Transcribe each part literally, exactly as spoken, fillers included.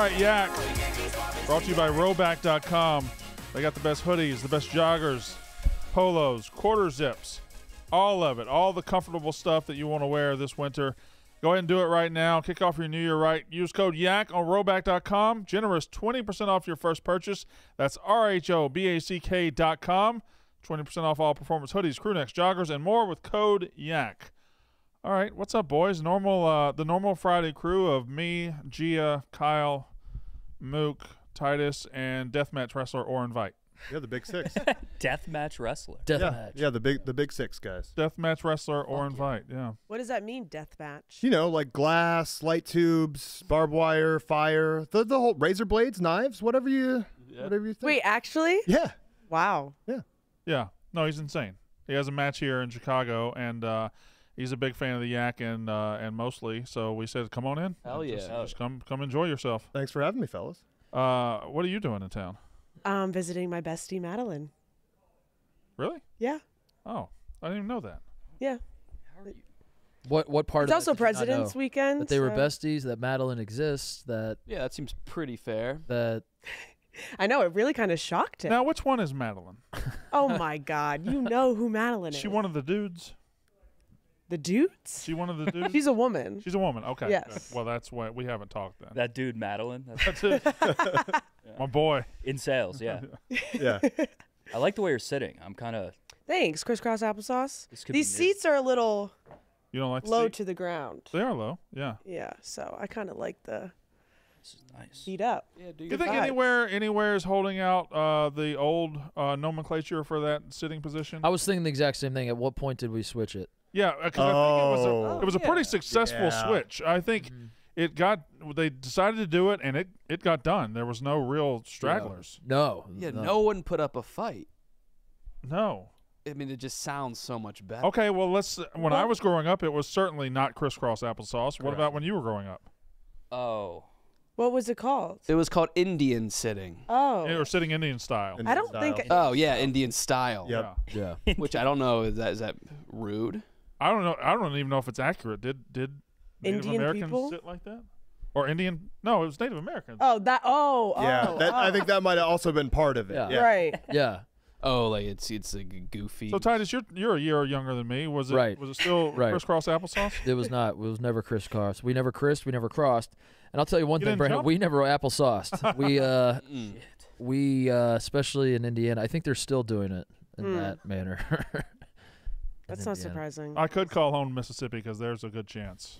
right, Yak. Brought to you by Rhoback dot com. They got the best hoodies, the best joggers, polos, quarter zips, all of it. All the comfortable stuff that you want to wear this winter. Go ahead and do it right now. Kick off your new year right. Use code Y A C on Rhoback dot com. Generous twenty percent off your first purchase. That's R H O B A C K dot com. twenty percent off all performance hoodies, crew necks, joggers, and more with code Y A C. All right. What's up, boys? Normal, uh, the normal Friday crew of me, Gia, Kyle, Mook, Titus, and Deathmatch Wrestler Orin Vite. Yeah, the big six. Deathmatch Wrestler. Death yeah. Match. yeah, the big the big six guys. Deathmatch Wrestler Orin Vite, yeah. What does that mean, deathmatch? You know, like glass, light tubes, barbed wire, fire, the, the whole razor blades, knives, whatever you, yeah. whatever you think. Wait, actually? Yeah. Wow. Yeah. Yeah. No, he's insane. He has a match here in Chicago, and uh, he's a big fan of the Yak and uh, and mostly. So we said, come on in. Hell yeah. Just, Hell just yeah. come come enjoy yourself. Thanks for having me, fellas. Uh, what are you doing in town? I'm visiting my bestie, Madeline. Really? Yeah. Oh, I didn't even know that. Yeah. How are you? What what part? It's of also President's Weekend. That they so. were besties. That Madeline exists. That yeah, that seems pretty fair. That. I know, it really kind of shocked him. Now, which one is Madeline? Oh my God, you know who Madeline is. She one of the dudes. The dudes? She one of the dudes? She's a woman. She's a woman. Okay. Yes. Well, that's why we haven't talked then. That dude, Madeline. That's, that's it. Yeah. My boy. In sales, yeah. Yeah. I like the way you're sitting. I'm kind of. Thanks, crisscross applesauce. These seats are a little. You don't like low to the ground. They are low. Yeah. Yeah. So I kind of like the. This is nice. Heat up. Yeah, do you think vibes. anywhere anywhere is holding out uh, the old uh, nomenclature for that sitting position? I was thinking the exact same thing. At what point did we switch it? Yeah, because oh. I think it was a, it was a pretty yeah. successful yeah. switch. I think mm-hmm. it got they decided to do it, and it, it got done. There was no real stragglers. Yeah. No. Yeah, no. no one put up a fight. No. I mean, it just sounds so much better. Okay, well, let's. when well, I was growing up, it was certainly not crisscross applesauce. Correct. What about when you were growing up? Oh. What was it called? It was called Indian sitting. Oh. Or sitting Indian style. Indian I don't style. think. I oh, yeah, Indian style. Yep. Yeah. yeah. Which I don't know. Is that, is that rude? I don't know. I don't even know if it's accurate. Did did Native Indian Americans people? sit like that? Or Indian? No, it was Native Americans. Oh, that. Oh, yeah. Oh, that, oh. I think that might have also been part of it. Yeah. yeah. Right. Yeah. Oh, like it's it's like goofy. So Titus, you're you're a year younger than me. Was it right. was it still right. crisscross applesauce? It was not. It was never crisscross. We never crissed. We never crossed. And I'll tell you one you thing, Brandon. Jump? We never applesauced. we uh, mm. we uh, especially in Indiana. I think they're still doing it in mm. that manner. That's not surprising. I could call home Mississippi because there's a good chance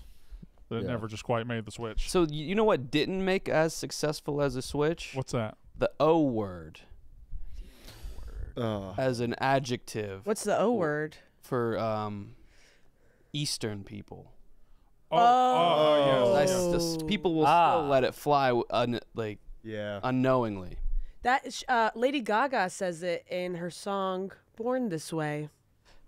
that yeah. it never just quite made the switch. So you know what didn't make as successful as a switch? What's that? The O word. Uh, as an adjective. What's the O word? For um, Eastern people. Oh, oh, oh yes. Nice, just, people will ah. still let it fly, un like yeah, unknowingly. That uh, Lady Gaga says it in her song "Born This Way."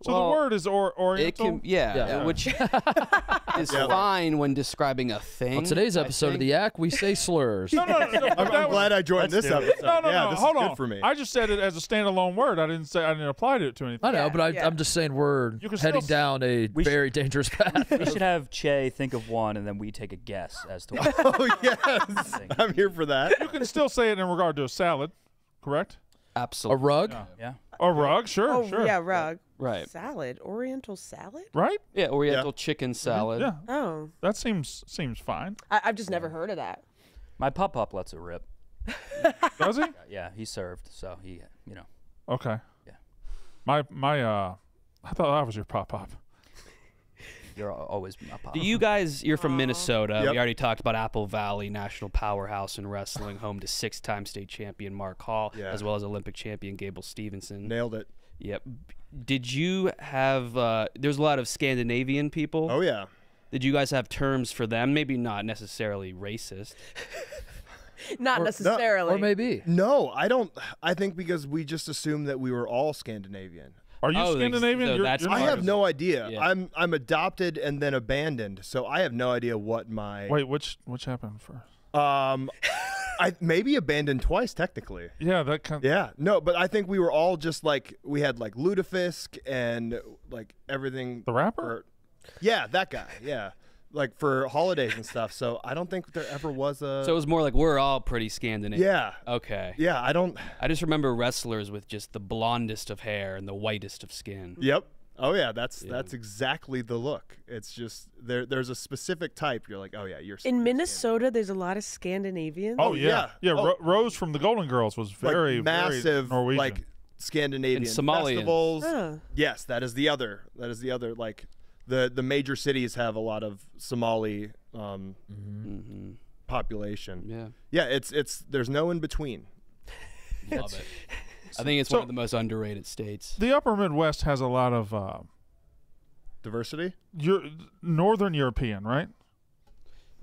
So well, the word is or Oriental. It can, yeah, yeah. yeah, which is yeah. fine when describing a thing. On today's episode of the Yak, we say slurs. no, no, no, no I'm, I'm glad I joined this episode. No, no, yeah, no. This hold is on. Good for me. I just said it as a standalone word. I didn't say I didn't apply it to anything. I know, yeah, but I, yeah. I'm just saying we're heading down a very should, dangerous path. We should have Che think of one, and then we take a guess as to what. Oh yes, I'm here for that. You can still say it in regard to a salad, correct? Absolutely. A rug? Yeah. yeah. A rug, sure, oh, sure. Yeah, rug. Right. Salad, Oriental salad? Right? Yeah, Oriental yeah. chicken salad. Yeah. Oh. That seems seems fine. I, I've just yeah. never heard of that. My pop-up lets it rip. Does he? Yeah, he served, so he, you know. Okay. Yeah. My, my, uh, I thought I was your pop-up. You're always my pop-up. Do you guys, you're from Aww. Minnesota. Yep. We already talked about Apple Valley, national powerhouse in wrestling, home to six-time state champion Mark Hall, yeah. as well as Olympic champion Gable Stevenson. Nailed it. Yep. Did you have, uh, there's a lot of Scandinavian people. Oh, yeah. Did you guys have terms for them? Maybe not necessarily racist. Not or, necessarily. No, or maybe. No, I don't, I think because we just assumed that we were all Scandinavian. Are you oh, Scandinavian? So you're, that's you're I have no idea. Yeah. I'm I'm adopted and then abandoned, so I have no idea what my. Wait, which which happened first? Um, I maybe abandoned twice technically. Yeah, that kind. Yeah, no, but I think we were all just like we had like Ludafisk and like everything. The rapper. Or, yeah, that guy. Yeah, like for holidays and stuff. So I don't think there ever was a. So it was more like we're all pretty Scandinavian. Yeah. Okay. Yeah, I don't. I just remember wrestlers with just the blondest of hair and the whitest of skin. Yep. Oh yeah, that's yeah. that's exactly the look. It's just there. There's a specific type. You're like, oh yeah, you're. In Minnesota, there's a lot of Scandinavians. Oh yeah, yeah. yeah oh. Rose from the Golden Girls was very like massive, very Norwegian. Like Scandinavian festivals. Huh. Yes, that is the other. That is the other. Like the the major cities have a lot of Somali um, mm-hmm. population. Yeah, yeah. It's it's there's no in between. Love it. I think it's so, one of the most underrated states. The Upper Midwest has a lot of uh, diversity. You're Northern European, right?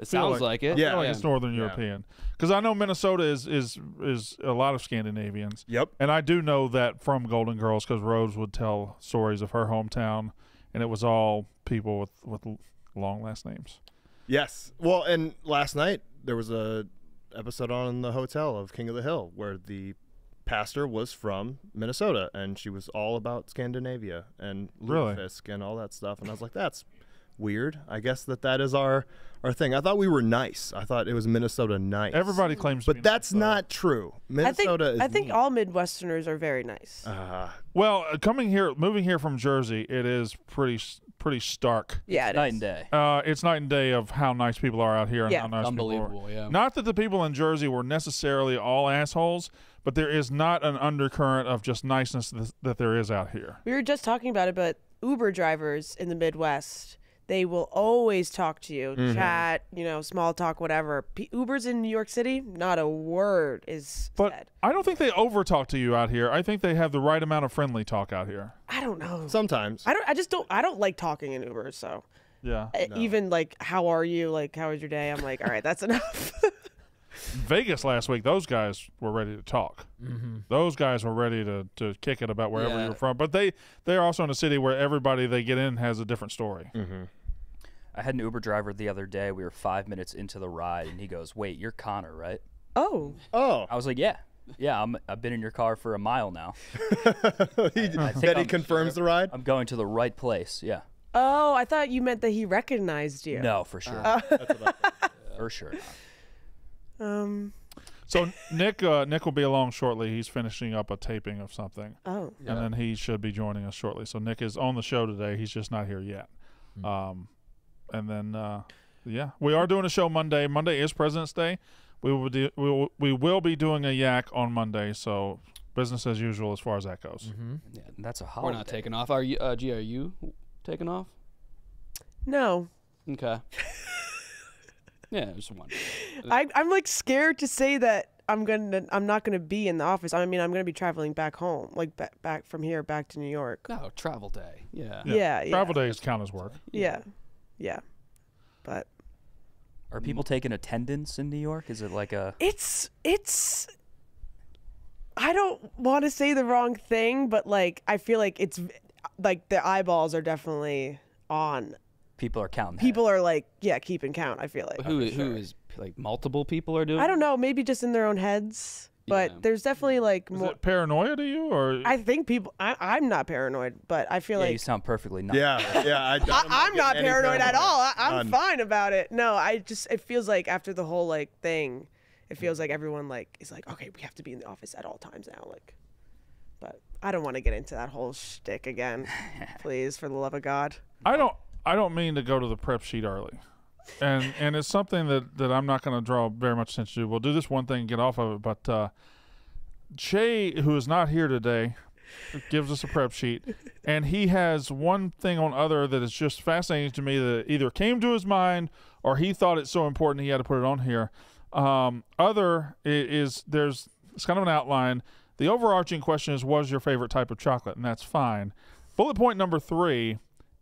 It sounds like, like it. I yeah, feel like yeah, it's Northern yeah. European. Because I know Minnesota is is is a lot of Scandinavians. Yep. And I do know that from Golden Girls because Rose would tell stories of her hometown, and it was all people with with long last names. Yes. Well, and last night there was a episode on the hotel of King of the Hill where the pastor was from Minnesota, and she was all about Scandinavia and lutefisk really? and all that stuff. And I was like, that's weird. I guess that that is our our thing. I thought we were nice. I thought it was Minnesota nice. Everybody claims, but that's Minnesota. Not true. Minnesota. I think, is I think neat. all Midwesterners are very nice. Uh, well, coming here, moving here from Jersey, it is pretty pretty stark. Yeah, it night is. and day. Uh, it's night and day of how nice people are out here. And yeah, how nice unbelievable. People are. Yeah. Not that the people in Jersey were necessarily all assholes. But there is not an undercurrent of just niceness th that there is out here. We were just talking about it, but Uber drivers in the Midwest, they will always talk to you, mm-hmm. chat, you know, small talk, whatever. P Ubers in New York City, not a word is but said. I don't think they over talk to you out here. I think they have the right amount of friendly talk out here. I don't know. Sometimes. I don't. I just don't. I don't like talking in Ubers. So. Yeah. Uh, no. Even like, how are you? Like, how was your day? I'm like, all right, that's enough. Vegas last week, those guys were ready to talk. Mm-hmm. Those guys were ready to, to kick it about wherever yeah. you're from. But they, they're also in a city where everybody they get in has a different story. Mm-hmm. I had an Uber driver the other day. We were five minutes into the ride, and he goes, wait, you're Connor, right? Oh. Oh. I was like, yeah. Yeah, I'm, I've been in your car for a mile now. he, I, I that he I'm, confirms the ride? I'm going to the right place, yeah. Oh, I thought you meant that he recognized you. No, for sure. Uh, That's what I thought. Yeah. For sure not. Um. So Nick, uh, Nick will be along shortly. He's finishing up a taping of something. Oh. Yeah. And then he should be joining us shortly. So Nick is on the show today. He's just not here yet. Mm-hmm. Um, and then uh, yeah, we are doing a show Monday. Monday is President's Day. We will do, we will, we will be doing a yak on Monday. So business as usual as far as that goes. Mm-hmm. Yeah, that's a holiday. We're not taking off. Are you? Uh, G, are you taking off? No. Okay. Yeah, just one. I, I'm like scared to say that I'm gonna I'm not gonna be in the office. I mean, I'm gonna be traveling back home, like ba back from here back to New York. No travel day. Yeah. Yeah. yeah. yeah. Travel days count as work. Yeah. yeah, yeah. But are people taking attendance in New York? Is it like a? It's it's. I don't want to say the wrong thing, but like I feel like it's like the eyeballs are definitely on. People are counting. People are like, yeah, keeping count, I feel like. Who, sure. who is, like, multiple people are doing? I don't know. Maybe just in their own heads. But yeah. there's definitely, like. Is more it paranoia to you? Or? I think people. I, I'm not paranoid, but I feel yeah, like. You sound perfectly not. Yeah. yeah I, I'm not, I'm not paranoid at all. I, I'm None. fine about it. No, I just. It feels like after the whole, like, thing, it feels like everyone, like, is like, okay, we have to be in the office at all times now. Like, but I don't want to get into that whole shtick again. Please, for the love of God. I don't. I don't mean to go to the prep sheet early. And and it's something that, that I'm not going to draw very much attention to. We'll do this one thing and get off of it. But uh, Jay, who is not here today, gives us a prep sheet. And he has one thing on other that is just fascinating to me that either came to his mind or he thought it's so important he had to put it on here. Um, other is there's it's kind of an outline. The overarching question is, what is your favorite type of chocolate? And that's fine. Bullet point number three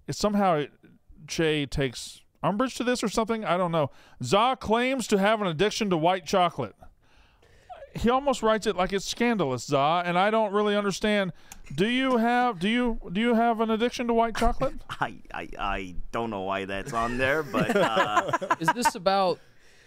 is somehow – Che takes umbrage to this or something. I don't know. Za claims to have an addiction to white chocolate. He almost writes it like it's scandalous, Za, and I don't really understand. Do you have do you do you have an addiction to white chocolate? I I, I don't know why that's on there, but uh... is this about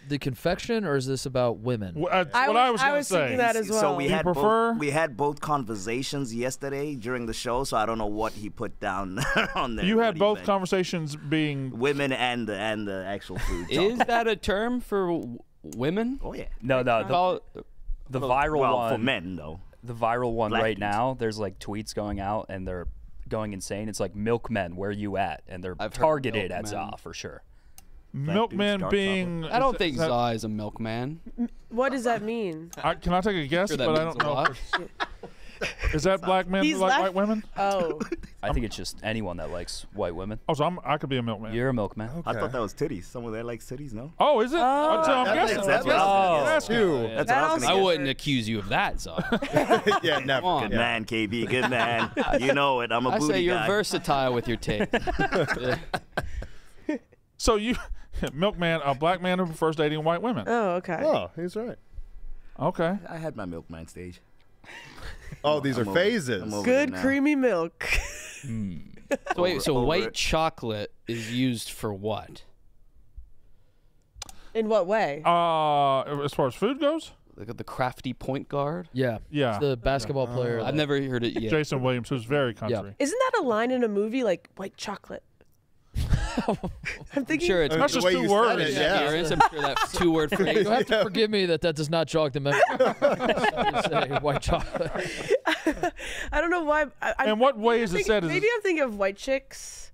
the confection, or is this about women? Well, that's I what was, I was, I was thinking that as well. So we, had both, we had both conversations yesterday during the show, so I don't know what he put down on there. You had both event. conversations being... Women and the, and the actual food. Is that a term for w women? Oh, yeah. No, no. The, the viral well, one. Well, for men, though. The viral one Black right dudes. now, there's like tweets going out, and they're going insane. It's like, milkmen, where you at? And they're I've targeted at Zaw, for sure. Milkman being... I don't think Zaw is a milkman. What does that mean? I, can I take a guess? Sure, but I don't know. Is that black men who like white women? Oh. I think it's just anyone that likes white women. Oh, so I'm, I could be a milkman. You're a milkman. Okay. I thought that was titties. Someone that likes titties, no? Oh, is it? Oh. I'm that guessing. Is, that's what I was going to ask you. That's what I was going to I wouldn't accuse you of that, Zaw. Yeah, never. On, good yeah. man, K B. Good man. You know it. I'm a I booty guy. I say you're guy. versatile with your tape. So you, milkman, a black man who prefers dating white women. Oh, okay. Oh, he's right. Okay. I had my milkman stage. Oh, these I'm are over, phases. Good creamy milk. Mm. So wait, so over white it. chocolate is used for what? In what way? Uh, as far as food goes? Like the crafty point guard? Yeah. Yeah. It's the basketball yeah. player. Uh, I've never heard it yet. Jason Williams, who's very country. Yeah. Isn't that a line in a movie, like white chocolate? I'm thinking sure it's that's just two words. It, yeah. Yeah. I'm sure that's two word phrase. You have to yeah. forgive me that that does not jog the memory. Say white chocolate. I don't know why. I, In what way is it said? Maybe I'm thinking of white chicks.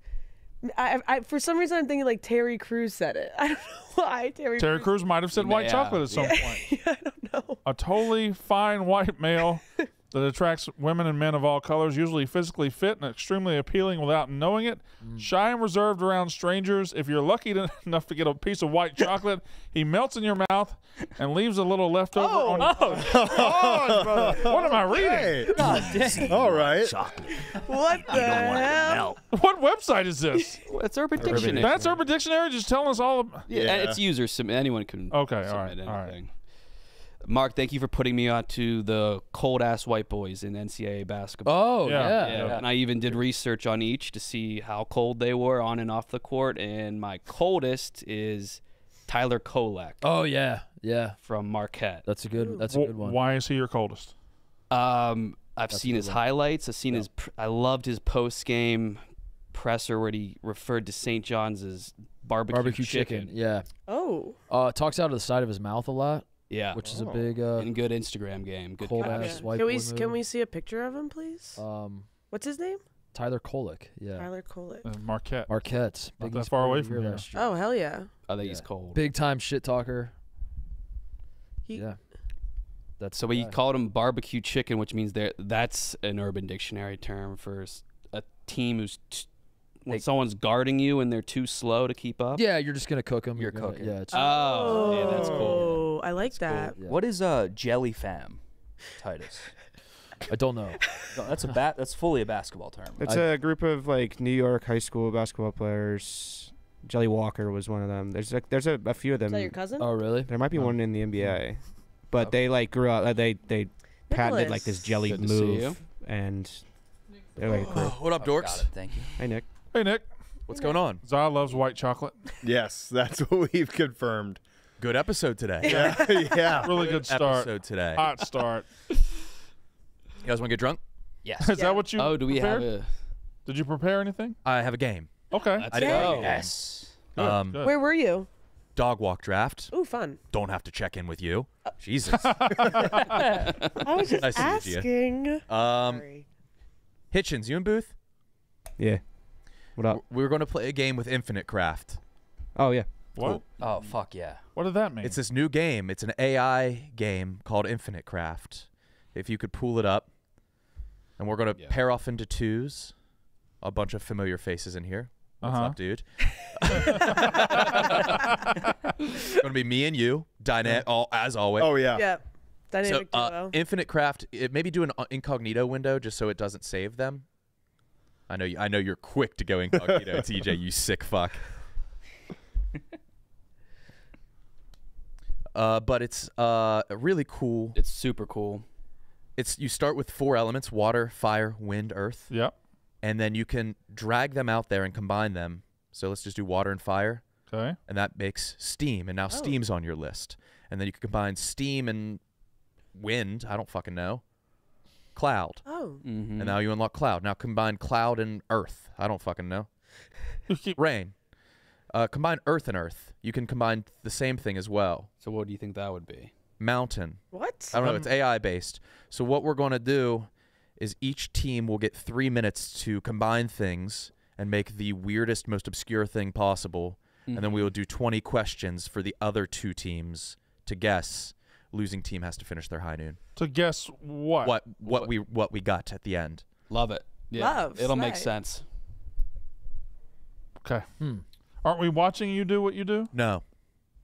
I, I, for some reason, I'm thinking like Terry Crews said it. I don't know why. Terry, Terry Crews might have said yeah. white chocolate at some yeah. point. Yeah, I don't know. A totally fine white male that attracts women and men of all colors, usually physically fit and extremely appealing without knowing it. Mm. Shy and reserved around strangers. If you're lucky to, enough to get a piece of white chocolate, he melts in your mouth and leaves a little leftover oh, on oh, your oh, oh, oh, What am I reading? Oh, all right. Chocolate. What the hell? What website is this? That's Urban Dictionary. That's Urban Dictionary just telling us all about yeah, yeah. It's user submit. Anyone can okay, submit all right, anything. All right. Mark, thank you for putting me on to the cold-ass white boys in N C double A basketball. Oh, yeah. Yeah. yeah. And I even did research on each to see how cold they were on and off the court, and my coldest is Tyler Kolak. Oh, yeah, yeah. From Marquette. That's a good, that's a good one. Why is he your coldest? Um, I've that's seen his one. highlights. I've seen yeah. his – I loved his post-game presser where he referred to Saint John's as barbecue, barbecue chicken. chicken. Yeah. Oh. Uh, talks out of the side of his mouth a lot. Yeah, which is oh. a big uh, and good Instagram game. Good cold ass yeah. white. Can we can we see a picture of him, please? Um, what's his name? Tyler Kolak. Yeah, Tyler Kolak. Uh, Marquette. Marquette. Not that far away from here. Oh hell yeah! I think yeah. he's cold. Big time shit talker. He, yeah. That's so we called him barbecue chicken, which means there. That's an Urban Dictionary term for a team who's. T When someone's guarding you and they're too slow to keep up. Yeah, you're just gonna cook them. You're, you're cooking. Gonna, yeah. It's oh, yeah, that's cool. I like that's that. Cool. Yeah. What is a uh, jelly fam, Titus? I don't know. No, that's a bat. That's fully a basketball term. It's I, a group of like New York high school basketball players. Jelly Walker was one of them. There's like there's a, a few of them. Is that your cousin? Oh really? There might be oh. one in the N B A, but okay. they like grew up. Uh, they they Nicholas. patented like this jelly Good move and. They're like, oh, what up, dorks? Thank you. Hey Nick. Hey, Nick. What's going on? Zaw loves white chocolate. Yes, that's what we've confirmed. Good episode today. Yeah, yeah. Really good, good start. Episode today. Hot start. You guys want to get drunk? Yes. Is yeah. that what you Oh, do we prepared? have a... Did you prepare anything? I have a game. Okay. Let's I did. Go. Yes. Good, um, good. Where were you? Dog walk draft. Ooh, fun. Don't have to check in with you. Uh, Jesus. I was just nice asking. Um, Hitchens, you and Booth? Yeah. What up? We were going to play a game with Infinite Craft. Oh, yeah. What? Oh, fuck yeah. What did that mean? It's this new game. It's an A I game called Infinite Craft. If you could pool it up. And we're going to yeah. pair off into twos. A bunch of familiar faces in here. What's uh-huh. up, dude? It's going to be me and you. Dyna- all, as always. Oh, yeah. Yeah. Dynamic so, uh, duo. Infinite Craft, it, maybe do an incognito window just so it doesn't save them. I know, you, I know you're quick to go incognito, T J, you sick fuck. uh, but it's uh, really cool. It's super cool. It's you start with four elements, water, fire, wind, earth. Yep. And then you can drag them out there and combine them. So let's just do water and fire. Okay. And that makes steam, and now oh. steam's on your list. And then you can combine steam and wind. I don't fucking know. Cloud. Oh. Mm-hmm. And now you unlock cloud. Now combine cloud and earth. I don't fucking know. Rain. Uh, combine earth and earth. You can combine the same thing as well. So what do you think that would be? Mountain. What? I don't um, know. It's A I based. So what we're going to do is each team will get three minutes to combine things and make the weirdest, most obscure thing possible. Mm-hmm. And then we will do twenty questions for the other two teams to guess. Losing team has to finish their high noon. To guess what? What what, what? we what we got at the end. Love it. Yeah. Love. It'll nice. make sense. Okay. Hmm. Aren't we watching you do what you do? No.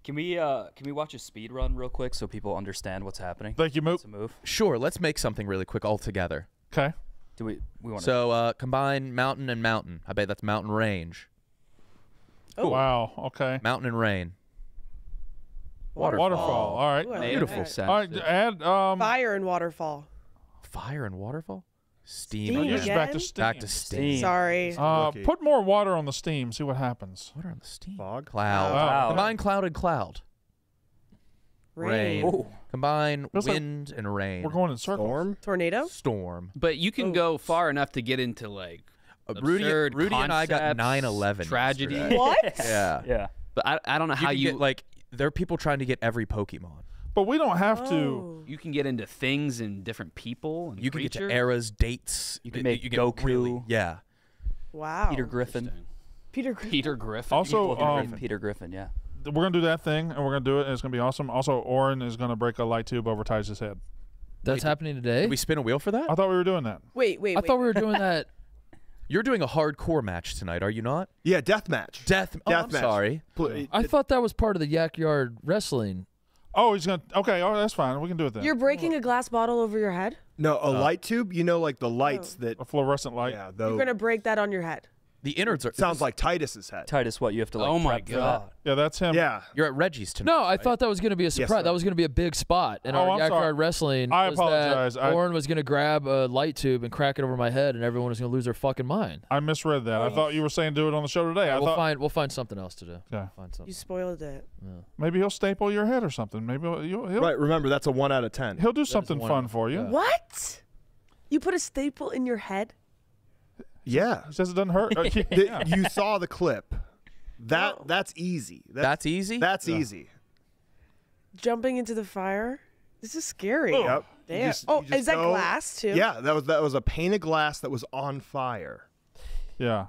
Can we uh can we watch a speed run real quick so people understand what's happening? Thank you, Moot. Move. Sure, let's make something really quick all together. Okay. Do we we want So uh combine mountain and mountain. I bet that's mountain range. Oh wow, okay. Mountain and rain. Waterfall. Waterfall. All right. Ooh, beautiful right. sound. All right, add um fire and waterfall. Fire and waterfall? Steam. steam You're just back to steam. Back to steam. steam. Sorry. Uh, put more water on the steam. See what happens. Water on the steam. Fog. Cloud. Wow. Wow. Combine cloud and cloud. Rain. Rain. Combine Feels wind like and rain. We're going in circles. Storm. Tornado. Storm. But you can Ooh. go far enough to get into like uh, Rudy, Rudy concepts, and I got nine eleven. Tragedy. What? yeah. Yeah. But I I don't know you how you get, like. There are people trying to get every Pokemon. But we don't have oh. to. You can get into things and different people. And you can creature. get to eras, dates. You can make you Goku. Really, yeah. Wow. Peter Griffin. Peter Griffin. Peter Griffin. Also, Peter, um, Griffin. Peter Griffin, yeah. We're going to do that thing, and we're going to do it, and it's going to be awesome. Also, Orin is going to break a light tube over Ty's head. That's wait, happening today? Did we spin a wheel for that? I thought we were doing that. Wait, wait, I wait. thought we were doing that. You're doing a hardcore match tonight, are you not? Yeah, death match. Death, oh, death I'm match. sorry. Please. I thought that was part of the Yak Yard Wrestling. Oh, he's going to... Okay, oh, that's fine. We can do it then. You're breaking a glass bottle over your head? No, a uh, light tube? You know, like the lights oh. that... A fluorescent light? Yeah, the, You're going to break that on your head. The innards are... Sounds like Titus's head. Titus, what? You have to, like, oh my God. That. Yeah, that's him. Yeah. You're at Reggie's tonight. No, I right? thought that was going to be a surprise. Yes, that was going to be a big spot. And oh, our Yard Wrestling I was apologize. that Warren I... was going to grab a light tube and crack it over my head, and everyone was going to lose their fucking mind. I misread that. Oh. I thought you were saying do it on the show today. Yeah, I we'll, thought... find, we'll find something else to do. Yeah. Find something. You spoiled it. Yeah. Maybe he'll staple your head or something. Maybe he'll, he'll, he'll... Right, remember, that's a one out of ten. He'll do that something fun for you. Yeah. What? You put a staple in your head? Yeah. He says it doesn't hurt. the, you saw the clip. That no. That's easy. That's, that's easy? That's yeah. easy. Jumping into the fire? This is scary. Oh. Yep. Damn. Just, oh, is that go. glass too? Yeah, that was that was a pane of glass that was on fire. Yeah.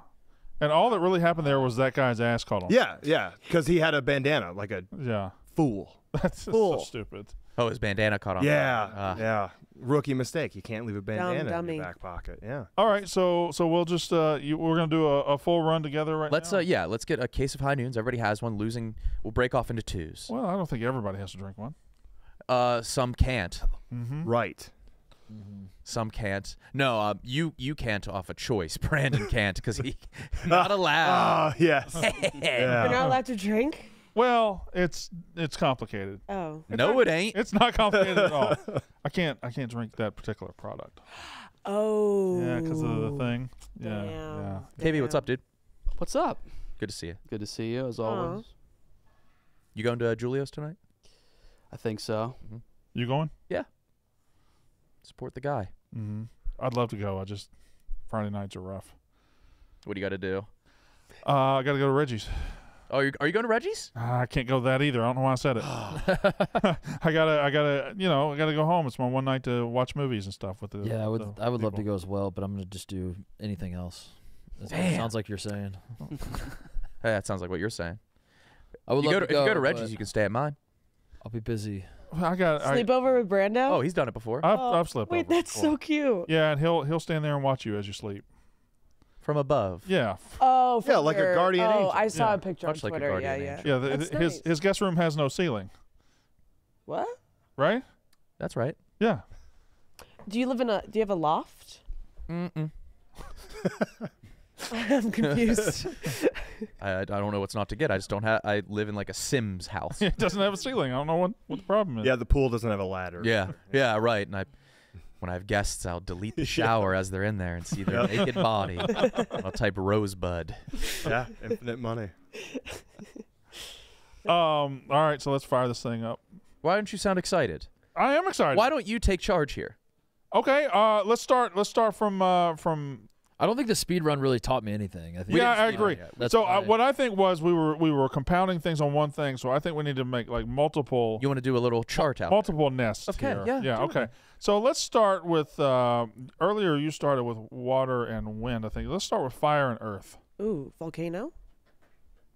And all that really happened there was that guy's ass caught on. Yeah, yeah. Because he had a bandana, like a yeah. fool. That's just fool. so stupid. Oh, his bandana caught on. Yeah, uh, yeah. Rookie mistake. You can't leave a bandana dumb, in your back pocket. Yeah. All right, so so we'll just uh, you, we're gonna do a, a full run together right let's, now. Let's uh, yeah, let's get a case of high noons. Everybody has one. Losing, we'll break off into twos. Well, I don't think everybody has to drink one. Uh, some can't. Mm-hmm. Right. Mm-hmm. Some can't. No, uh, you you can't off a choice. Brandon can't because he not allowed. Oh, yes. yeah. We're not allowed to drink. Well, it's it's complicated. Oh. It's no, not, it ain't. It's not complicated at all. I can't I can't drink that particular product. Oh. Yeah, because of the thing. Yeah. Damn. yeah. Damn. K B, what's up, dude? What's up? Good to see you. Good to see you, as always. Aww. You going to uh, Julio's tonight? I think so. Mm-hmm. You going? Yeah. Support the guy. Mm-hmm. I'd love to go. I just, Friday nights are rough. What do you got to do? Uh, I got to go to Reggie's. Oh, are you, are you going to Reggie's? Uh, I can't go to that either. I don't know why I said it. I gotta, I gotta, you know, I gotta go home. It's my one night to watch movies and stuff with the. Yeah, I would, I would people. love to go as well, but I'm gonna just do anything else. That sounds like you're saying. hey, that sounds like what you're saying. I would you love go to, to go, if you go to Reggie's, you can stay at mine. I'll be busy. I got sleep I, over with Brando. Oh, he's done it before. I've, oh, I've slept. Wait, over that's before. so cute. Yeah, and he'll he'll stand there and watch you as you sleep. From above. Yeah. Oh, yeah, like a guardian angel. Oh, I saw yeah. a picture Much on Twitter. Like yeah, yeah. Yeah, the, his nice. his guest room has no ceiling. What? Right? That's right. Yeah. Do you live in a do you have a loft? Mm-mm. I'm confused. I, I don't know what's not to get. I just don't have I live in like a Sims house. It doesn't have a ceiling. I don't know what, what the problem is. Yeah, the pool doesn't have a ladder. Yeah. Yeah, right. And I When I have guests, I'll delete the shower yeah. as they're in there and see their yeah. naked body. I'll type Rosebud. Yeah, infinite money. Um. All right, so let's fire this thing up. Why don't you sound excited? I am excited. Why don't you take charge here? Okay. Uh. Let's start. Let's start from. Uh. From. I don't think the speed run really taught me anything. I think yeah, I agree. That's so I, what I think was we were we were compounding things on one thing, so I think we need to make like multiple. You want to do a little chart out. Multiple there. Nests. Okay. Here. Yeah. Yeah. Okay. It. So let's start with uh, earlier. You started with water and wind. I think let's start with fire and earth. Ooh, volcano.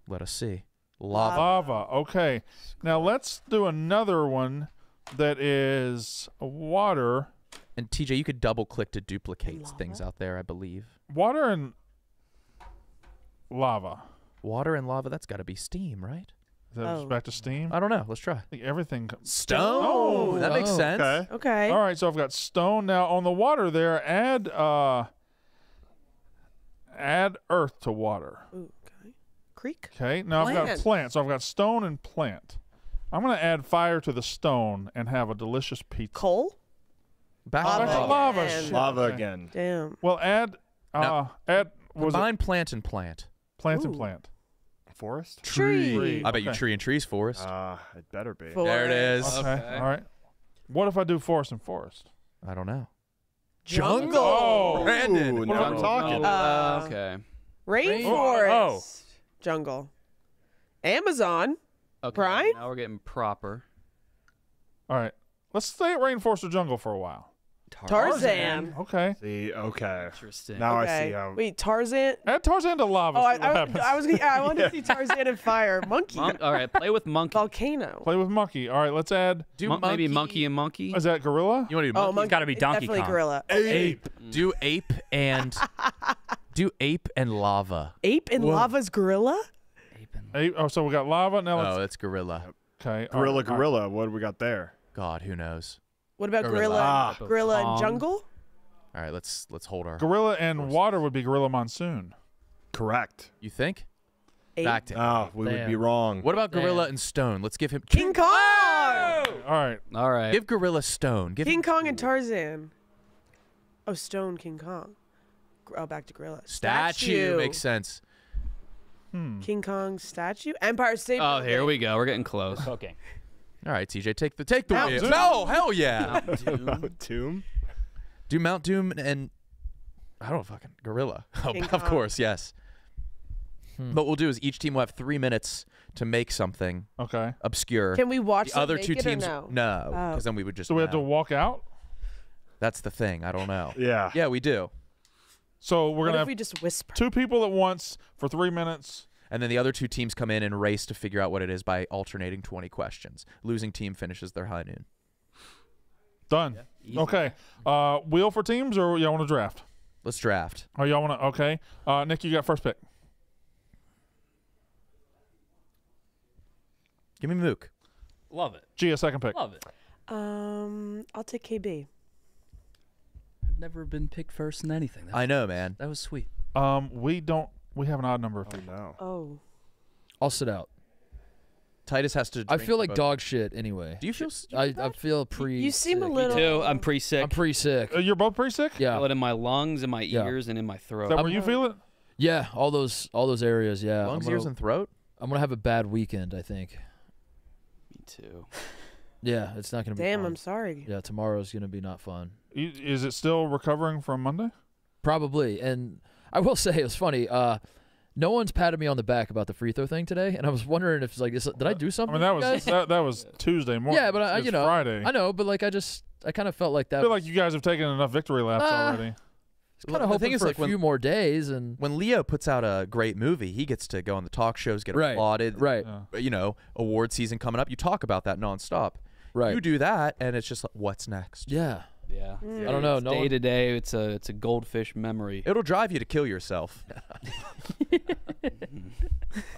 Let us see. Lava. Lava. Okay. Now let's do another one that is water. And T J, you could double-click to duplicate lava. Things out there, I believe. Water and lava. Water and lava, that's got to be steam, right? Is that oh. back to steam? I don't know. Let's try. I think everything. Stone. Oh, that oh. makes sense. Okay. okay. All right, so I've got stone. Now, on the water there, add uh, add earth to water. Ooh, okay. Creek. Okay. Now plant. I've got plant, so I've got stone and plant. I'm going to add fire to the stone and have a delicious pizza. Coal? Back lava. Back to lava. Again. Lava again. Damn. Well, add, uh, now, add. Was combine it? Plant and plant. Plant Ooh. And plant. Forest. Tree. tree. I bet okay. you tree and trees forest. Ah, uh, it better be. Forest. There it is. Okay. okay. All right. What if I do forest and forest? I don't know. Jungle. Jungle. Oh, Brandon. Ooh, what no, am I talking? No. Uh, okay. Rainforest. Oh. Jungle. Amazon. Okay. Brian? Now we're getting proper. All right. Let's stay at rainforest or jungle for a while. Tarzan. Tarzan. Okay. See, okay. Interesting. Now okay. I see how. Wait, Tarzan? Add Tarzan to lava. Oh, I, I, I was. Gonna, I wanted yeah. to see Tarzan and fire. Monkey. Mon all right, play with monkey. Volcano. Play with monkey. All right, let's add. Do Mon monkey. Maybe monkey and monkey. Is that gorilla? You want to do monkey? Oh, monkey. It's got to be Donkey Kong. Definitely gorilla. Ape. ape. Mm. Do ape and. do ape and lava. Ape and Whoa. Lava's gorilla. Ape and. Ape, oh, so we got lava now. Let's, oh, that's gorilla. Okay. Gorilla, right, gorilla. Right. What do we got there? God, who knows? What about gorilla? Gorilla, ah, gorilla and jungle? All right, let's let's hold our. Gorilla and horses. Water would be gorilla monsoon. Correct. You think? Eight. Back to. Oh, we Damn. Would be wrong. What about gorilla Damn. And stone? Let's give him King Kong. Oh! All right, all right. Give gorilla stone. Give King him Kong and Tarzan. Oh, stone King Kong. Oh, back to gorilla. Statue, statue. Makes sense. Hmm. King Kong statue. Empire State. Oh, here we go. We're getting close. Okay. All right, T J, take the take the wheel. No, hell yeah. Mount Doom. Mount Doom. Do Mount Doom and I don't fucking gorilla. Oh, of course, yes. Hmm. But what we'll do is each team will have three minutes to make something. Okay. Obscure. Can we watch the other two teams? No, because oh. then we would just. So we have to walk out. That's the thing. I don't know. yeah. Yeah, we do. So we're what gonna. If have we just whisper. Two people at once for three minutes. And then the other two teams come in and race to figure out what it is by alternating twenty questions. Losing team finishes their high noon. Done. Yeah, okay. Uh, wheel for teams or y'all want to draft? Let's draft. Oh, y'all want to? Okay. Uh, Nick, you got first pick. Give me Mook. Love it. Gia, second pick. Love it. Um, I'll take K B. I've never been picked first in anything. That I know, was, man. That was sweet. Um, we don't. We have an odd number of people. Oh, no. oh. I'll sit out. Titus has to. Drink I feel like dog shit anyway. Do you feel? Do you I, I feel pre. You, you seem sick. A little. Me too. I'm pre sick. I'm pre sick. Uh, you're both pre sick. Yeah. I feel it in my lungs, in my ears, yeah. and in my throat. Is that where I'm, you feel it? Yeah, all those, all those areas. Yeah. Lungs, gonna, ears, and throat. I'm gonna have a bad weekend, I think. Me too. Yeah, it's not gonna be. Damn, fun. I'm sorry. Yeah, tomorrow's gonna be not fun. You, is it still recovering from Monday? Probably, and. I will say it was funny. Uh, no one's patted me on the back about the free throw thing today, and I was wondering if it's like, did I do something? I mean, that was that, that was Tuesday morning. Yeah, but I, it's you know, Friday. I know, but like I just I kind of felt like that. I feel was, like you guys have taken enough victory laps uh, already. Kind of hoping for like a few when, more days, and when Leo puts out a great movie, he gets to go on the talk shows, get right, applauded, right? Yeah. You know, award season coming up, you talk about that nonstop. Right. You do that, and it's just like, what's next? Yeah. Yeah, mm. I don't know. It's no day one... to day, it's a it's a goldfish memory. It'll drive you to kill yourself.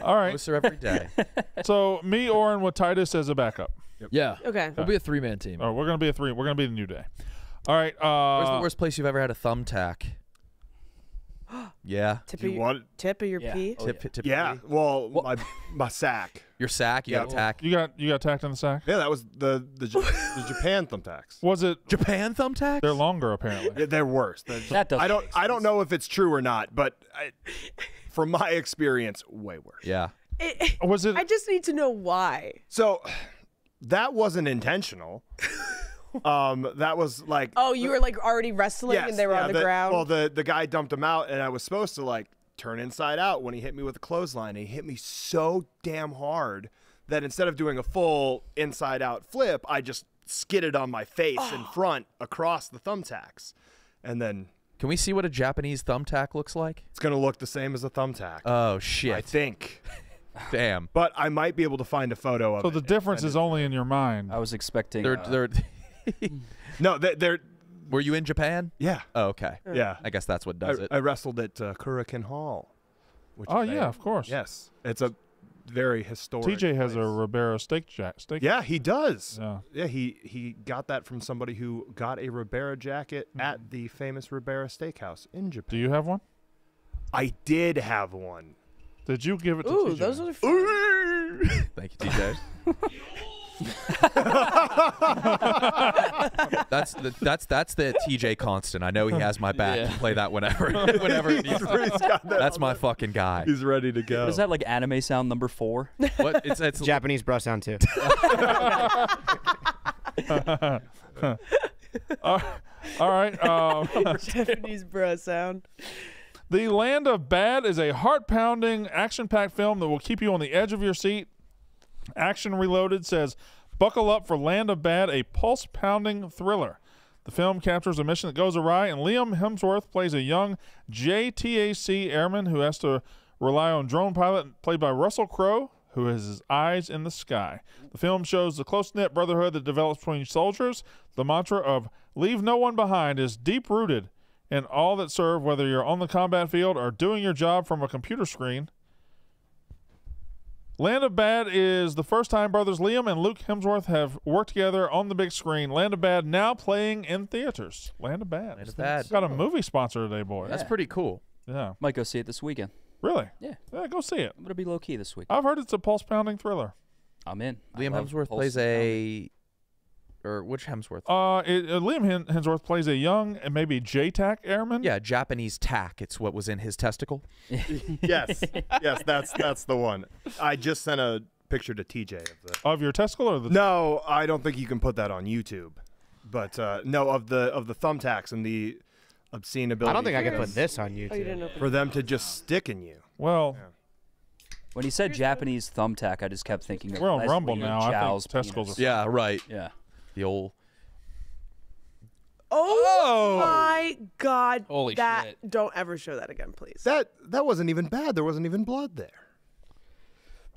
All right, closer every day. So me, Oren, with Titus as a backup. Yep. Yeah. Okay. We'll okay. be a three man team. Oh, we're gonna be a three. We're gonna be the new day. All right. Uh, Where's the worst place you've ever had a thumbtack? Yeah. Tip, you of your, tip of your yeah. pee. Oh, tip, yeah. Tip yeah. Pee? Well, well, my my sack. Your sack. You yeah. got attacked. You got you got attacked on the sack. Yeah, that was the the, the Japan thumbtacks. Was it Japan thumbtacks? They're longer apparently. They're worse. They're, that doesn't I don't I don't know if it's true or not, but I, from my experience, way worse. Yeah. It, or was it? I just need to know why. So that wasn't intentional. Um, that was like. Oh, you were like already wrestling, yes, and they were yeah, on the, the ground. Well, the the guy dumped him out, and I was supposed to like turn inside out when he hit me with a clothesline. And he hit me so damn hard that instead of doing a full inside out flip, I just skidded on my face oh. in front across the thumbtacks, and then. Can we see what a Japanese thumbtack looks like? It's gonna look the same as a thumbtack. Oh shit! I think. Damn. But I might be able to find a photo of it. So the difference is only in your mind. I was expecting. They're. Uh, they're no, they're, they're. Were you in Japan? Yeah. Oh, okay. Yeah. I guess that's what does I, it. I wrestled at uh, Kurikan Hall. Which oh yeah, of course. Yes, it's a very historic. T J has place. a Ribeiro steak jacket. Steak yeah, he does. Yeah. yeah, he he got that from somebody who got a Ribeiro jacket mm. at the famous Ribeiro Steakhouse in Japan. Do you have one? I did have one. Did you give it to Ooh, T J? Ooh, those are fun. Thank you, T J. that's the that's that's the T J constant. I know he has my back. Yeah. Play that whenever, whenever he's, he's got that that's my fucking guy. He's ready to go. Is that like anime sound number four? What? It's, it's Japanese bro sound too. uh, all right. Um, Japanese bro sound. The Land of Bad is a heart-pounding, action-packed film that will keep you on the edge of your seat. Action Reloaded says, buckle up for Land of Bad, a pulse-pounding thriller. The film captures a mission that goes awry, and Liam Hemsworth plays a young J T A C airman who has to rely on drone pilot played by Russell Crowe, who has his eyes in the sky. The film shows the close-knit brotherhood that develops between soldiers. The mantra of leave no one behind is deep-rooted in all that serve, whether you're on the combat field or doing your job from a computer screen. Land of Bad is the first time brothers Liam and Luke Hemsworth have worked together on the big screen. Land of Bad now playing in theaters. Land of Bad. Land of Bad. Got a movie sponsor today, boy. Yeah. That's pretty cool. Yeah. Might go see it this weekend. Really? Yeah. Yeah, go see it. I'm going to be low-key this week. I've heard it's a pulse-pounding thriller. I'm in. Liam Hemsworth plays a... Or which Hemsworth? Uh, it, uh, Liam Hemsworth plays a young and maybe J TAC airman. Yeah, Japanese tack. It's what was in his testicle. yes, yes, that's that's the one. I just sent a picture to T J of the of your testicle or the. No, I don't think you can put that on YouTube. But uh, no, of the of the thumbtacks and the obscene ability. I don't think I can put this on YouTube oh, for them to just stick in you. Well. Yeah. When he said Japanese thumbtack, I just kept thinking. We're on Rumble now. I think testicles. Are yeah, right. Yeah. The old oh, oh my god! Holy that, shit! Don't ever show that again, please. That that wasn't even bad. There wasn't even blood there.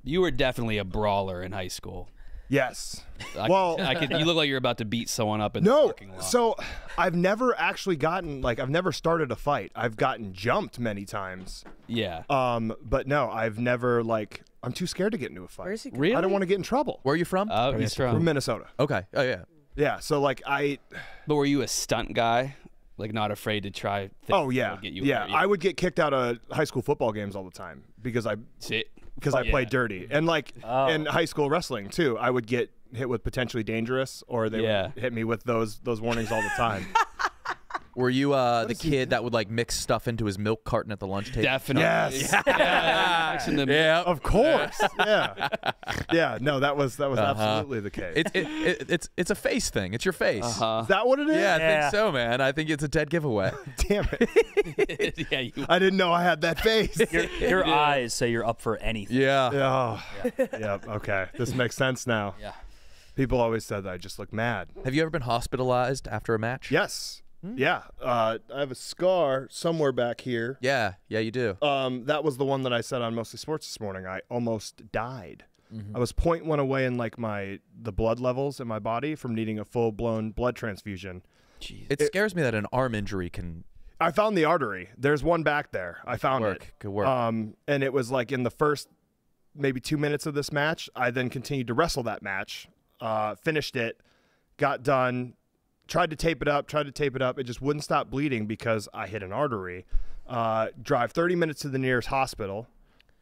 You were definitely a brawler in high school. Yes. I well, could, I could. You look like you're about to beat someone up in no, the parking lot. No. So I've never actually gotten like I've never started a fight. I've gotten jumped many times. Yeah. Um. But no, I've never like. I'm too scared to get into a fight. Where is he going? Really? I don't want to get in trouble. Where are you from? Oh, uh, he's from. from Minnesota. Okay. Oh, yeah. Yeah, so, like, I... But were you a stunt guy? Like, not afraid to try things oh, yeah. that would get you yeah. yeah, I would get kicked out of high school football games all the time because I, because oh, I yeah. played dirty. And, like, oh. in high school wrestling, too, I would get hit with potentially dangerous or they yeah. would hit me with those those warnings all the time. Were you uh, the kid that would like mix stuff into his milk carton at the lunch table? Definitely. Yes. Yeah. yeah. yeah. yeah. Of course. Yeah. Yeah. No, that was that was uh-huh. absolutely the case. It's it, it, it's it's a face thing. It's your face. Uh-huh. Is that what it is? Yeah, I yeah. think so, man. I think it's a dead giveaway. Damn it. yeah, you... I didn't know I had that face. Your, your yeah. eyes say you're up for anything. Yeah. Oh. Yeah. yeah. Okay. This makes sense now. Yeah. People always said that I just look mad. Have you ever been hospitalized after a match? Yes. Yeah, uh, I have a scar somewhere back here. Yeah, yeah, you do. Um, that was the one that I said on Mostly Sports this morning. I almost died. Mm-hmm. I was zero point one away in like my the blood levels in my body from needing a full blown blood transfusion. Jeez. It, it scares me that an arm injury can. I found the artery. There's one back there. I found work. it. Good work. Um, and it was like in the first maybe two minutes of this match. I then continued to wrestle that match. Uh, finished it. Got done. Tried to tape it up, tried to tape it up. It just wouldn't stop bleeding because I hit an artery. Uh, drive thirty minutes to the nearest hospital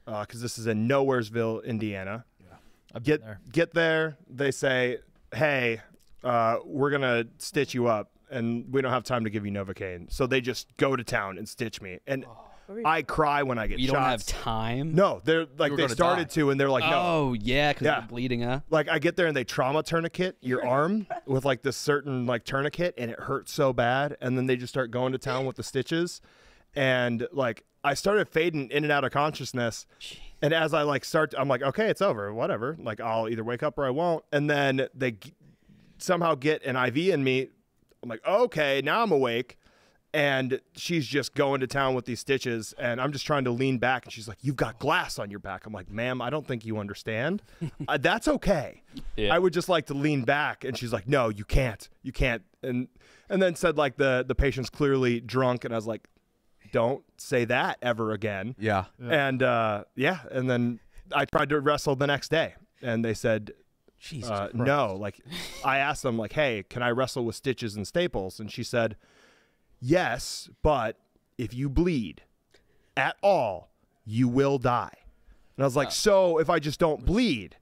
because uh, this is in Nowheresville, Indiana. Yeah, I've been there. Get there. They say, hey, uh, we're going to stitch you up, and we don't have time to give you Novocaine. So they just go to town and stitch me. And story? I cry when I get shots. You don't shots. have time? No, they're like, they started die. to, and they're like, no. Oh, yeah, because yeah. you're bleeding, huh? Like, I get there, and they trauma tourniquet your arm with, like, this certain, like, tourniquet, and it hurts so bad, and then they just start going to town with the stitches, and, like, I started fading in and out of consciousness, Jeez. and as I, like, start, to, I'm like, okay, it's over, whatever. Like, I'll either wake up or I won't, and then they g somehow get an I V in me. I'm like, okay, now I'm awake. And she's just going to town with these stitches, and I'm just trying to lean back, and she's like, you've got glass on your back. I'm like, ma'am, I don't think you understand. Uh, that's okay. Yeah. I would just like to lean back. And she's like, no, you can't. You can't. And and then said, like, the, the patient's clearly drunk, and I was like, don't say that ever again. Yeah. yeah. And, uh, yeah, and then I tried to wrestle the next day, and they said, Jesus uh, no. Like, I asked them, like, hey, can I wrestle with stitches and staples? And she said, yes, but if you bleed at all, you will die. And I was like, uh, so if I just don't bleed,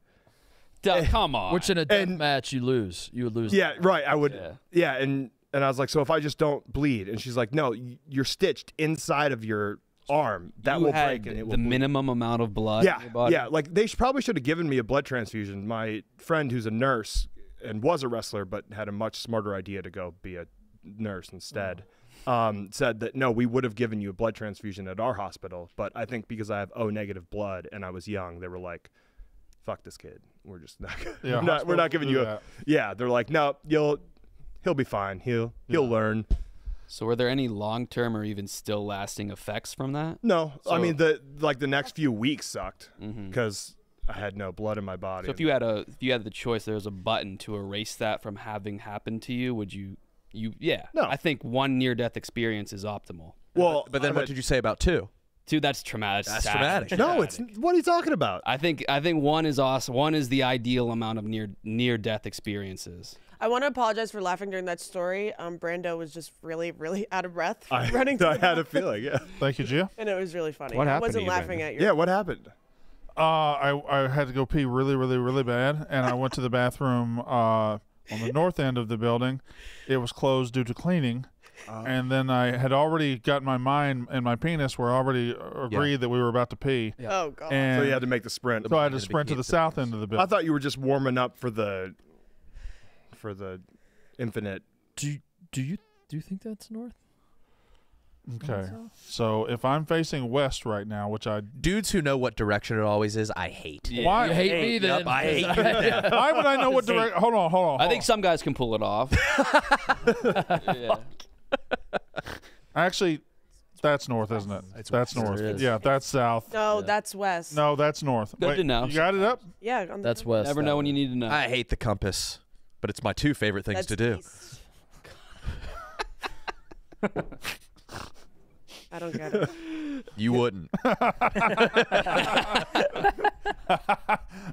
and, come on. Which in a death and, match you lose, you would lose. Yeah, right. I would. Yeah, yeah and and I was like, so if I just don't bleed, and she's like, no, you're stitched inside of your arm. That you will break. And it will the bleed. minimum amount of blood. Yeah, in your body. yeah. Like they should, probably should have given me a blood transfusion. My friend, who's a nurse and was a wrestler, but had a much smarter idea to go be a nurse instead. Oh. Um, said that, no, we would have given you a blood transfusion at our hospital, but I think because I have O negative blood and I was young, they were like, fuck this kid. We're just not, yeah, we're, not we're not giving you a, that. yeah. They're like, no, you'll, he'll be fine. He'll, yeah. he'll learn. So were there any long-term or even still lasting effects from that? No. So, I mean, the, like the next few weeks sucked because mm-hmm. I had no blood in my body. So if you had a, if you had the choice, there was a button to erase that from having happened to you, would you? You yeah. No. I think one near death experience is optimal. Well, but, but then I mean, what did you say about two? Two, that's traumatic. That's traumatic. No, it's what are you talking about? I think I think one is awesome. One is the ideal amount of near near death experiences. I want to apologize for laughing during that story. Um, Brando was just really, really out of breath I, running. Through I had a feeling. Yeah. Thank you, Gia. And it was really funny. What I happened? I wasn't to you, laughing Brando? at you. Yeah. What happened? Uh, I I had to go pee really, really, really bad, and I went to the bathroom. Uh. On the north end of the building, it was closed due to cleaning, um, and then I had already got my mind and my penis were already agreed yeah. that we were about to pee. Yeah. Oh god! And so you had to make the sprint. So I had to sprint to the south end of the building. I thought you were just warming up for the for the infinite. Do you, do you do you think that's north? Okay, so if I'm facing west right now, which I dudes who know what direction it always is, I hate. Yeah. Why you hate, hate me then? Yep, I hate. I, yeah. Why would I know what direction? Hold on, hold on. Hold I think on. some guys can pull it off. yeah. Actually, that's north, isn't it? That's, that's north. It yeah, that's south. No, yeah. that's west. No, that's north. Good Wait, to know. You got it up? Yeah, on the that's west. Never know when you need to know. I hate the compass, but it's my two favorite things that's to do. I don't get it. You wouldn't. All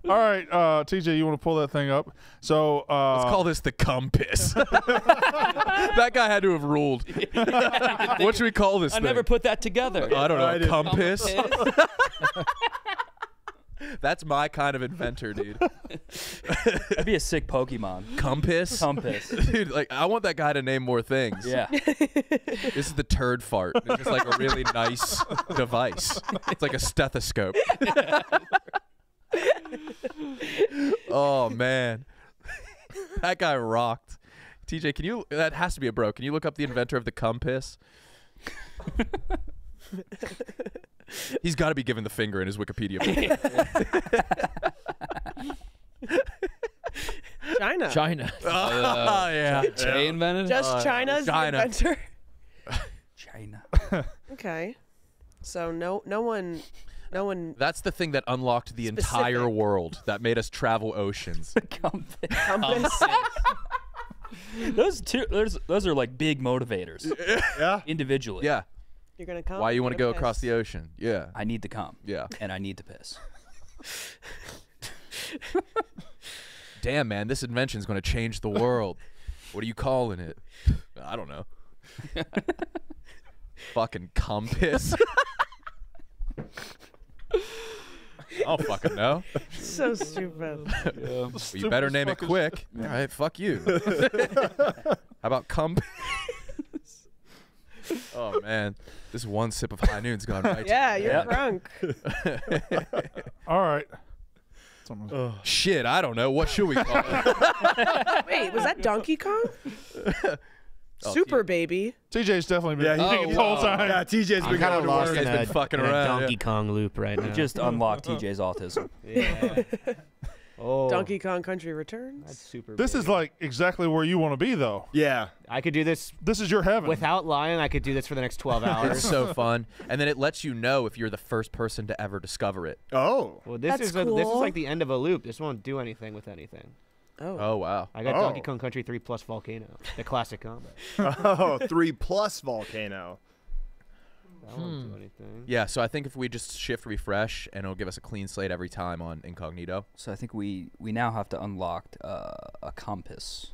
right, uh, T J, you want to pull that thing up? So uh, let's call this the compass. That guy had to have ruled. What should we call this? I thing? never put that together. I don't know. I compass. That's my kind of inventor, dude. That'd be a sick Pokemon. Compass? Compass. Dude, like, I want that guy to name more things. Yeah. This is the turd fart. It's just like a really nice device. It's like a stethoscope. Oh, man. That guy rocked. T J, can you... That has to be a bro. Can you look up the inventor of the compass? He's got to be given the finger in his Wikipedia page. China. China. Oh, uh, yeah. China. Invented? Just uh, China's China. inventor. China. Okay. So no no one no one That's the thing that unlocked the specific. entire world. That made us travel oceans. Compass. Compass. Those two those those are like big motivators. Yeah. Individually. Yeah. You're gonna come. Why you want to go piss. across the ocean? Yeah. I need to come. Yeah. And I need to piss. Damn, man, this invention's gonna change the world. What are you calling it? I don't know. Fucking compass. I don't fucking know. So stupid. Yeah. Well, you better name it quick. All right, fuck you. How about compass? Oh man, this one sip of High Noon's gone right. Yeah, you're yeah. drunk. All right. Uh, Shit, I don't know. What should we call it? Wait, was that Donkey Kong? Oh, Super yeah. Baby. T J's definitely been yeah, oh, it the whole time. Yeah, T J's I'm been kind of lost in that fucking in around, Donkey yeah. Kong loop right now. You just unlocked T J's autism. Yeah. Oh. Donkey Kong Country returns. That's super. This big. Is like exactly where you want to be, though. Yeah, I could do this. This is your heaven. Without lying, I could do this for the next twelve hours. It's so fun, and then it lets you know if you're the first person to ever discover it. Oh, well, this That's is cool. a, this is like the end of a loop. This won't do anything with anything. Oh. Oh wow! I got oh. Donkey Kong Country three plus volcano, the classic combo. Oh, three plus volcano. That hmm. won't do anything. Yeah, so I think if we just shift refresh, and it'll give us a clean slate every time on incognito. So I think we we now have to unlock uh, a compass.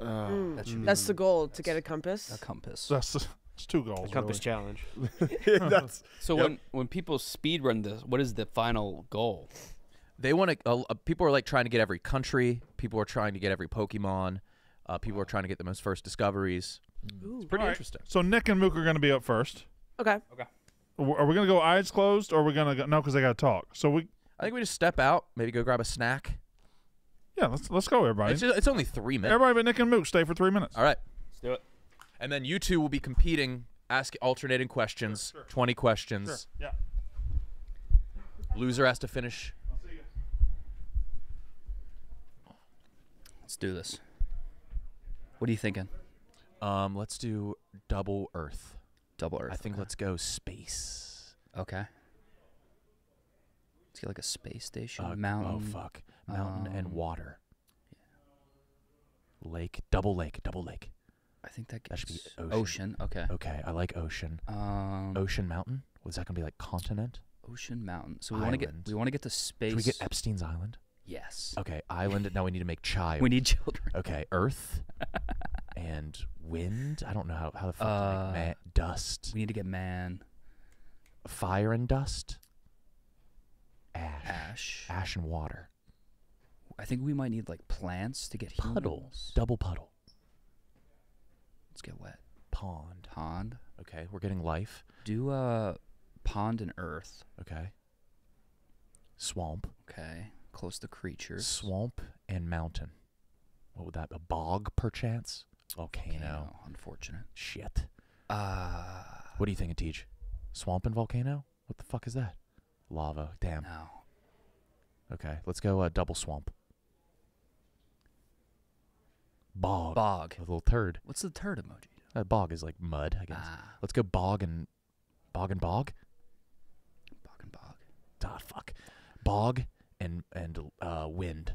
Uh, mm. that that's the goal to get a compass. A compass. That's, that's two goals. A compass really. Challenge. Yeah, that's, so yep. when when people speedrun this, what is the final goal? They want to. Uh, people are like trying to get every country. People are trying to get every Pokemon. Uh, people are trying to get the most first discoveries. Ooh. It's pretty right. interesting. So Nick and Mook are going to be up first. Okay. Okay. Are we going to go eyes closed, or are we going to go? No, because they got to talk. So we. I think we just step out. Maybe go grab a snack. Yeah, let's let's go, everybody. It's, just, it's only three minutes. Everybody but Nick and Mook stay for three minutes. All right. Let's do it. And then you two will be competing, ask alternating questions, sure, sure. twenty questions. Sure. Yeah. Loser has to finish. Let's do this. What are you thinking? Um, let's do double Earth. Double Earth. I think okay. let's go space. Okay. Let's get like a space station, uh, mountain. Oh fuck! Mountain um, and water. Yeah. Lake, double lake, double lake. I think that, that should be ocean. Ocean. Okay. Okay, I like ocean. Um, ocean mountain. Was that gonna be like continent? Ocean mountain. So we want to get we want to get to space. Should we get Epstein's Island? Yes. Okay, island. Now we need to make chai. We need children. Okay, earth and wind. I don't know how, how the fuck uh, to make man. Dust. We need to get man. Fire and dust. Ash. Ash. Ash and water. I think we might need like plants to get puddle. Humans. Double puddle. Let's get wet. Pond. Pond. Okay, we're getting life. Do uh, pond and earth. Okay. Swamp. Okay. Close to creatures. Swamp and mountain. What would that be? A bog, perchance? Volcano. Volcano. Unfortunate. Shit. Uh, what do you think, Ateej? Swamp and volcano? What the fuck is that? Lava. Damn. No. Okay, let's go uh, double swamp. Bog. Bog. A little turd. What's the turd emoji? Uh, bog is like mud, I guess. Ah. Let's go bog and... Bog and bog? Bog and bog. Ah, fuck. Bog... and and uh wind.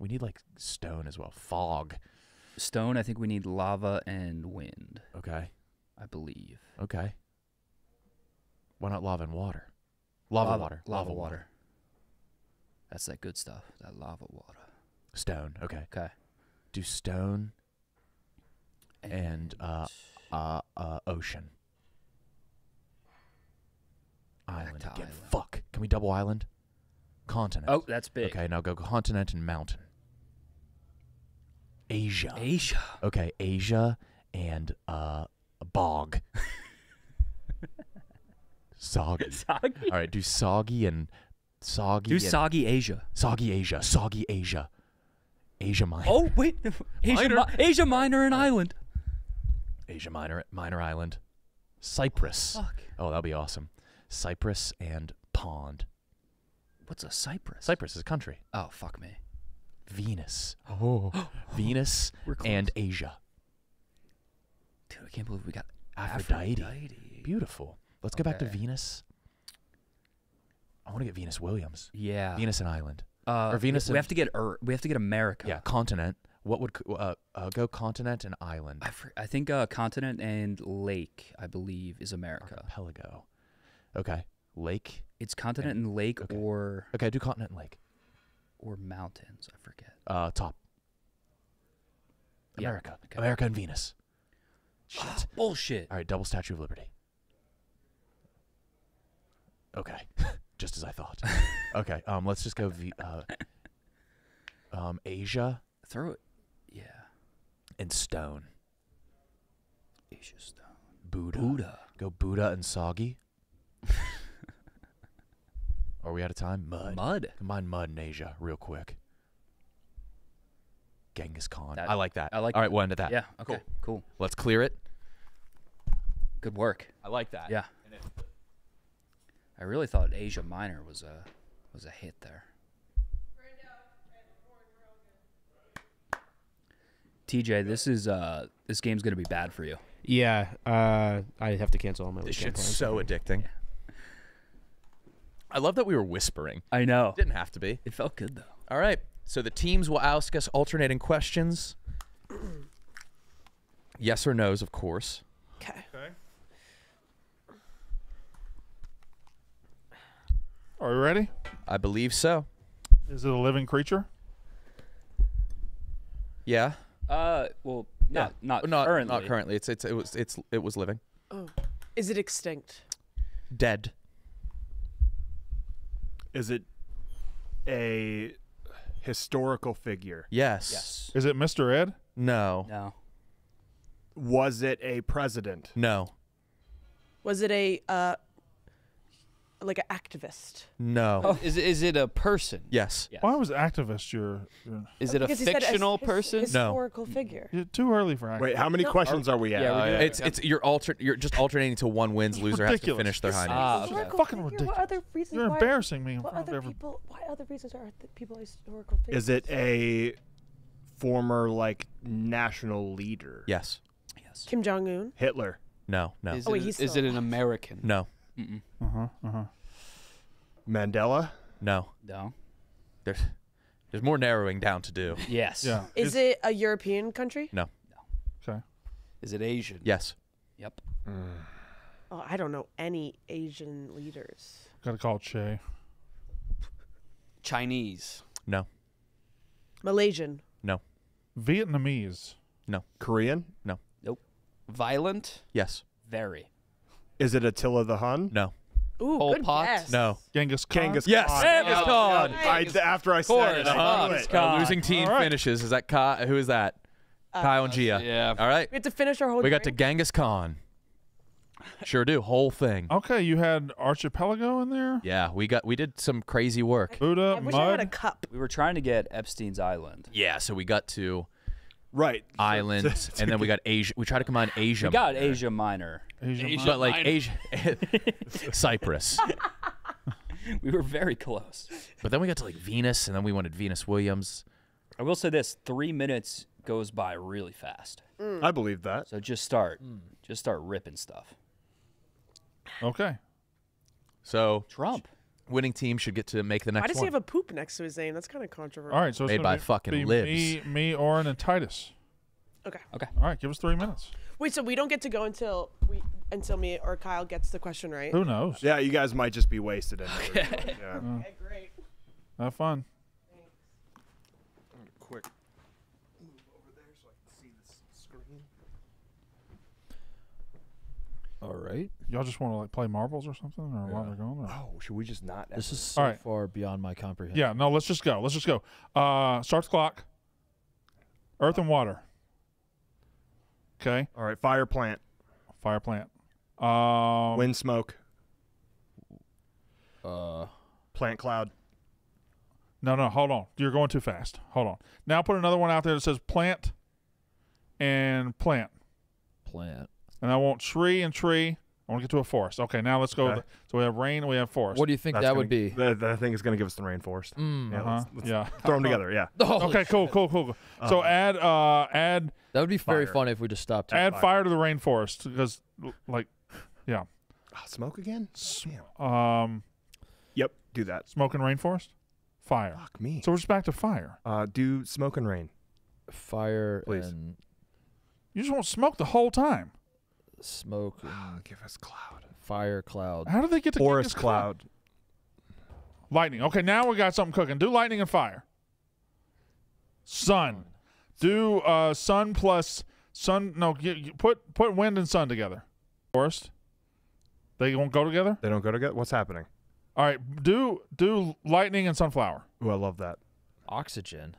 We need like stone as well. Fog. Stone. I think we need lava and wind. Okay. I believe. Okay. Why not lava and water? Lava, lava water. Lava, lava water. water. That's that good stuff. That lava water. Stone. Okay. Okay. Do stone and, and uh uh uh ocean. Island again. Island. Fuck. Can we double island? Continent. Oh, that's big. Okay, now go continent and mountain. Asia. Asia. Okay, Asia and uh, a bog. Soggy. Soggy. All right, do soggy and soggy. Do and soggy Asia. Soggy Asia. Soggy Asia. Asia Minor. Oh wait, Asia Minor, mi Asia Minor and Island. Asia Minor, Minor Island. Cyprus. Oh, fuck. Oh, that'll be awesome. Cyprus and pond. What's a Cyprus? Cyprus is a country. Oh, fuck me. Venus. Oh. Venus and Asia. Dude, I can't believe we got Aphrodite. Aphrodite. Beautiful. Let's okay. go back to Venus. I want to get Venus Williams. Yeah. Venus and Island. Uh, or Venus. We, and we have to get Earth. We have to get America. Yeah, continent. What would uh, uh, go continent and island? I, I think uh, continent and lake, I believe, is America. Archipelago. Okay, lake. It's continent and, and lake okay. or... Okay, do continent and lake. Or mountains, I forget. Uh, top. America. Yeah, okay. America and Venus. Shit. Oh, bullshit. All right, double Statue of Liberty. Okay, just as I thought. Okay, um, let's just go v uh, um, Asia. Throw it. Yeah. And stone. Asia Stone. Buddha. Buddha. Go Buddha and Soggy. Are we out of time? Mud. Mud. Combine Mud and Asia real quick. Genghis Khan. That, I like that. I like All right, we'll end at that. Yeah, okay, cool. cool. Let's clear it. Good work. I like that. Yeah. And it, I really thought Asia Minor was a, was a hit there. T J, this is uh, this game's gonna be bad for you. Yeah, uh, I have to cancel all my. This shit's plans. so addicting. Yeah. I love that we were whispering. I know. Didn't have to be. It felt good though. All right, so the teams will ask us alternating questions. Yes or no's, of course. Okay. Okay. Are we ready? I believe so. Is it a living creature? Yeah. Uh, well, no, yeah. not not currently. Not currently. It's it's it was it's it was living. Oh, is it extinct? Dead. Is it a historical figure? Yes. Yes. Is it Mister Ed? No. No. Was it a president? No. Was it a uh, like an activist? No. Oh. Is is it a person? Yes. Yes. Why was activist your? your... Is it a fictional a, person? His, no. Historical figure. You're too early for activist. Wait, how many no. questions are, are we at? Yeah, uh, yeah. It's it's you're alter you're just alternating to one wins, loser ridiculous. has to finish their high. Ah, okay. Figure, fucking ridiculous. What other reasons? You're embarrassing me. What other people? Why other reasons are people historical figures? Is it a former like national leader? Yes. Yes. Kim Jong Un. Hitler. No. No. Is, oh, wait, it, is it an American? No. Mm-mm. Uh-huh, uh-huh. Mandela? No. No. There's there's more narrowing down to do. Yes. Yeah. Is it's, it a European country? No. No. Sorry. Is it Asian? Yes. Yep. Mm. Oh, I don't know any Asian leaders. Gotta call Che. Chinese? No. Malaysian? No. Vietnamese? No. Korean? No. Nope. Violent? Yes. Very. Is it Attila the Hun? No. Ooh, Pol good Pot? Guess. No. Genghis Khan? Genghis Khan. Yes, Genghis Khan. Yes. I, after I said it, I knew it. Uh, losing team right. finishes. Is that Kai? Who is that? Uh, Kyle and Gia. Yeah. All right. We had to finish our whole We drink? got to Genghis Khan. Sure do. Whole thing. Okay, you had Archipelago in there? Yeah, we got we did some crazy work. Buddha, I wish mud. I had a cup. We were trying to get Epstein's Island. Yeah, so we got to... Right. Island, and then we got Asia. We try to combine Asia. We got Asia Minor. Asia Asia but like minor. Asia. Cyprus. We were very close. But then we got to like Venus, and then we wanted Venus Williams. I will say this, three minutes goes by really fast. Mm. I believe that. So just start. Mm. Just start ripping stuff. Okay. So. Trump. Winning team should get to make the next one. Why does one. he have a poop next to his name? That's kind of controversial. All right, so it's made by be, fucking be libs. Me, me, Oren, and Titus. Okay. Okay. All right, give us three minutes. Wait, so we don't get to go until we until me or Kyle gets the question right? Who knows? Yeah, you guys might just be wasted. Okay. Yeah. Okay, great. Have fun. Thanks. I'm gonna quick move over there so I can see this screen. All right. Y'all just want to like play marbles or something, or yeah. while they're going? Or? Oh, should we just not? This is so right. far beyond my comprehension. Yeah, no. Let's just go. Let's just go. Uh, start the clock. Earth and water. Okay. All right. Fire plant. Fire plant. Um, Wind smoke. Uh, plant cloud. No, no. Hold on. You're going too fast. Hold on. Now put another one out there that says plant and plant. Plant. And I want tree and tree. I want to get to a forest. Okay, now let's go. Okay. With the, so we have rain and we have forest. What do you think That's that gonna, would be? That, that I think it's going to give us the rainforest. Mm, yeah, uh-huh. let's, let's yeah. Throw them together, yeah. Holy okay, cool, cool, cool, cool. Uh, so add... Uh, add. That would be fire. very funny if we just stopped. Add fire. fire to the rainforest because, like, yeah. Uh, smoke again? Damn. Um, yep, do that. Smoke and rainforest? Fire. Fuck me. So we're just back to fire. Uh, do smoke and rain. Fire Please. and... You just won't smoke the whole time. Smoke. Oh, give us cloud. Fire cloud. How do they get to forest cloud? cloud? Lightning. Okay, now we got something cooking. Do lightning and fire. Sun. Do uh, sun plus sun. No, put put wind and sun together. Forest. They won't go together. They don't go together. What's happening? All right. Do do lightning and sunflower. Ooh, I love that. Oxygen.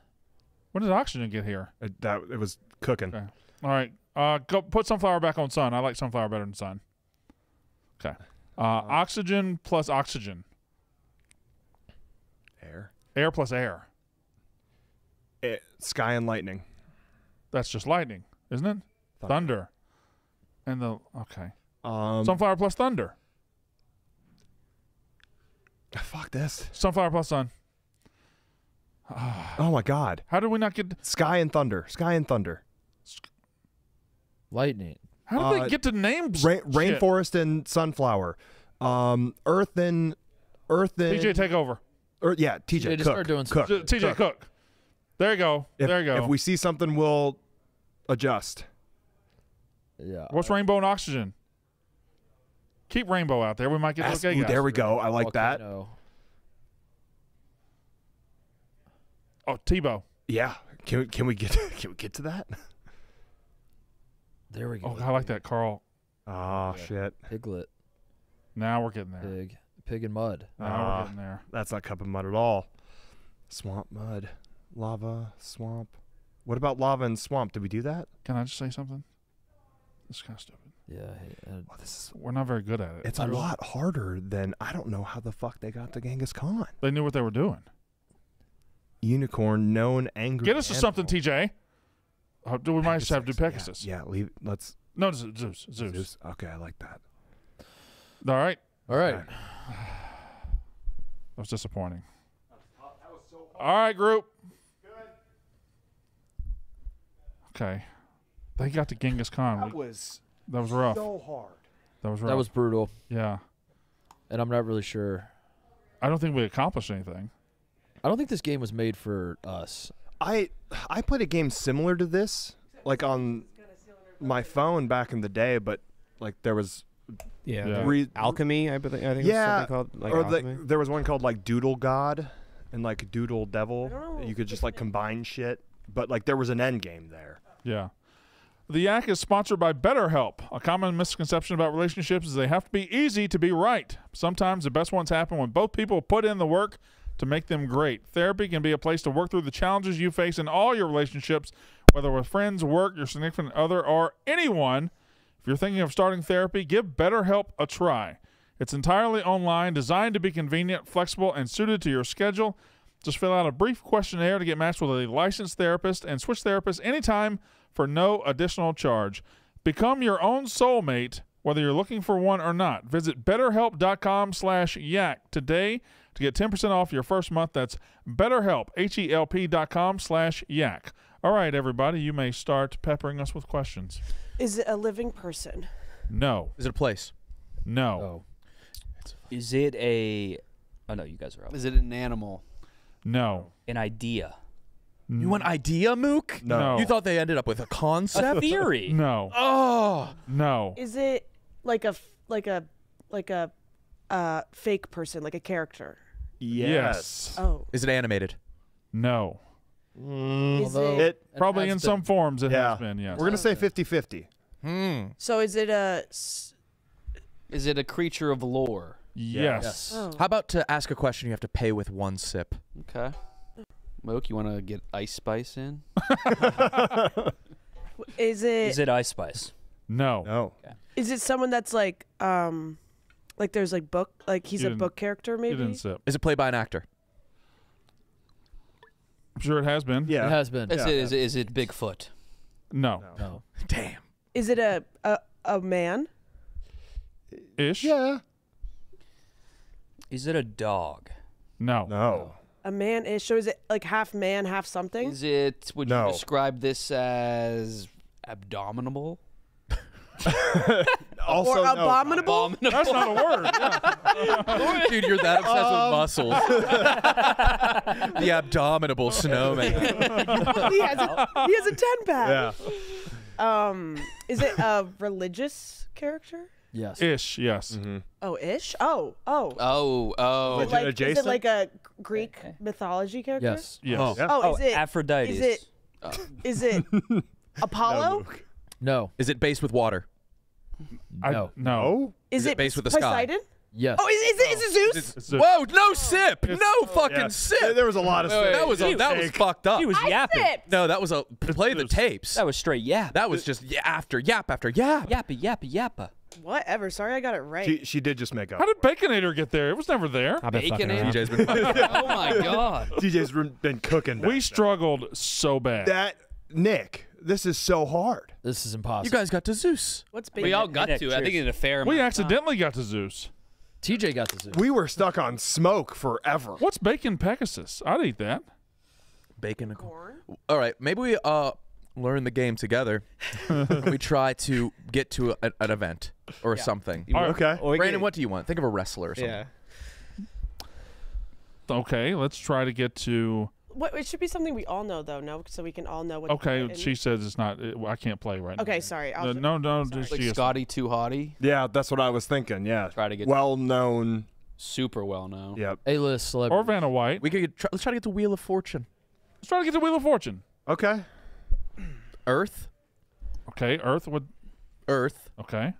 When did oxygen get here? It, that it was cooking. Okay. All right. Uh, go put sunflower back on sun. I like sunflower better than sun. Okay. Uh, uh, oxygen plus oxygen. Air. Air plus air. It, sky and lightning. That's just lightning, isn't it? Thunder. Thunder. And the okay. Um, sunflower plus thunder. Fuck this. Sunflower plus sun. Oh my god. How did we not get sky and thunder? Sky and thunder. Lightning. How did uh, they get to name ra rainforest shit? And sunflower? Um, earth and earth and T J take over. Or, yeah, T J they just Cook. Doing Cook. T J Cook. Cook. There you go. If, there you go. If we see something, we'll adjust. Yeah. What's rainbow and oxygen? Keep rainbow out there. We might get Ask, okay. Ooh, there we go. I like Volcano. That. Oh, Tebow. Yeah. Can we, can we get can we get to that? There we go. Oh, I like that, Carl. Oh, yeah. Shit. Piglet. Now we're getting there. Pig. Pig and mud. Now uh, we're getting there. That's not cup of mud at all. Swamp mud. Lava. Swamp. What about lava and swamp? Did we do that? Can I just say something? It's kind of stupid. Yeah. I, I, well, this is, we're not very good at it. It's a lot harder than, I don't know how the fuck they got to Genghis Khan. They knew what they were doing. Unicorn, known angry Get us animal. To something, T J. Oh, do we Pegasus, might just have to do Pegasus. Yeah, yeah, leave. Let's. No, Zeus. Zeus. Okay, I like that. All right. All right. All right. That was disappointing. That was so hard. All right, group. Good. Okay. They got to Genghis Khan. That was. That was rough. So hard. That was rough. That was brutal. Yeah. And I'm not really sure. I don't think we accomplished anything. I don't think this game was made for us. I I played a game similar to this, like on my phone back in the day, but like there was, yeah, yeah. Alchemy. I, I think it yeah, was called, like, or the, there was one called like Doodle God and like Doodle Devil. You could just like combine shit, but like there was an end game there. Yeah. The Yak is sponsored by BetterHelp. A common misconception about relationships is they have to be easy to be right. Sometimes the best ones happen when both people put in the work to make them great. Therapy can be a place to work through the challenges you face in all your relationships, whether with friends, work, your significant other, or anyone. If you're thinking of starting therapy, give BetterHelp a try. It's entirely online, designed to be convenient, flexible, and suited to your schedule. Just fill out a brief questionnaire to get matched with a licensed therapist and switch therapists anytime for no additional charge. Become your own soulmate, whether you're looking for one or not. Visit BetterHelp dot com slash yak today to get ten percent off your first month. That's BetterHelp, H E L P dot com slash yak. All right, everybody, you may start peppering us with questions. Is it a living person? No. Is it a place? No. Oh. Is it a... Oh, no, you guys are up. Is it an animal? No. An idea? No. You want idea, Mook? No. You thought they ended up with a concept? A theory? No. Oh! No. Is it like a... like a... like a... Uh, fake person, like a character. Yes. yes. Oh. Is it animated? No. Mm, is it, it probably in been. some forms it yeah. has been. Yes. We're gonna say fifty fifty. Hmm. So is it a? Is it a creature of lore? Yes. yes. Oh. How about to ask a question? You have to pay with one sip. Okay. Moke, you want to get Ice Spice in? Is it? Is it Ice Spice? No. No. Okay. Is it someone that's like um? Like there's like book, like he's a book character maybe? Didn't sip. Is it played by an actor? I'm sure it has been. Yeah. It has been. Is, yeah. it, is, it, is it Bigfoot? No. no. No. Damn. Is it a, a, a man? Ish? Yeah. Is it a dog? No. No. A man-ish, so is it like half man, half something? Is it, would no. you describe this as abdominable? Also, or abominable? No. abominable? That's not a word. Yeah. Dude, you're that obsessed um. with muscles. The abominable snowman. He has a, he has a ten pack. Yeah. Um, is it a religious character? Yes. Ish. Yes. Mm-hmm. Oh, ish. Oh, oh. Oh, oh. Is it like, adjacent? Is it like a Greek okay. mythology character? Yes. Yes. Oh, oh, oh is it Aphrodite? Is it? Oh. Is it Apollo? No. No. Is it based with water? I, no. No. Is, is it, it based with the sky? Poseidon? Yes. Oh, is, is, is it Zeus? It's Zeus? Whoa, no sip. It's, no fucking yes. sip. There was a lot of sip. That was, a, that was fucked up. He was yapping. No, that was a play the tapes. That was straight yap. That was just yap after yap after yap. Yappa, yappa, yappa. Whatever. Sorry, I got it right. She, she did just make up. How did Baconator get there? It was never there. I've been Baconator. D J's been oh, my God. D J's been cooking. We struggled now. so bad. That, Nick, this is so hard. This is impossible. You guys got to Zeus. What's we all got Nick, to. Cheers. I think it's a fair amount. We accidentally got to Zeus. T J got to Zeus. We were stuck on smoke forever. What's bacon Pegasus? I'd eat that. Bacon. Corn. All right. Maybe we uh learn the game together. We try to get to a, an event or yeah. something. Right, okay. Brandon, what do you want? Think of a wrestler or something. Yeah. Okay. Let's try to get to... What, it should be something we all know, though, no? So we can all know what... Okay, she says it's not... It, I can't play right okay, now. Okay, sorry. I'll no, no. no sorry. Like Scotty Too Hotty? Yeah, that's what I was thinking, yeah. Try to get... Well-known. Super well-known. Yep. A-list celebrity. Or Vanna White. We could get, try, let's try to get to Wheel of Fortune. Let's try to get to Wheel of Fortune. Okay. Earth. Okay, Earth would... Earth. Okay.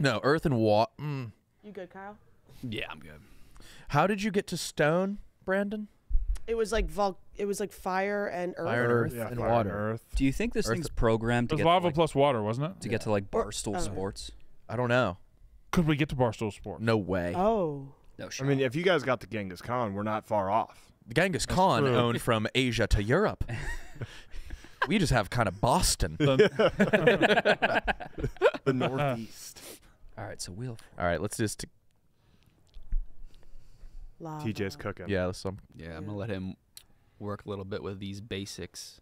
No, Earth and Water. Mm. You good, Kyle? Yeah, I'm good. How did you get to Stone, Brandon? It was like vol. It was like fire and earth, fire and, earth yeah, and fire water. And earth. Do you think this earth thing's programmed? To it was get lava to like, plus water, wasn't it? To yeah. get to like Barstool or, Sports. I don't know. Could we get to Barstool Sports? No way. Oh. No shit. I mean, if you guys got to Genghis Khan, we're not far off. The Genghis That's Khan true. owned from Asia to Europe. We just have kind of Boston. The, the Northeast. All right, so we'll. All right, let's just. Lava. T J's cooking. Yeah, some. Yeah, yeah, I'm gonna let him work a little bit with these basics.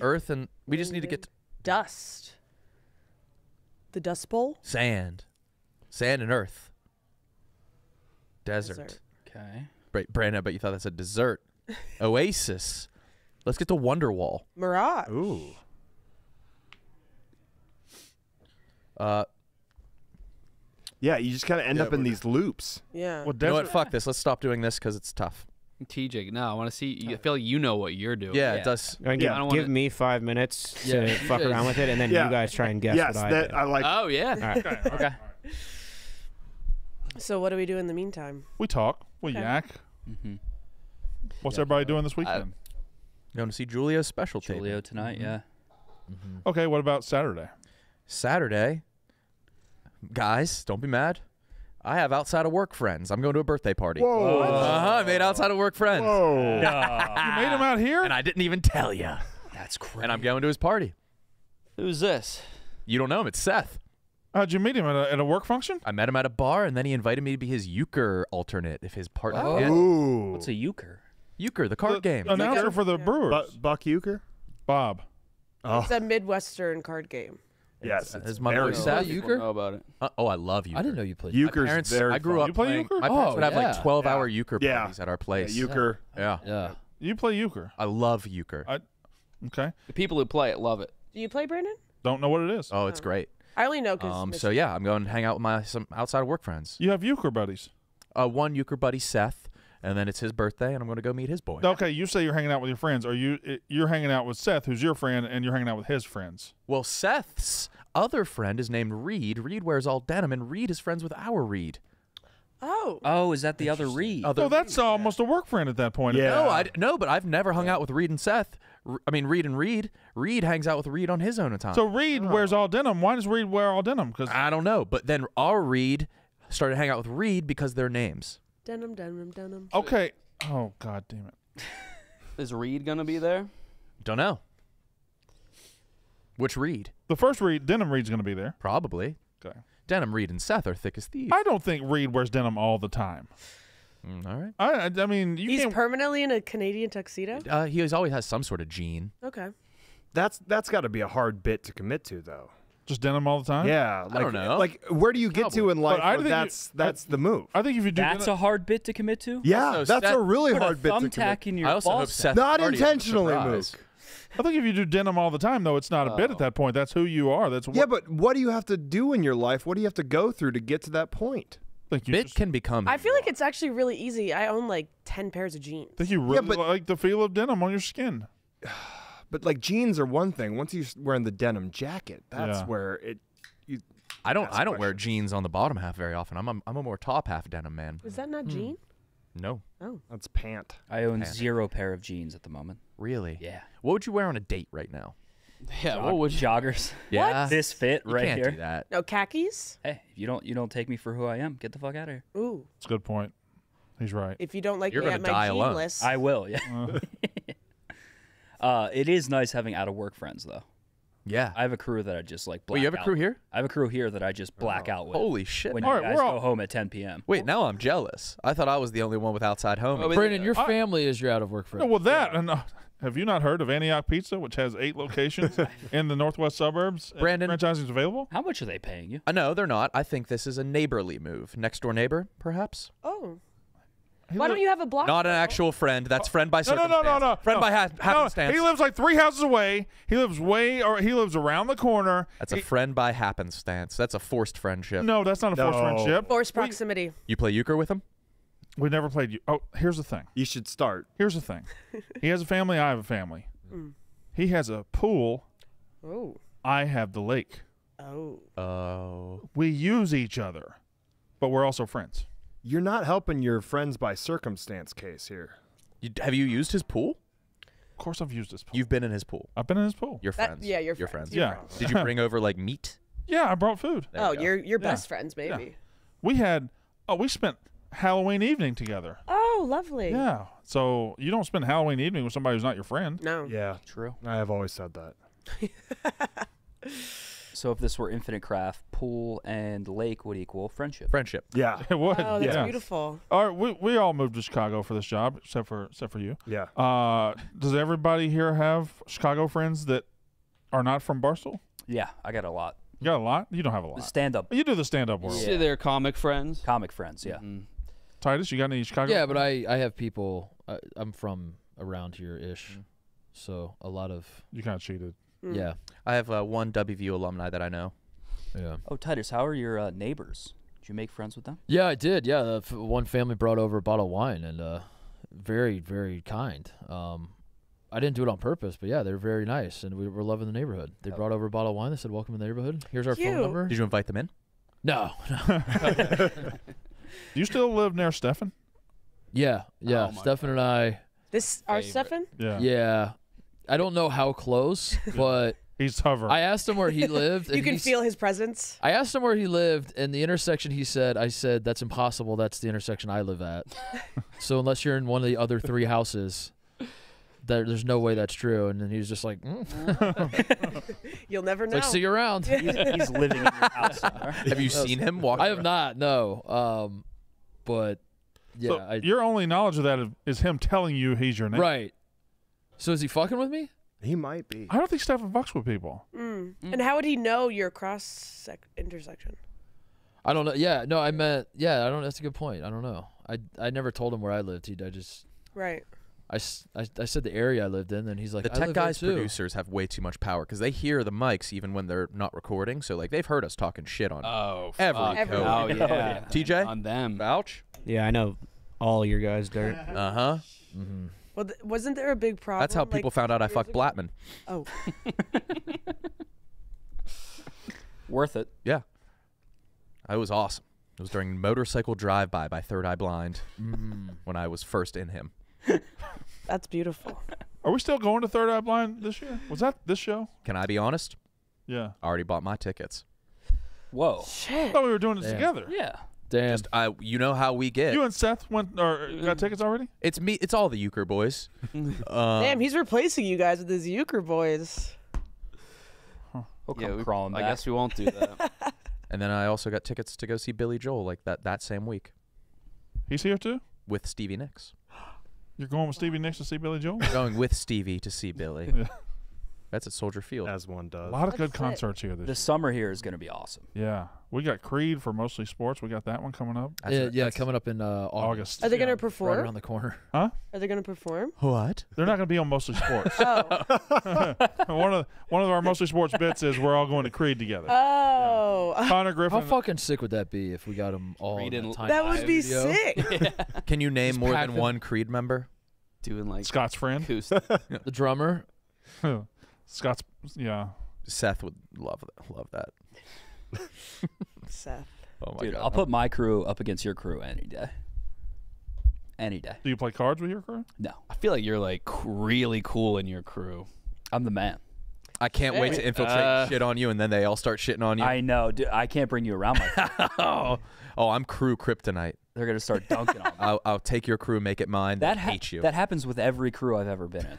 Earth and we just need to get to dust. The Dust Bowl. Sand, sand and earth. Desert. Desert. Okay. Right, Brandon, I bet you thought that said dessert. Oasis. Let's get to Wonderwall. Mirage. Ooh. Uh. Yeah, you just kind of end yeah, up in these loops. Yeah. Well, you know what? Fuck this. Let's stop doing this because it's tough. T J, no, I want to see. I feel like you know what you're doing. Yeah, yeah. it does. I mean, yeah. Give, I don't give wanna... me five minutes yeah. to fuck around with it, and then yeah. you guys try and guess yes, what I that, did. I like. Oh yeah. All right. Okay. Okay. So what do we do in the meantime? We talk. We okay. yak. Mm-hmm. What's yeah, everybody doing this weekend? I, going to see Julio's special. Julio tape. tonight. Mm-hmm. Yeah. Mm-hmm. Okay. What about Saturday? Saturday. Guys, don't be mad. I have outside of work friends. I'm going to a birthday party. Whoa. Uh-huh, I made outside of work friends. Whoa. You made them out here? And I didn't even tell you. That's crazy. And I'm going to his party. Who's this? You don't know him. It's Seth. How'd you meet him? At a, at a work function? I met him at a bar, and then he invited me to be his euchre alternate if his partner oh. did. What's a euchre? Euchre, the card the, game. Announcer for the yeah. Brewers. Bu Buck Euchre? Bob. Oh. It's a Midwestern card game. Yes, it's, it's my boy Seth. Euchre? Know about it. Uh, oh, I love euchre. I didn't know you played euchre. My parents, I grew fun. up playing. You play my parents oh, would have yeah. like twelve-hour yeah. euchre parties yeah. at our place. Yeah, euchre. Yeah. yeah. yeah. You play euchre. I love euchre. I, okay. The people who play it love it. Do you play, Brandon? Don't know what it is. Oh, it's oh. great. I only know because. Um, so yeah, I'm going to hang out with my some outside work friends. You have euchre buddies. Uh, one euchre buddy, Seth, and then it's his birthday, and I'm going to go meet his boy. Okay, you say you're hanging out with your friends. Are you? You're hanging out with Seth, who's your friend, and you're hanging out with his friends. Well, Seth's other friend is named Reed. Reed wears all denim, and Reed is friends with our Reed. Oh. Oh, is that the other Reed? Other oh, that's Reed. almost a work friend at that point. Yeah. No, I, no, but I've never hung yeah. out with Reed and Seth. I mean, Reed and Reed. Reed hangs out with Reed on his own time. So Reed oh. wears all denim. Why does Reed wear all denim? Because I don't know. But then our Reed started hanging out with Reed because their names. Denim, denim, denim. Okay. Oh, God damn it. Is Reed going to be there? Don't know. Which Reed? The first Reed, Denim Reed's going to be there. Probably. Okay. Denim, Reed, and Seth are thick as thieves. I don't think Reed wears denim all the time. Mm, all right. I, I mean, you He's can't... permanently in a Canadian tuxedo? Uh, he always has some sort of jean. Okay. That's That's got to be a hard bit to commit to, though. Just denim all the time? Yeah. Like, I don't know. Like, where do you get Probably. to in life where that's, you, that's I, the move? I think if you do That's a hard bit to commit to? Yeah, also, that's Seth, a really hard a bit to commit to. Thumbtack in your I also hope Seth Not intentionally, Mook. I think if you do denim all the time, though, it's not a oh. bit at that point. That's who you are. That's what Yeah, but what do you have to do in your life? What do you have to go through to get to that point? Like bit just, can become. I feel like it's actually really easy. I own, like, ten pairs of jeans. I think you really yeah, but, like the feel of denim on your skin. But, like, jeans are one thing. Once you're wearing the denim jacket, that's yeah. where it... You, I don't. I don't question. wear jeans on the bottom half very often. I'm a, I'm a more top half denim man. Is that not mm. jean? No. Oh, that's pant. I own pant. zero pair of jeans at the moment. Really? Yeah. What would you wear on a date right now? Yeah. Jog what would joggers? Yeah. What? This fit right you can't here. Do that. No khakis. Hey, if you don't you don't take me for who I am, get the fuck out of here. Ooh. That's a good point. He's right. If you don't like You're me at my jean list, I will. Yeah. Uh. Uh, it is nice having out of work friends though. Yeah, I have a crew that I just like. Black Wait, you have out. a crew here? I have a crew here that I just black oh. out with. Holy shit! When all you right, guys we're all... go home at ten P M Wait, now I'm jealous. I thought I was the only one with outside home. Oh, Brendan, your I... family is your out of work friend. No, well, that yeah. and uh, have you not heard of Antioch Pizza, which has eight locations in the northwest suburbs? Brendan, franchising is available. How much are they paying you? I uh, know they're not. I think this is a neighborly move. Next door neighbor, perhaps. Oh. He Why don't you have a block? Not an actual friend. That's friend by circumstance. No, no, no, no, no. Friend no. by ha happenstance. No, he lives like three houses away. He lives way, or he lives around the corner. That's he a friend by happenstance. That's a forced friendship. No, that's not a no. forced friendship. Forced proximity. We, you play euchre with him? We never played euchre. Oh, here's the thing. You should start. Here's the thing. He has a family. I have a family. Mm. He has a pool. Oh. I have the lake. Oh. Oh. We use each other, but we're also friends. You're not helping your friends by circumstance case here. You, have you used his pool? Of course I've used his pool. You've been in his pool. I've been in his pool. Your friends. That, yeah, your friends. friends. Yeah. Friends. Did you bring over like meat? Yeah, I brought food. There oh, you're you're yeah. best friends, maybe. Yeah. We had oh, we spent Halloween evening together. Oh, lovely. Yeah. So you don't spend Halloween evening with somebody who's not your friend. No. Yeah. True. I have always said that. So if this were Infinite Craft, pool and lake would equal friendship. Friendship. Yeah. It would. Oh, that's yeah. beautiful. All right, we, we all moved to Chicago for this job, except for except for you. Yeah. Uh, does everybody here have Chicago friends that are not from Barstool? Yeah, I got a lot. You got a lot? You don't have a lot. Stand-up. You do the stand-up world. Yeah. They're comic friends. Comic friends, yeah. Mm-hmm. Titus, you got any Chicago Yeah, friends? But I, I have people. I, I'm from around here-ish, mm-hmm. so a lot of... You kind of cheated. Mm. Yeah, I have uh, one W V U alumni that I know. Yeah. Oh, Titus, how are your uh, neighbors? Did you make friends with them? Yeah, I did. Yeah, uh, f one family brought over a bottle of wine, and uh, very, very kind. Um, I didn't do it on purpose, but yeah, they're very nice, and we were loving the neighborhood. They oh. brought over a bottle of wine. They said, "Welcome in the neighborhood. Here's our Cute. phone number." Did you invite them in? No. no. Do you still live near Stefan? Yeah, yeah. Oh, Stefan and I. This favorite. our Stefan? Yeah. Yeah. I don't know how close, but he's hovering. I asked him where he lived. And you can feel his presence. I asked him where he lived, and the intersection he said, I said, that's impossible. That's the intersection I live at. So unless you're in one of the other three houses, there, there's no way that's true. And then he was just like, mm. You'll never know. Like, see you around. He's, he's living in your house. Have you seen him walk? I have around? not, no. Um, but yeah. So I, your only knowledge of that is him telling you he's your neighbor. Right. So is he fucking with me? He might be. I don't think Stefan fucks with people. Mm. Mm. And how would he know your cross sec intersection? I don't know. Yeah, no, I meant. Yeah, I don't. That's a good point. I don't know. I I never told him where I lived. He I just. Right. I, I, I said the area I lived in, and he's like, the tech guys, producers have way too much power because they hear the mics even when they're not recording. So like they've heard us talking shit on oh every uh, every oh yeah T J on them. Ouch. Yeah, I know all your guys' dirt. Uh huh. Mm-hmm. Well, th wasn't there a big problem? That's how people like, found out I fucked ago? Blattman. Oh. Worth it. Yeah. It was awesome. It was during Motorcycle Drive-By by Third Eye Blind mm. when I was first in him. That's beautiful. Are we still going to Third Eye Blind this year? Was that this show? Can I be honest? Yeah. I already bought my tickets. Whoa. Shit. I thought we were doing this Damn. together. Yeah. Damn. Just, I, you know how we get. You and Seth went or got tickets already? It's me. It's all the euchre boys. uh, Damn, he's replacing you guys with his euchre boys. Huh. We'll yeah, come we, crawling back. I guess we won't do that. And then I also got tickets to go see Billy Joel like that that same week. He's here too? With Stevie Nicks. You're going with Stevie Nicks to see Billy Joel? I'm going with Stevie to see Billy. Yeah. That's at Soldier Field. As one does. A lot of That's good it. concerts here this The year. summer here is going to be awesome. Yeah. We got Creed for Mostly Sports. We got that one coming up. That's yeah, it. yeah coming up in uh, August. August. Are they yeah. going to perform? Right around the corner. Huh? Are they going to perform? What? They're not going to be on Mostly Sports. Oh. one, of, one of our Mostly Sports bits is we're all going to Creed together. Oh. Yeah. Connor Griffin. How fucking sick would that be if we got them all Creed in time? That would be video. sick. Yeah. Can you name Just more than them. one Creed member? Doing like Scott's friend. The drummer. Scott's, yeah. Seth would love that, love that. Seth. Oh my Dude, God. I'll put my crew up against your crew any day. Any day. Do you play cards with your crew? No. I feel like you're like really cool in your crew. I'm the man. I can't hey. wait to infiltrate uh, shit on you, and then they all start shitting on you. I know. Dude, I can't bring you around my crew. oh. oh, I'm crew kryptonite. They're going to start dunking on me. I'll, I'll take your crew and make it mine. That hate you. That happens with every crew I've ever been in.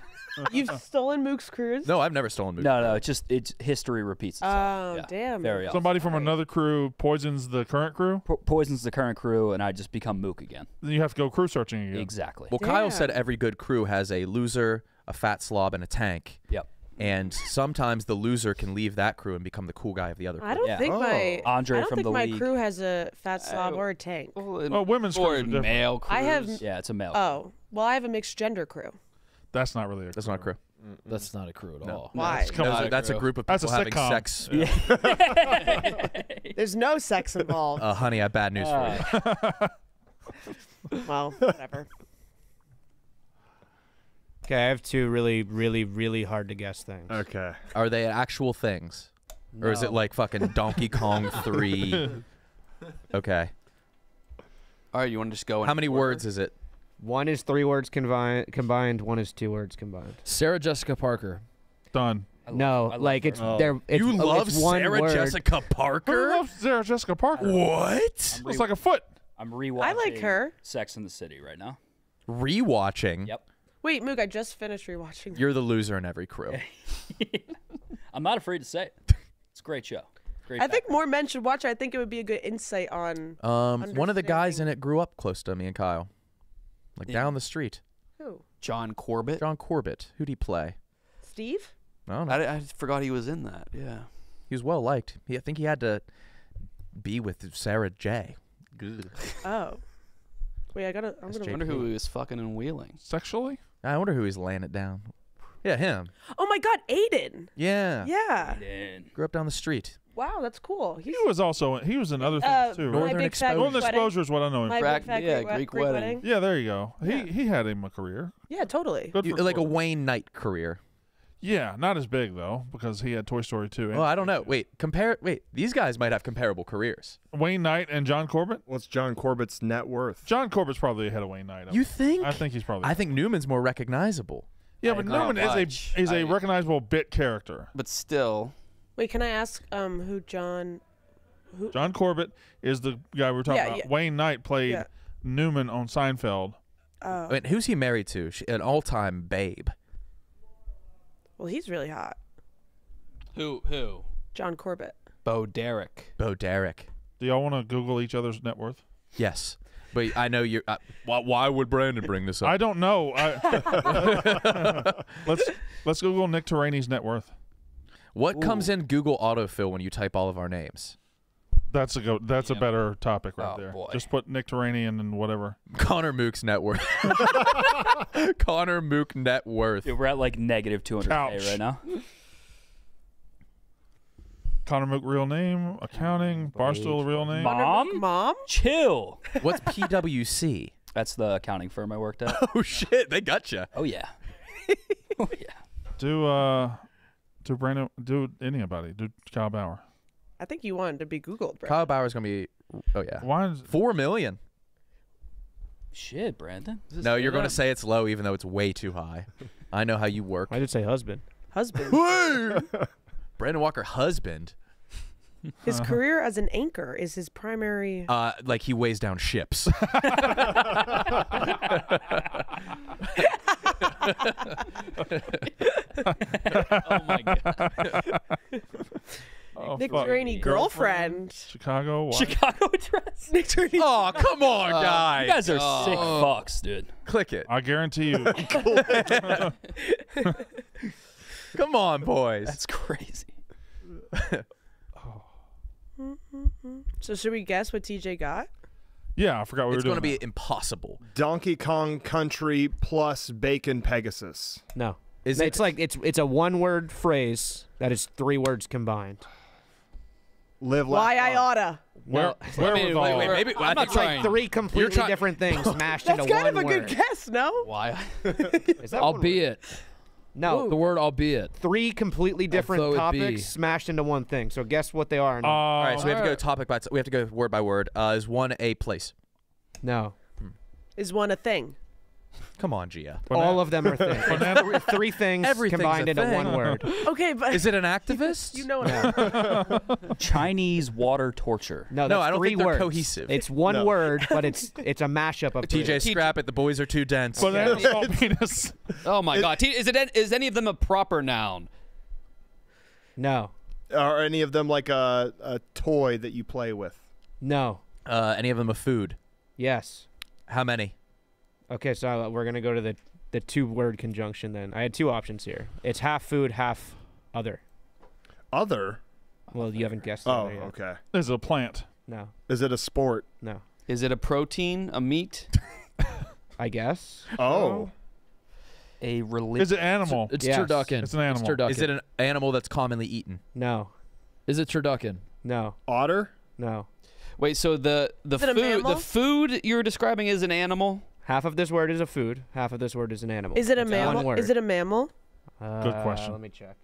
You've stolen Mook's crews? No, I've never stolen Mook's. No, no, it's just it's history repeats itself. Oh, yeah. damn. Very awesome. Somebody from another crew poisons the current crew? Po poisons the current crew, and I just become Mook again. Then you have to go crew searching again. Exactly. Well, damn. Kyle said every good crew has a loser, a fat slob, and a tank. Yep. And sometimes the loser can leave that crew and become the cool guy of the other crew. I don't yeah. think oh. my Andre I don't from think the my league. crew has a fat slob uh, or a tank. Well, well women's crew or male crew. I have yeah, it's a male. Oh, well, I have a mixed gender crew. That's not really. A That's crew. not a crew. Mm-hmm. That's not a crew at no. all. Why? No, that's, a, that's a group of people that's a having sex. Yeah. Yeah. There's no sex involved. Uh, honey, I have bad news uh. for you. Well, whatever. Okay, I have two really, really, really hard to guess things. Okay. Are they actual things? No. Or is it like fucking Donkey Kong three? Okay. All right, you want to just go in? How many order? words is it? One is three words combined, one is two words combined. Sarah Jessica Parker. Done. No, like it's oh. there. It's, you love it's one Sarah word. Jessica Parker? I love Sarah Jessica Parker. What? It's like a foot. I'm rewatching I like her. Sex in the City right now. Rewatching? Yep. Wait, Moog, I just finished rewatching. That. You're the loser in every crew. yeah. I'm not afraid to say it. It's a great show. Great I think more men should watch it. I think it would be a good insight on. Um, one of the guys in it grew up close to me and Kyle. Like yeah. down the street. Who? John Corbett. John Corbett. Who'd he play? Steve? No, no. I, I forgot he was in that. Yeah. He was well liked. He, I think he had to be with Sarah J. Good. Oh. Wait, I gotta. I'm gonna wonder who he was fucking and wheeling. Sexually? I wonder who he's laying it down. Yeah, him. Oh my God, Aiden. Yeah. Yeah. Aiden. Grew up down the street. Wow, that's cool. He's he was also he was in other things uh, too. Northern Exposure. Northern Exposure is what I know him. Crack, yeah, Greek, Greek wedding. wedding. Yeah, there you go. He yeah. he had him a career. Yeah, totally. Good you, for like a Wayne Knight career. Yeah, not as big though because he had Toy Story two. Well, I don't know. Wait, compare. Wait, these guys might have comparable careers. Wayne Knight and John Corbett. What's John Corbett's net worth? John Corbett's probably ahead of Wayne Knight. I you mean. think? I think he's probably. I think Newman's more recognizable. Yeah, I but Newman is much. a is I, a recognizable bit character. But still. Wait, can I ask um, who John? Who? John Corbett is the guy we were talking yeah, about. Yeah. Wayne Knight played yeah. Newman on Seinfeld. Oh. I mean, who's he married to? She, an all-time babe. Well, he's really hot. Who? Who? John Corbett. Bo Derek. Bo Derek. Do y'all want to Google each other's net worth? Yes. But I know you're. Uh, why, why would Brandon bring this up? I don't know. I, let's let's Google Nick Terraney's net worth. What Ooh. comes in Google autofill when you type all of our names? That's a go. That's yeah. a better topic right oh, there. Boy. Just put Nick Terraney and whatever. Connor Mook's net worth. Connor Mook net worth. Dude, we're at like negative two hundred k right now. Connor Mook real name, accounting, Barstool real name. Mom, mom, chill. What's P W C? That's the accounting firm I worked at. Oh shit, they got you. Oh yeah. oh yeah. Do uh. Do Brandon, do anybody, do Kyle Bauer. I think you wanted to be Googled, Brandon. Kyle Bauer's going to be, oh yeah. Why is, Four million. Shit, Brandon. No, you're going to say it's low even though it's way too high. I know how you work. I did say husband. Husband. Brandon Walker, husband. His career as an anchor is his primary. Uh, like he weighs down ships. oh my God. Oh, Nick Terraney girlfriend. girlfriend. Chicago wife. Chicago dress. Nick Terraney. Oh, come on, uh, guys. You guys are oh. sick fucks, dude. Click it. I guarantee you. Come on, boys. That's crazy. oh. So should we guess what T J got? Yeah, I forgot what we were doing. It's going to be impossible. Donkey Kong Country plus Bacon Pegasus. No. Is it's it, like it's it's a one-word phrase that is three words combined. Live Why I oughta. Where, no. where wait, wait, wait, maybe I'm not trying. Like three completely different things mashed into one word. That's kind of a word. good guess, no? Why? Albeit No. Ooh. The word albeit. Three completely different so topics smashed into one thing. So guess what they are. Uh, all right, so all we have right. to go topic by we have to go word by word. Uh, is one a place? No. Hmm. Is one a thing? Come on, Gia. All Banana. of them are things. Three things combined into thing. one word. Okay, but is it an activist? You know it. No. Chinese water torture. No, that's no I don't three think they're words. cohesive. It's one no. word, but it's it's a mashup of T J three. Scrap it. The boys are too dense. Banana salt penis. Oh my it, God! Is it is any of them a proper noun? No. Are any of them like a a toy that you play with? No. Uh, any of them a food? Yes. How many? Okay, so we're going to go to the, the two-word conjunction then. I had two options here. It's half food, half other. Other? Well, you haven't guessed Oh, yet. okay. Is it a plant? No. Is it a sport? No. Is it a protein, a meat? I guess. Oh. A religion. Is it animal? It's, it's yes. turducken. It's an animal. It's turducken. Is it an animal that's commonly eaten? No. Is it turducken? No. Otter? No. Wait, so the, the, food, the food you're describing is an animal? Half of this word is a food. Half of this word is an animal. Is it a it's mammal? Is it a mammal? Uh, Good question. Let me check.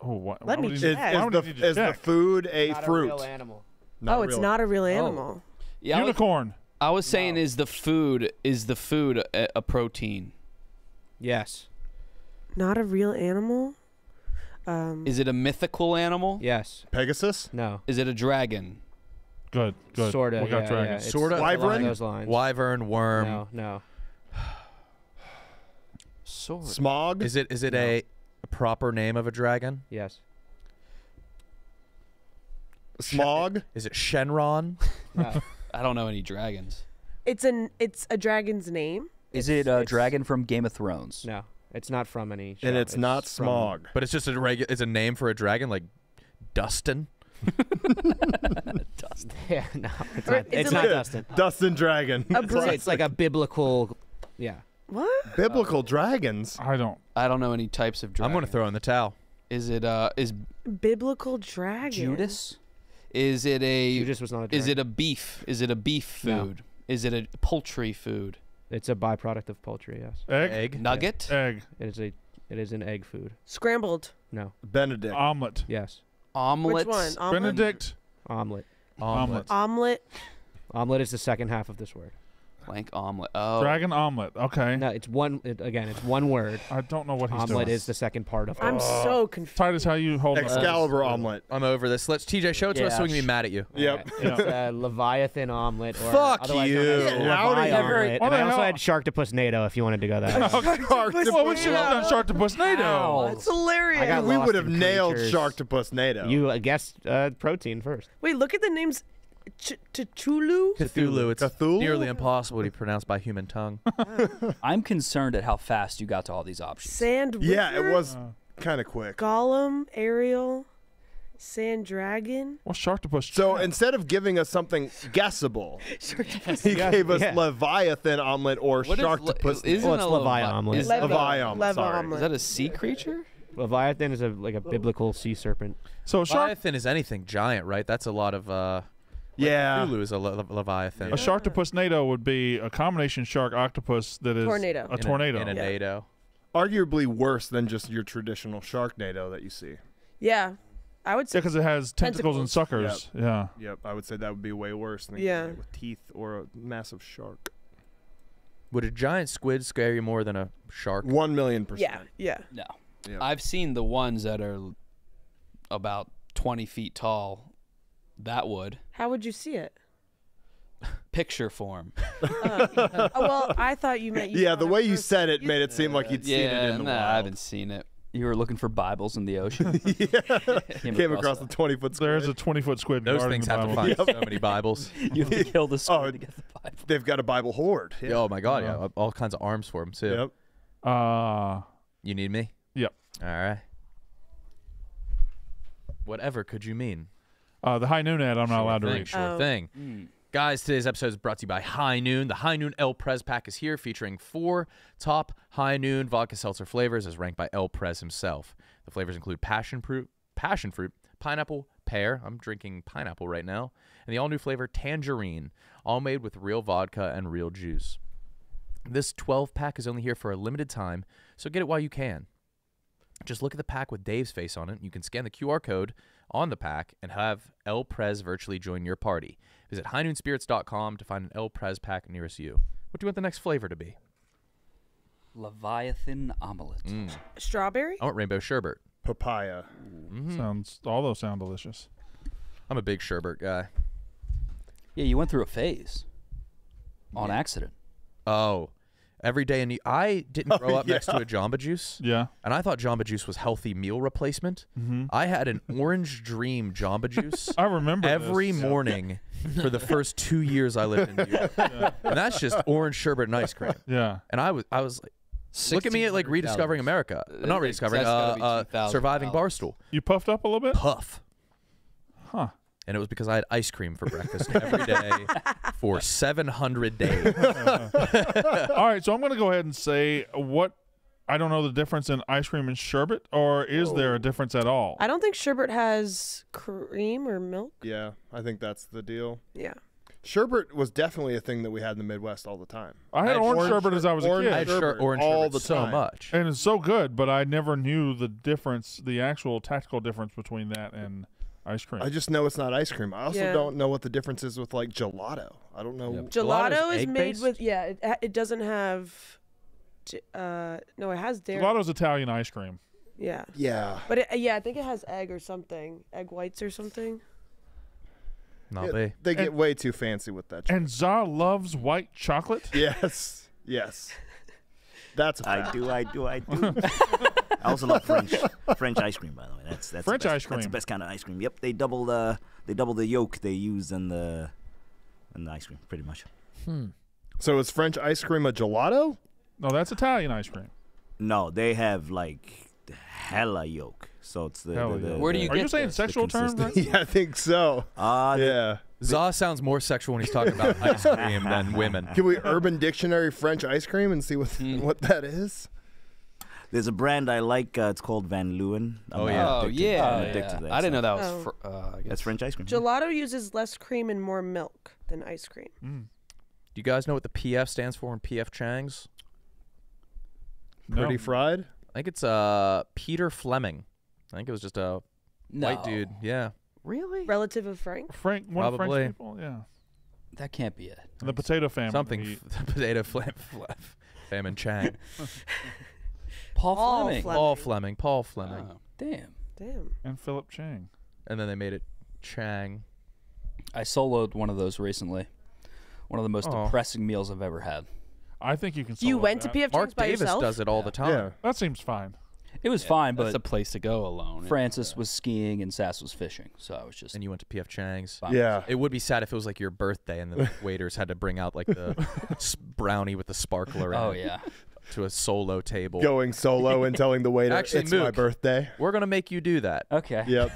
Oh, what? Let me check. Is, is, I the, check. is the food a not fruit? Not a real animal. Not oh, it's real. not a real animal. Oh. Yeah, Unicorn. I was, I was saying, no. is the food is the food a, a protein? Yes. Not a real animal. Um, is it a mythical animal? Yes. Pegasus? No. Is it a dragon? Good, good. Sort of. Yeah, yeah. Sort of. Wyvern? Wyvern, worm. No, no. Sort of. Smog? Is it, is it no. a, a proper name of a dragon? Yes. Smog? Is it Shenron? No. I don't know any dragons. It's, an, it's a dragon's name? Is it's, it a dragon from Game of Thrones? No, it's not from any show. And it's, it's not Smog. From, but it's just a, regu it's a name for a dragon, like Dustin? Dustin. Yeah, no, it's not, it's it not like Dustin. Dustin Dragon. It's like a biblical, yeah. What? Biblical uh, dragons? I don't. I don't know any types of dragons. I'm gonna throw in the towel. Is it uh? Is biblical dragon? Judas? Is it a? Judas was not a dragon. Is it a beef? Is it a beef food? No. Is it a poultry food? It's a byproduct of poultry. Yes. Egg. Egg. Nugget. Yeah. Egg. It is a. It is an egg food. Scrambled. No. Benedict. Omelet. Yes. Omelets. Which one? Omelet? Benedict. Omelet. Omelet. Omelet. Omelet is the second half of this word. Blank omelet. Oh. Dragon omelet. Okay. No, it's one. It, again, it's one word. I don't know what he's omelet doing. Omelet is the second part of it. I'm uh, so confused. Titus, how you hold Excalibur up. omelet. I'm over this. Let's T J show it yeah. to us so we can be mad at you. All yep. Right. It's a Leviathan omelet. Or Fuck you. Levi omelet. And I also had Sharktopusnado if you wanted to go that way. Well, we should have done Sharktopusnado. That's hilarious. We would have nailed Sharktopusnado. You guessed uh, protein first. Wait, look at the names. Ch Cthulhu? Cthulhu. It's Cthulhu? nearly impossible to pronounce by human tongue. I'm concerned at how fast you got to all these options. Sand Wizard? Yeah, it was uh, kind of quick. Gollum, Ariel, Sand Dragon. Well, Sharktopus. So instead of giving us something guessable, he gave us yeah. Leviathan omelet or what Sharktopus. Is le oh, it's Levi, Levi omelet. Is Levi, Levi omelet. Sorry. Is that a sea creature? Leviathan is a, like a biblical sea serpent. So Leviathan is anything giant, right? That's a lot of. Uh, Like yeah, Cthulhu is a le leviathan. Yeah. A sharktopusnado would be a combination shark octopus that is tornado. a tornado. In a, in a yeah. nado. Arguably worse than just your traditional sharknado that you see. Yeah, I would say. Yeah, because it has tentacles, tentacles and suckers. Yep. Yeah. Yep, I would say that would be way worse than yeah. with teeth or a massive shark. Would a giant squid scare you more than a shark? One million percent. Yeah, yeah. No. Yep. I've seen the ones that are about twenty feet tall. That would. How would you see it? Picture form. uh, oh, well, I thought you meant. You yeah, the way you said it made it seem like you'd yeah, seen it in the nah, wild. I haven't seen it. You were looking for Bibles in the ocean. yeah. Came, Came across, across the twenty foot squid. There's a twenty foot squid. Those things have to find yep. so many Bibles. You have to kill the squid oh, to get the Bible. They've got a Bible horde. Yeah. Oh, my God. Yeah. All kinds of arms for them, too. Yep. Uh, you need me? Yep. All right. Whatever could you mean? Uh, the High Noon ad, I'm not sure allowed thing, to read. Sure oh. thing. Mm. Guys, today's episode is brought to you by High Noon. The High Noon El Prez pack is here, featuring four top High Noon vodka seltzer flavors as ranked by El Prez himself. The flavors include passion fruit, passion fruit, pineapple, pear. I'm drinking pineapple right now. And the all-new flavor tangerine, all made with real vodka and real juice. This twelve pack is only here for a limited time, so get it while you can. Just look at the pack with Dave's face on it. You can scan the Q R code on the pack and have El Prez virtually join your party. Visit high noon spirits dot com to find an El Prez pack nearest you. What do you want the next flavor to be? Leviathan omelet. Mm. Strawberry? I want rainbow sherbet. Papaya. Mm-hmm. Sounds. All those sound delicious. I'm a big sherbet guy. Yeah, you went through a phase on yeah. accident. Oh. Every day in the I didn't grow oh, up yeah. next to a Jamba Juice. Yeah. And I thought Jamba Juice was healthy meal replacement. Mm-hmm. I had an Orange Dream Jamba Juice. I remember every this. morning yeah. for the first two years I lived in New York. Yeah. And that's just orange sherbet and ice cream. Yeah. And I was I was like, look at me at like rediscovering America. Uh, Not rediscovering, uh, uh, surviving Barstool. You puffed up a little bit? Puff. Huh. And it was because I had ice cream for breakfast every day for seven hundred days. All right, so I'm going to go ahead and say what I don't know the difference in ice cream and sherbet, or is Whoa. there a difference at all? I don't think sherbet has cream or milk. Yeah, I think that's the deal. Yeah. Sherbet was definitely a thing that we had in the Midwest all the time. I had, I had orange, orange sherbet as I was a kid. I had sherbet orange all sherbet the so time. much. And it's so good, but I never knew the difference, the actual tactical difference between that and... ice cream. I just know it's not ice cream. I also yeah. don't know what the difference is with like gelato. I don't know. Yep. Gelato is, is made based? with yeah. It, it doesn't have. Uh, no, it has dairy. Gelato's Italian ice cream. Yeah. Yeah. But it, yeah, I think it has egg or something, egg whites or something. Not yeah, they get and, way too fancy with that. Chocolate. And Za loves white chocolate. Yes. Yes. That's a I do. I do. I do. I also love French French ice cream, by the way. That's that's French best, ice cream. That's the best kind of ice cream. Yep, they double the they double the yolk they use in the in the ice cream, pretty much. Hmm. So is French ice cream a gelato? No, that's Italian ice cream. No, they have like hella yolk. So it's the. the, the Where do you? The, get are you saying the, sexual terms? Yeah, I think so. Uh, yeah. Za sounds more sexual when he's talking about ice cream than women. Can we Urban Dictionary French ice cream and see what mm. what that is? There's a brand I like. Uh, it's called Van Leeuwen. I'm oh, yeah. Oh, yeah. I'm addicted yeah. to that. I didn't know that was fr oh. uh, I guess. That's French ice cream. Gelato uses less cream and more milk than ice cream. Mm. Do you guys know what the P F stands for in P F Chang's? No. Pretty fried? I think it's uh, Peter Fleming. I think it was just a no. white dude. Yeah. Really? Relative of Frank? Frank, one Probably. of Frank's people, yeah. That can't be it. The potato famine. Something. The potato flam famine Chang. Paul, Paul Fleming. Fleming. Paul Fleming. Paul Fleming. Oh, damn. Damn. And Philip Chang. And then they made it Chang. I soloed one of those recently. One of the most oh. depressing meals I've ever had. I think you can solo You went that. to P F Chang's Mark by Davis yourself? does it all yeah. the time. Yeah. That seems fine. It was yeah, fine, but... That's a place to go alone. Francis yeah. was skiing and Sass was fishing, so I was just... And you went to P F Chang's. Yeah. It would be sad if it was like your birthday and the waiters had to bring out like the brownie with the sparkler in it. Oh, yeah. To a solo table. Going solo and telling the waiter, Actually, it's Mook, my birthday. We're going to make you do that. Okay. Yep.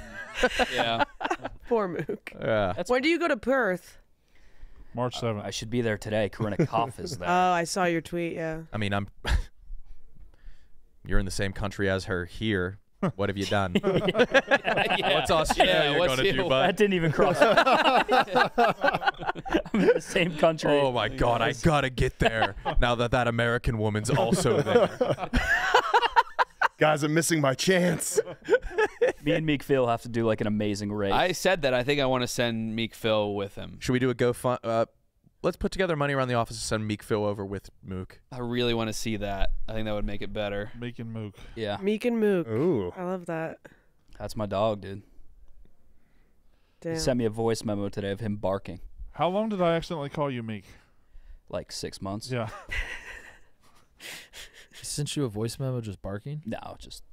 yeah. Poor Mook. Yeah. That's when do you go to Perth? March seventh. Uh, I should be there today. Corinna Kopf is there. Oh, I saw your tweet, yeah. I mean, I'm... You're in the same country as her here. What have you done? yeah, yeah. What's Australia yeah, going to do, bud? That didn't even cross. I'm in the same country. Oh, my God. I got to get there now that that American woman's also there. Guys, I'm missing my chance. Me and Meek Phil have to do, like, an amazing race. I said that. I think I want to send Meek Phil with him. Should we do a GoFund? Uh, let's put together money around the office to send Meek Phil over with Mook. I really want to see that. I think that would make it better. Meek and Mook. Yeah. Meek and Mook. Ooh. I love that. That's my dog, dude. Damn. He sent me a voice memo today of him barking. How long did I accidentally call you Meek? Like six months. Yeah. He sent you a voice memo just barking? No, just...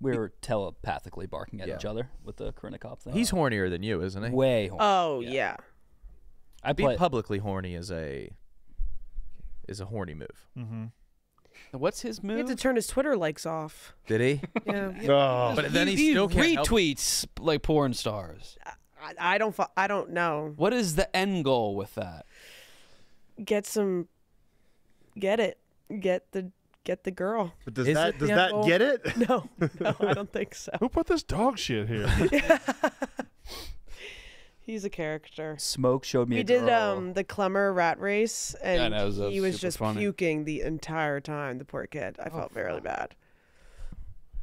We were telepathically barking at yeah. each other with the Corinna Kopf thing. He's hornier than you, isn't he? Way hornier. Oh, yeah. yeah. I Being publicly horny is a is a horny move. Mm-hmm. And what's his move? He had to turn his Twitter likes off. Did he? yeah. Oh. But then he, he still can't retweets help. like porn stars. I, I don't. I don't know. What is the end goal with that? Get some. Get it. Get the. Get the girl. But does is that does that goal? get it? No. No, I don't think so. Who put this dog shit here? He's a character. Smoke showed me he a girl. He did um, the Clemmer rat race, and yeah, was, was he was just funny. puking the entire time, the poor kid. I oh, felt really bad.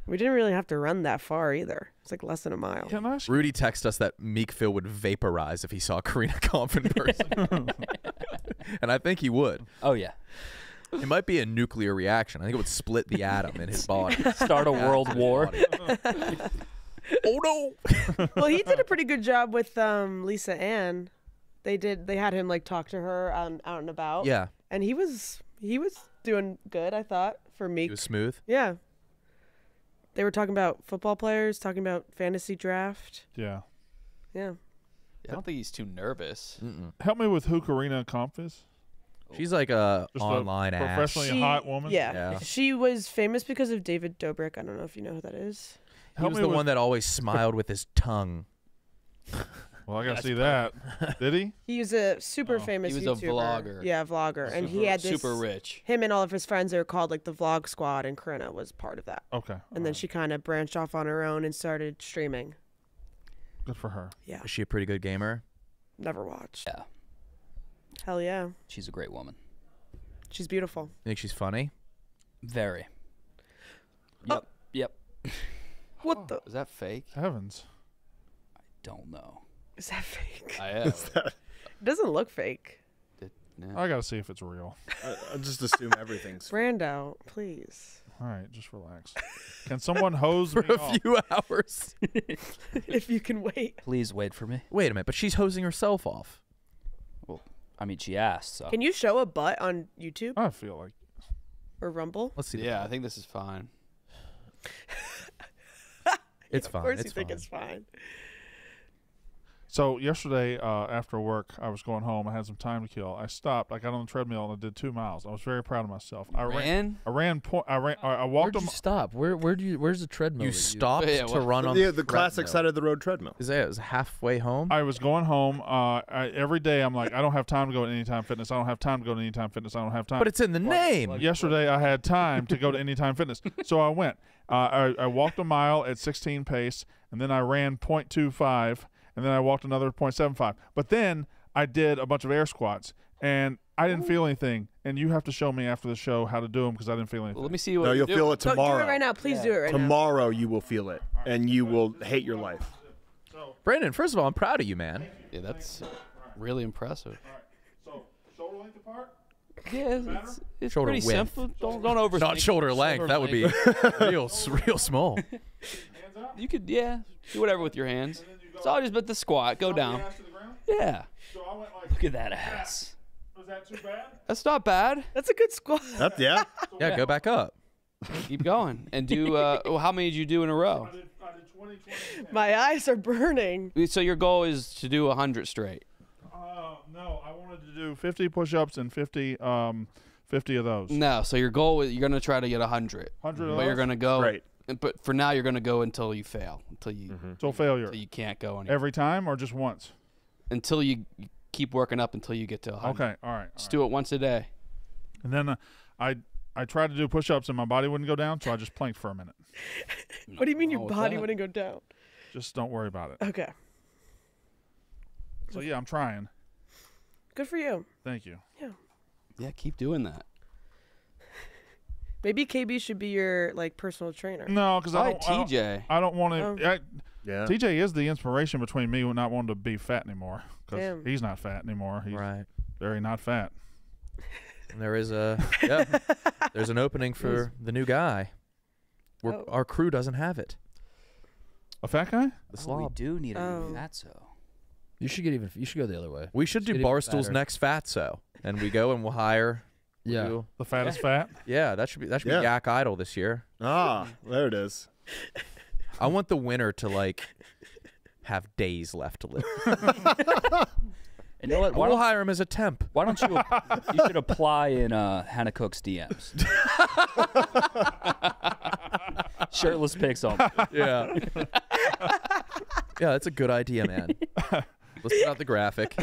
We didn't really have to run that far either. It's like less than a mile. Can I Rudy texted us that Meek Phil would vaporize if he saw Corinna Kopf in person. And I think he would. Oh, yeah. It might be a nuclear reaction. I think it would split the atom in his body. Start a world war. Oh, no. Well, he did a pretty good job with um, Lisa Ann. They did. They had him, like, talk to her on, out and about. Yeah. And he was he was doing good, I thought, for Meek. He was smooth? Yeah. They were talking about football players, talking about fantasy draft. Yeah. Yeah. I don't think he's too nervous. Mm-mm. Help me with who Corinna Kopf is. She's like a Just online a professionally she, hot woman. Yeah. yeah. She was famous because of David Dobrik. I don't know if you know who that is. He Help was the with... one that always smiled with his tongue. Well, I got to see that. Did he? He was a super oh. famous YouTuber. He was YouTuber. a vlogger. Yeah, vlogger. Super, and he had this... Super rich. Him and all of his friends are called, like, the Vlog Squad, and Corinna was part of that. Okay. And all then right. she kind of branched off on her own and started streaming. Good for her. Yeah. Is she a pretty good gamer? Never watched. Yeah. Hell yeah. She's a great woman. She's beautiful. You think she's funny? Very. Yep. Oh. Yep. What oh. the... Is that fake? Heavens. I don't know. Is that fake? I am. That... It doesn't look fake. It, nah. I gotta see if it's real. I, I just assume everything's. Brando, please. All right, just relax. Can someone hose for me a off? few hours? If you can wait. Please wait for me. Wait a minute, but she's hosing herself off. Well, I mean, she asked. So. Can you show a butt on YouTube? I feel like. Or Rumble? Let's see. Yeah, I think this is fine. It's yeah, fine. Of course, it's you fine. think it's fine. So yesterday uh, after work, I was going home. I had some time to kill. I stopped. I got on the treadmill and I did two miles. I was very proud of myself. I ran. ran I ran. Point, I ran. I, I walked. Where'd you stop? Where? Where do you? Where's the treadmill? You stopped you, to well, run the, on the, the classic side of the road treadmill. Is that? It was halfway home. I was going home. Uh, I, every day I'm like, I don't have time to go to Anytime Fitness. I don't have time to go to Anytime Fitness. I don't have time. But it's in the well, name. Like, yesterday I had time to go to Anytime Fitness, so I went. Uh, I, I walked a mile at sixteen pace, and then I ran point two five. And then I walked another point seven five. But then I did a bunch of air squats, and I didn't feel anything. And you have to show me after the show how to do them because I didn't feel anything. Well, let me see what. No, you'll feel it tomorrow. No, do it right now. Please yeah. do it right tomorrow now. Tomorrow you will feel it, and you will hate your life. Brendan, first of all, I'm proud of you, man. Yeah, that's really impressive. All right. So shoulder length apart? Yeah, it's, it's shoulder pretty width. simple. Don't, don't overthink. Not shoulder length. Shoulder that would be real, real small. Hands up? You could, yeah, do whatever with your hands. It's all just but the squat. Go down. Yeah. So I went like, look at that ass. Was that too bad? That's not bad. That's a good squat. Up, yeah. yeah. Yeah, go back up. Keep going. And do, uh, well, how many did you do in a row? I did, I did twenty, twenty, ten. My eyes are burning. So your goal is to do one hundred straight? Uh, no, I wanted to do fifty push-ups and fifty, um, fifty of those. No, so your goal is you're going to try to get one hundred. one hundred But you're going to go. Right. But for now, you're going to go until you fail, until you mm-hmm. until failure, until you can't go anymore. Every time or just once? Until you keep working up until you get to one hundred. Okay, all right. Just all do right. it once a day. And then uh, I I tried to do push-ups and my body wouldn't go down, so I just planked for a minute. What do you mean your body wouldn't go down? Just don't worry about it. Okay. So yeah, I'm trying. Good for you. Thank you. Yeah. Yeah, keep doing that. Maybe K B should be your like personal trainer. No, because I, I, I don't. I don't want to. Um, yeah. T J is the inspiration between me not wanting to be fat anymore. Because he's not fat anymore. He's right. Very not fat. And there is a. Yeah. There's an opening for the new guy. We're, oh. Our crew doesn't have it. A fat guy? The slob. Oh, we do need a oh. new fatso. You should get even. You should go the other way. We should, we should do Barstool's next fatso, and we go and we'll hire. Yeah, you. the fattest yeah. fat. Yeah, that should be that should yeah. be Yak Idol this year. Ah, there it is. I want the winner to like have days left to live. And you know what? Why we'll hire him as a temp. Why don't you? You should apply in uh, Hannah Cook's D Ms. Shirtless pics on. Yeah. Yeah, that's a good idea, man. Let's put out the graphic.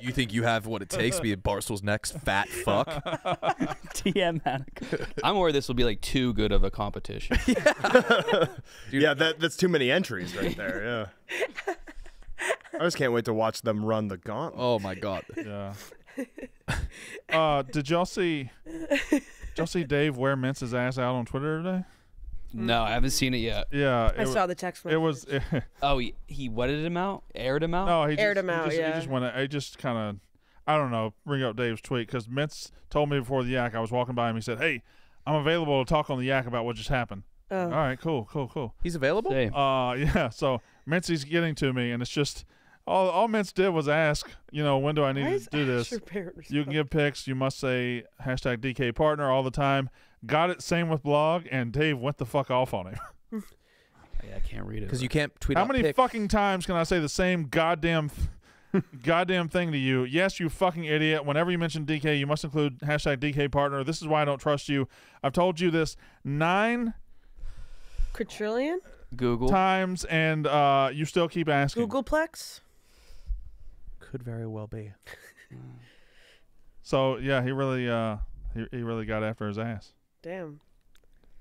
You think you have what it takes to be at Barstool's next fat fuck? D M Hanukkah. I'm worried this will be like too good of a competition. Yeah, yeah that, that's too many entries right there. Yeah. I just can't wait to watch them run the gauntlet. Oh, my God. Yeah. Uh, did y'all see Y'all see Dave Ware mince his ass out on Twitter today? No, I haven't seen it yet. Yeah, it I saw the text. Message. It was. It, oh, he, he wetted him out, aired him out. No, he aired just, him he out. Just, yeah, he just went. He just kind of, I don't know. Bring up Dave's tweet because Mince told me before the Yak. I was walking by him. He said, "Hey, I'm available to talk on the Yak about what just happened." Oh. All right, cool, cool, cool. He's available. Dave. Uh, yeah. So Mince's getting to me, and it's just all. All Mince did was ask, you know, when do I need Why to do this? You can give pics. You must say hashtag D K partner all the time. Got it. Same with blog, and Dave went the fuck off on him. Yeah, I can't read it because you can't tweet. How many pics. fucking times can I say the same goddamn, th goddamn thing to you? Yes, you fucking idiot. Whenever you mention D K, you must include hashtag D K partner. This is why I don't trust you. I've told you this nine quadrillion Google times, and uh, you still keep asking. Googleplex could very well be. So yeah, he really, uh, he, he really got after his ass. Damn.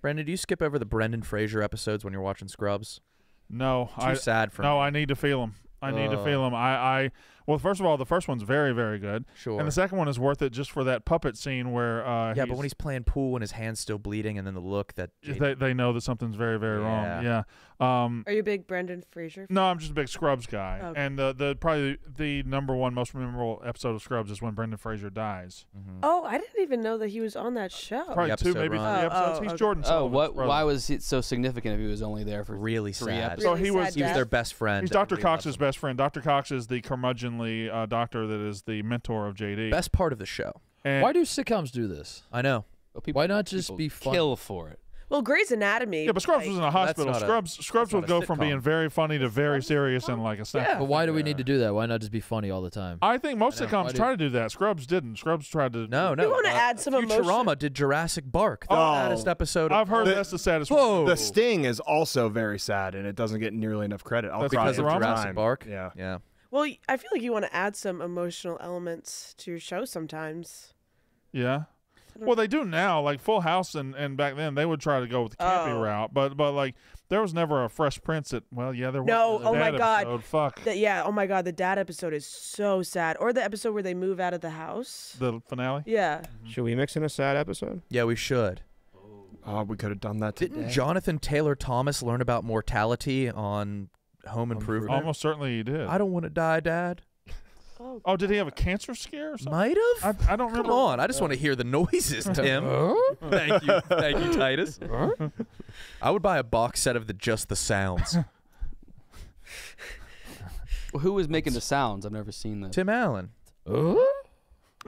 Brendan, do you skip over the Brendan Fraser episodes when you're watching Scrubs? No. Too I, sad for no, me. No, I need to feel them. I uh, need to feel them. I, I, well, first of all, the first one's very, very good. Sure. And the second one is worth it just for that puppet scene where uh, yeah, but when he's playing pool and his hand's still bleeding and then the look that... They, they know that something's very, very yeah. wrong. Yeah. Um, Are you a big Brendan Fraser fan? No, I'm just a big Scrubs guy. Okay. And the, the probably the number one most memorable episode of Scrubs is when Brendan Fraser dies. Mm-hmm. Oh, I didn't even know that he was on that show. Probably two, maybe run. three episodes. Oh, he's okay. Jordan Oh, what, why was it so significant if he was only there for really three sad. episodes? Really so he was, he was their best friend. He's Doctor Cox's best friend. friend. Doctor Cox is the curmudgeonly uh, doctor that is the mentor of J D. Best part of the show. And why do sitcoms do this? I know. Well, people, Why not just be fun? Kill for it. Well, Grey's Anatomy. Yeah, but Scrubs like, was in a hospital. Scrubs a, Scrubs would go sitcom. from being very funny to very Scrubs serious and like a snap. Yeah, but why do we need to do that? Why not just be funny all the time? I think most I sitcoms try to do that. Scrubs didn't. Scrubs tried to. No, no. You want to uh, add some emotion? Futurama did Jurassic Park. The oh, saddest episode. I've heard the, that's the saddest. Whoa. One. The Sting is also very sad, and it doesn't get nearly enough credit. I'll that's cry because of Jurassic Park. Yeah, yeah. Well, I feel like you want to add some emotional elements to your show sometimes. Yeah. Well, they do now, like Full House, and, and back then they would try to go with the campy oh. route, but but like there was never a Fresh Prince. At well, yeah, there was. No, oh my god, episode. fuck. The, yeah, oh my god, the dad episode is so sad, or the episode where they move out of the house. The finale. Yeah. Mm-hmm. Should we mix in a sad episode? Yeah, we should. Oh, uh, we could have done that. Today. Didn't Jonathan Taylor Thomas learn about mortality on Home Improvement? Almost certainly he did. I don't want to die, Dad. Oh, oh, did he have a cancer scare or something? Might have. I, I don't remember. Come on. I just yeah. want to hear the noises, Tim. Thank you. Thank you, Titus. I would buy a box set of the just the sounds. Well, who was making the sounds? I've never seen that. Tim Allen. You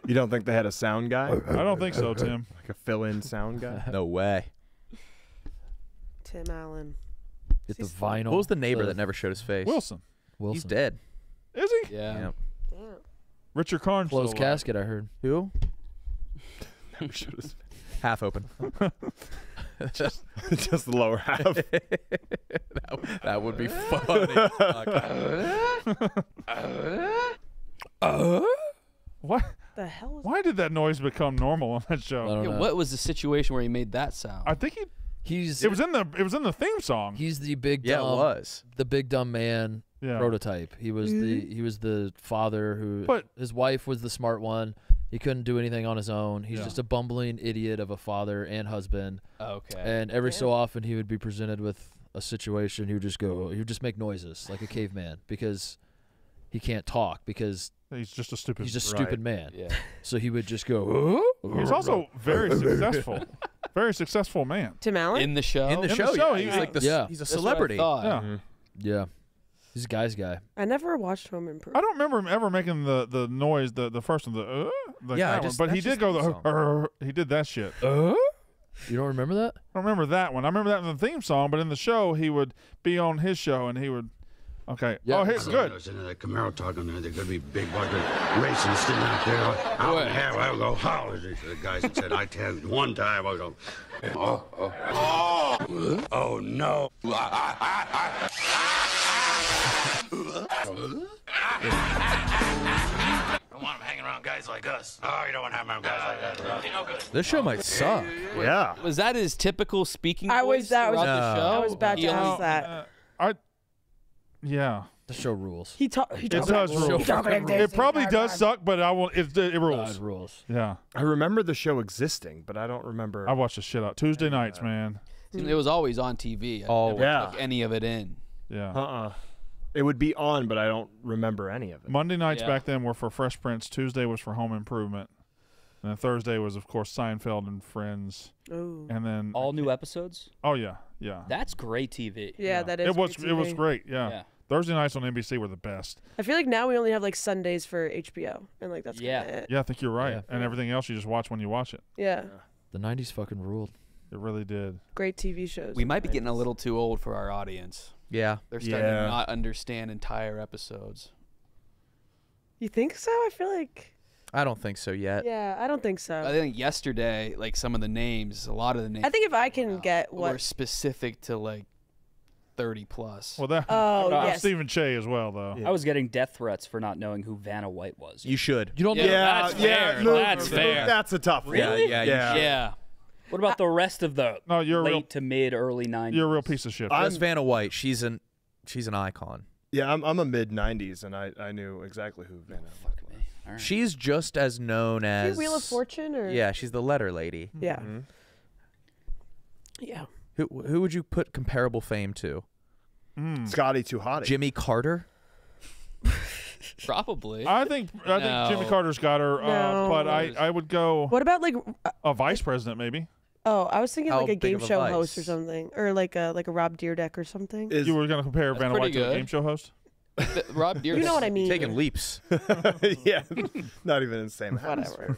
don't think they had a sound guy? I don't think so, Tim. Like a fill-in sound guy? No way. Tim Allen. Get the vinyl. What was the neighbor that never showed his face? Wilson. Wilson. He's dead. Is he? Yeah. yeah. Richard Karn closed casket. Alive. I heard. Who? Never should have. Half open. just, just the lower half. that, that would be funny. uh, uh, what? The hell? Was Why that? did that noise become normal on that show? Yeah, what was the situation where he made that sound? I think he. He's. It was in the. It was in the theme song. He's the big. Dumb, yeah, it was the big dumb man. Yeah. Prototype. He was the he was the father who but, his wife was the smart one. He couldn't do anything on his own. He's yeah. just a bumbling idiot of a father and husband. Okay. And every Damn. so often he would be presented with a situation. He would just go. He would just make noises like a caveman because he can't talk because he's just a stupid. He's just right. stupid man. Yeah. So he would just go. He's also very successful. Very successful man. Tim Allen in the show. In the in show. The show yeah. He's like the, yeah. He's a That's celebrity. What I thought. Yeah. Mm-hmm. Yeah. He's a guy's guy. I never watched Home Improvement. I don't remember him ever making the the noise, the the first one, the uh, the yeah, just, but he did go the uh, he did that shit. Uh? You don't remember that? I don't remember that one. I remember that in the theme song, but in the show he would be on his show and he would. Okay. Yeah. Oh, here's good. I was into that Camaro talking there. They're going to be big fucking racing sitting out there. Out in half, I would go, how is this? The guys that said, I tanned one time. I would go, oh, oh, oh, oh, no. I don't want them hanging around guys like us. Oh, you don't want to hang around guys like that. They're no good. This show might suck. Yeah. Was that his typical speaking voice? I was, that was, no. the show? I was about to ask that. Uh, I, yeah. The show rules. He, ta he does rules. It, it probably does suck, but I won't. It, it rules. Uh, rules. Yeah. I remember the show existing, but I don't remember. I watched the shit out Tuesday yeah. nights, man. It was always on T V. I oh never yeah. took any of it in. Yeah. Uh uh. It would be on, but I don't remember any of it. Monday nights yeah. back then were for Fresh Prince. Tuesday was for Home Improvement. And then Thursday was, of course, Seinfeld and Friends. Oh. And then all new episodes. Oh yeah, yeah. That's great T V. Yeah, yeah. that is. It was. Great T V. It was great. Yeah. yeah. Thursday nights on N B C were the best. I feel like now we only have like Sundays for H B O, and like that's yeah, it. yeah. I think you're right, yeah. and everything else you just watch when you watch it. Yeah, the nineties fucking ruled. It really did. Great T V shows. We might be getting a little too old for our audience. Yeah, they're starting yeah. to not understand entire episodes. You think so? I feel like. I don't think so yet. Yeah, I don't think so. I think yesterday, like some of the names, a lot of the names. I think if I can uh, get what were specific to like. thirty plus. Well, that, oh, uh, yes. Stephen Che as well, though. Yeah. I was getting death threats for not knowing who Vanna White was. You should. You don't know. Yeah, that's yeah, fair. No, that's no, fair. That's a tough one. Really? Yeah, yeah, yeah. yeah. What about I, the rest of the no, you're late real, to mid, early nineties? You're a real piece of shit. That's Vanna White. She's an, she's an icon. Yeah, I'm, I'm a mid nineties, and I, I knew exactly who Vanna White oh, was. Right. She's just as known as... Is she Wheel of Fortune? Or? Yeah, she's the letter lady. Yeah. Mm-hmm. Yeah. Who, who would you put comparable fame to? Mm. Scotty Too Hotty. Jimmy Carter? Probably. I think I no. think Jimmy Carter's got her, uh, no. but I, I would go... What about like... Uh, a vice president, maybe. Oh, I was thinking How like a game show vice? host or something. Or like a, like a Rob Dyrdek or something. Is, you were going to compare Vanna White good. to a game show host? The, Rob Dyrdek. You know what I mean. Taking leaps. yeah. Not even in the same house. Whatever.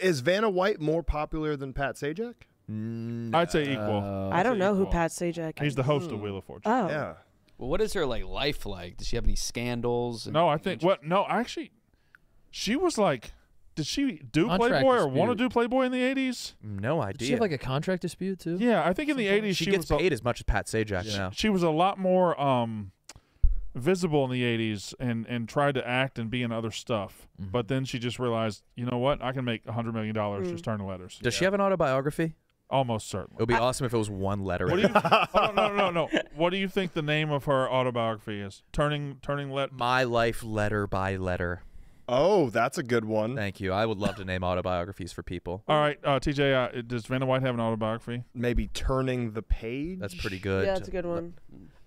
Is Vanna White more popular than Pat Sajak? No. I'd say equal. Uh, I don't know equal. who Pat Sajak is. He's the host mm. of Wheel of Fortune. Oh. Yeah. Well, what is her like life like? Does she have any scandals? No, I think what no, actually she was like did she do contract Playboy dispute. or want to do Playboy in the eighties? No idea. Did she have like a contract dispute too? Yeah, I think in the eighties she, she gets was paid a, as much as Pat Sajak yeah. now. She was a lot more um visible in the eighties and and tried to act and be in other stuff. Mm-hmm. But then she just realized, you know what? I can make a hundred million dollars mm. just turning letters. Does yeah. she have an autobiography? Almost certainly. It would be I, awesome if it was one letter. What do you oh, no, no, no, no. What do you think the name of her autobiography is? Turning, turning let. My life, letter by letter. Oh, that's a good one. Thank you. I would love to name autobiographies for people. All right, uh, T J, uh, does Vanna White have an autobiography? Maybe Turning the Page. That's pretty good. Yeah, that's a good one.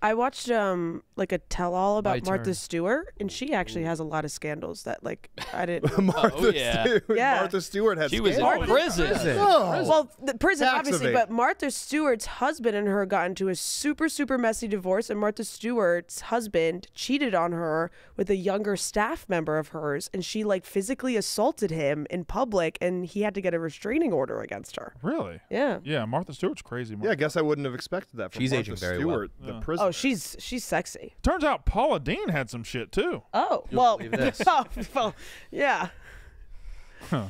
I watched um like a tell-all about My Martha turn. Stewart, and she actually has a lot of scandals that like I didn't. Martha oh, yeah. Stewart. Yeah. Martha Stewart has. She was scandals. in prison. prison. Oh. prison. Well, the prison Tax obviously, but Martha Stewart's husband and her got into a super super messy divorce, and Martha Stewart's husband cheated on her with a younger staff member of hers, and she like physically assaulted him in public, and he had to get a restraining order against her. Really? Yeah. Yeah, Martha Stewart's crazy. Martha. Yeah, I guess I wouldn't have expected that from She's Martha aging very Stewart, well. The yeah. prison. Oh, she's she's sexy. Turns out Paula Dean had some shit too. Oh, well, oh, well, yeah. Huh.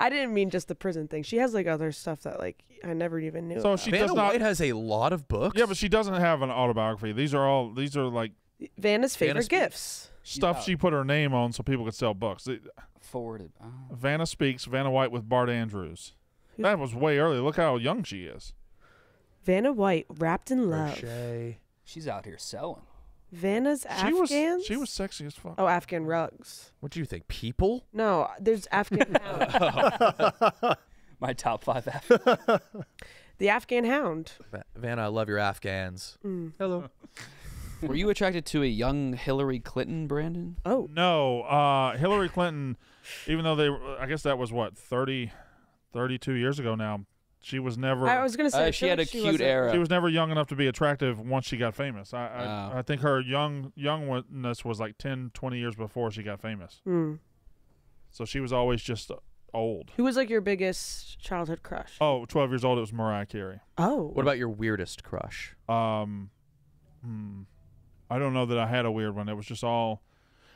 I didn't mean just the prison thing. She has like other stuff that like I never even knew. So about. she Vanna does not, White has a lot of books. Yeah, but she doesn't have an autobiography. These are all these are like Vanna's favorite Vanna gifts. Stuff yeah. she put her name on so people could sell books. Forwarded. Oh. Vanna Speaks. Vanna White with Bart Andrews. Who's that was way early. Look how young she is. Vanna White, Wrapped in Love. Crochet. She's out here selling. Vanna's Afghans? She was, she was sexy as fuck. Oh, Afghan rugs. What do you think, people? No, there's Afghan hound. My top five Afghans. The Afghan hound. Vanna, I love your Afghans. Mm. Hello. Were you attracted to a young Hillary Clinton, Brandon? Oh. No, uh, Hillary Clinton, even though they were, I guess that was what, thirty, thirty-two years ago now. She was never. I was gonna say uh, she had a she cute era. She was never young enough to be attractive once she got famous. I I, oh. I think her young youngness was like ten, twenty years before she got famous. Mm. So she was always just old. Who was like your biggest childhood crush? Oh, twelve years old. It was Mariah Carey. Oh. What about your weirdest crush? Um, hmm, I don't know that I had a weird one. It was just all.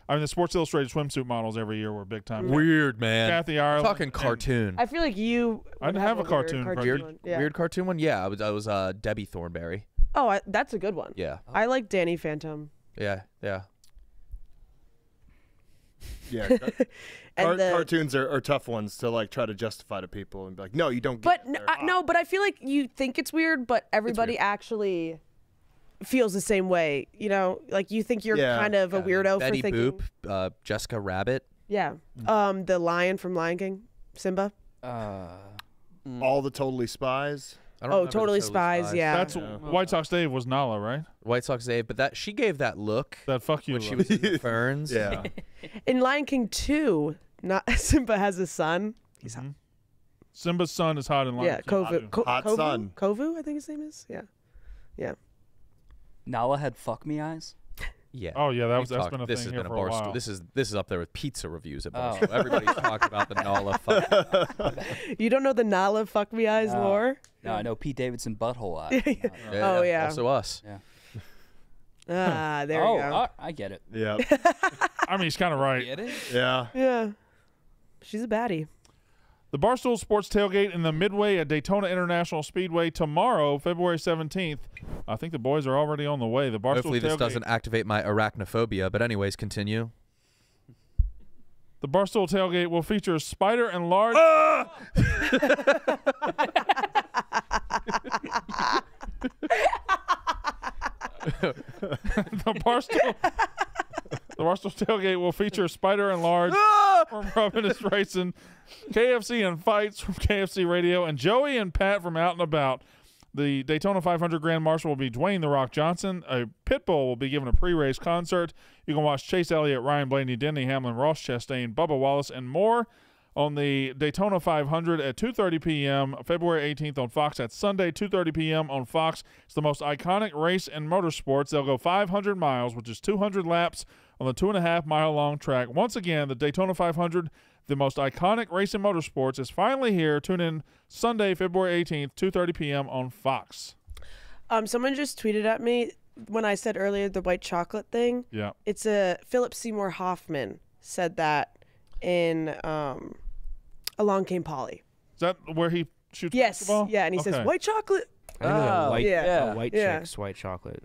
I mean, the Sports Illustrated swimsuit models every year were big time. Weird, man. Kathy Ireland. I'm talking cartoon. I feel like you. I didn't have, have a cartoon. Weird cartoon, weird, yeah. weird cartoon one? Yeah, I was, I was uh, Debbie Thornberry. Oh, I, that's a good one. Yeah. I like Danny Phantom. Yeah, yeah. Yeah. Car the, cartoons are, are tough ones to like try to justify to people and be like, no, you don't get but it. But no, but I feel like you think it's weird, but everybody weird. actually feels the same way, you know? Like, you think you're yeah, kind of yeah. a weirdo Betty for thinking... Boop, uh, Jessica Rabbit. Yeah. Mm. Um, the lion from Lion King, Simba. Uh, mm. All the Totally Spies. I don't oh, Totally Spies, Spies, yeah. That's yeah. White Sox Dave was Nala, right? White Sox Dave, but that she gave that look. That fuck you when look. She was in the Ferns. Yeah. In Lion King two, not, Simba has a son. He's hot. Mm-hmm. Simba's son is hot in Lion yeah, King. Yeah, Kovu. Ko hot Kovu? Son. Kovu, I think his name is. Yeah. Yeah. Nala had fuck me eyes. Yeah. Oh yeah, that was that's been a this thing has here been for a while. This is this is up there with pizza reviews at Barstool. Oh. Everybody's talked about the Nala fuck. You don't know the Nala fuck me eyes no. lore? No, I know Pete Davidson butthole eyes. yeah. Yeah, oh yeah. Also us. Yeah. Ah, there oh, you go. Oh, I get it. Yeah. I mean, he's kind of right. Get it? Yeah. Yeah. She's a baddie. The Barstool Sports Tailgate in the Midway at Daytona International Speedway tomorrow, February seventeenth. I think the boys are already on the way. The Barstool Hopefully this tailgate. Doesn't activate my arachnophobia, but anyways, continue. The Barstool Tailgate will feature Spider and Large... Ah! the Barstool... The Barstool Tailgate will feature Spider and Large from Ravenous Racing, K F C and Fights from K F C Radio, and Joey and Pat from Out and About. The Daytona five hundred Grand Marshal will be Dwayne The Rock Johnson. A Pitbull will be given a pre-race concert. You can watch Chase Elliott, Ryan Blaney, Denny Hamlin, Ross Chastain, Bubba Wallace, and more on the Daytona five hundred at two thirty p m February eighteenth on Fox. That's Sunday, two thirty p m on Fox. It's the most iconic race in motorsports. They'll go five hundred miles, which is two hundred laps, on the two and a half mile long track. Once again, the Daytona five hundred, the most iconic race in motorsports, is finally here. Tune in Sunday, February eighteenth, two thirty p m on Fox. Um, someone just tweeted at me when I said earlier the white chocolate thing. Yeah. It's a Philip Seymour Hoffman said that in um, Along Came Polly. Is that where he shoots yes. the ball? Yes, yeah, and he okay. says, white chocolate. I know oh, white, yeah. white yeah. chicks, white chocolate.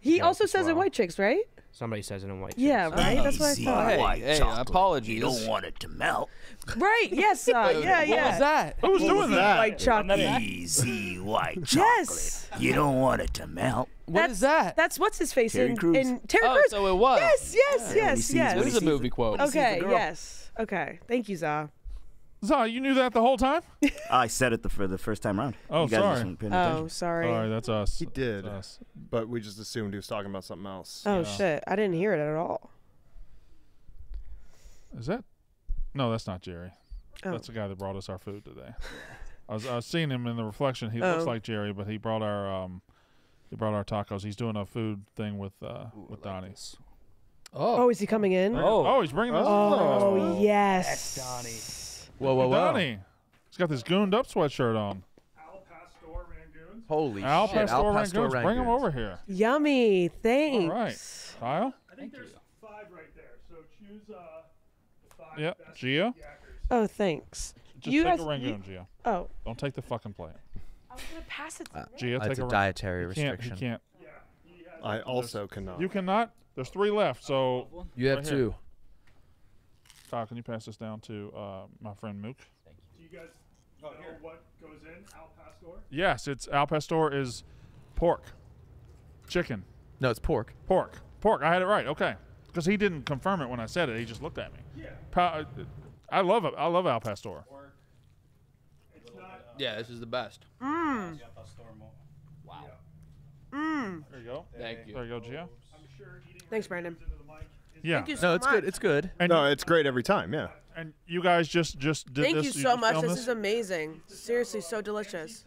He chocolate also says well. It white chicks, right? Somebody says it in white. Yeah, chocolate. Right. That's what I thought. White hey, hey, apologies. You don't want it to melt. Right. Yes. Uh, yeah. Yeah. What was that? Who's doing that? White chocolate. Easy white chocolate. Yes. You don't want it to melt. What that's, is that? That's what's his face Terry in, Crews. in Terry oh, Crews. Oh, so it was. Yes. Yes. Yeah, yes. Yes. This is a movie quote. Okay. Yes. Okay. Thank you, Za. Za, you knew that the whole time? I said it the, for the first time around. Oh, you guys sorry. Wasn't paying attention. Oh, sorry. Sorry, that's us. He did, us. But we just assumed he was talking about something else. Oh, yeah. Shit. I didn't hear it at all. Is that? No, that's not Jerry. Oh. That's the guy that brought us our food today. I was I was seeing him in the reflection. He oh. looks like Jerry, but he brought our um, he brought our tacos. He's doing a food thing with uh, Ooh, with Donnie. Like oh. oh, is he coming in? Oh, oh he's bringing us. Oh, oh. oh. yes. Donnie. Whoa, whoa, whoa. Donnie. He's got this gooned up sweatshirt on. Al Pastor Rangoons. Holy Al shit. Pastor Al Pastor Rangoons. Rangoons. Bring him over here. Yummy. Thanks. All right. Kyle? I think Thank there's you. five right there. So choose uh, the five yep. best Gia? Oh, thanks. Just you take guys, a Rangoon, you, Gia. Oh. Don't take the fucking plate. I was going to pass it to uh, Gia, take a, a dietary restriction. You can't. You can't. Yeah, he has I also cannot. You cannot? There's three left, so. Oh, you have right two. Here. Kyle, can you pass this down to uh, my friend Mook? Thank you. Do you guys know oh, what goes in Al Pastor? Yes, it's Al Pastor is pork, chicken. No, it's pork. Pork, pork. I had it right. Okay, because he didn't confirm it when I said it. He just looked at me. Yeah. Pa I love it. I love Al Pastor. Pork. It's not yeah, this is the best. Mm. Wow. Mm. There you go. Thank you. There you go, Gio. I'm sure eating Thanks, Brandon. Yeah, so no, it's much. good. It's good. And no, it's great every time. Yeah. And you guys just just did Thank this. Thank you so you much. This, this is amazing. Seriously, so delicious.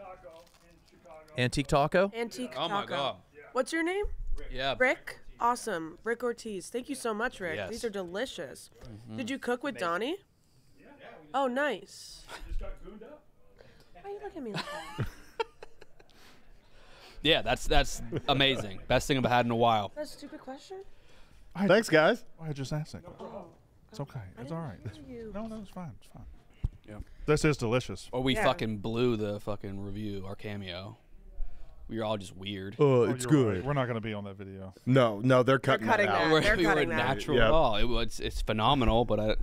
Antique taco. Antique taco. Oh my god. What's your name? Rick. Yeah. Rick. Awesome. Rick Ortiz. Thank you so much, Rick. Yes. These are delicious. Mm-hmm. Did you cook with Donnie? Yeah. Oh, nice. Just got gooned up. Why are you looking at me like that? Yeah, that's that's amazing. Best thing I've had in a while. That's a stupid question. I Thanks, guys. I just asked that. Oh, it's okay. It's all right. No, no, it's fine. It's fine. Yeah. This is delicious. Or we yeah. fucking blew the fucking review, our cameo. We were all just weird. Oh, it's oh, good. Right. We're not going to be on that video. No, no, they're cutting, they're cutting that out. That. They're we cutting were that. natural yep. at all. It was, it's phenomenal, but I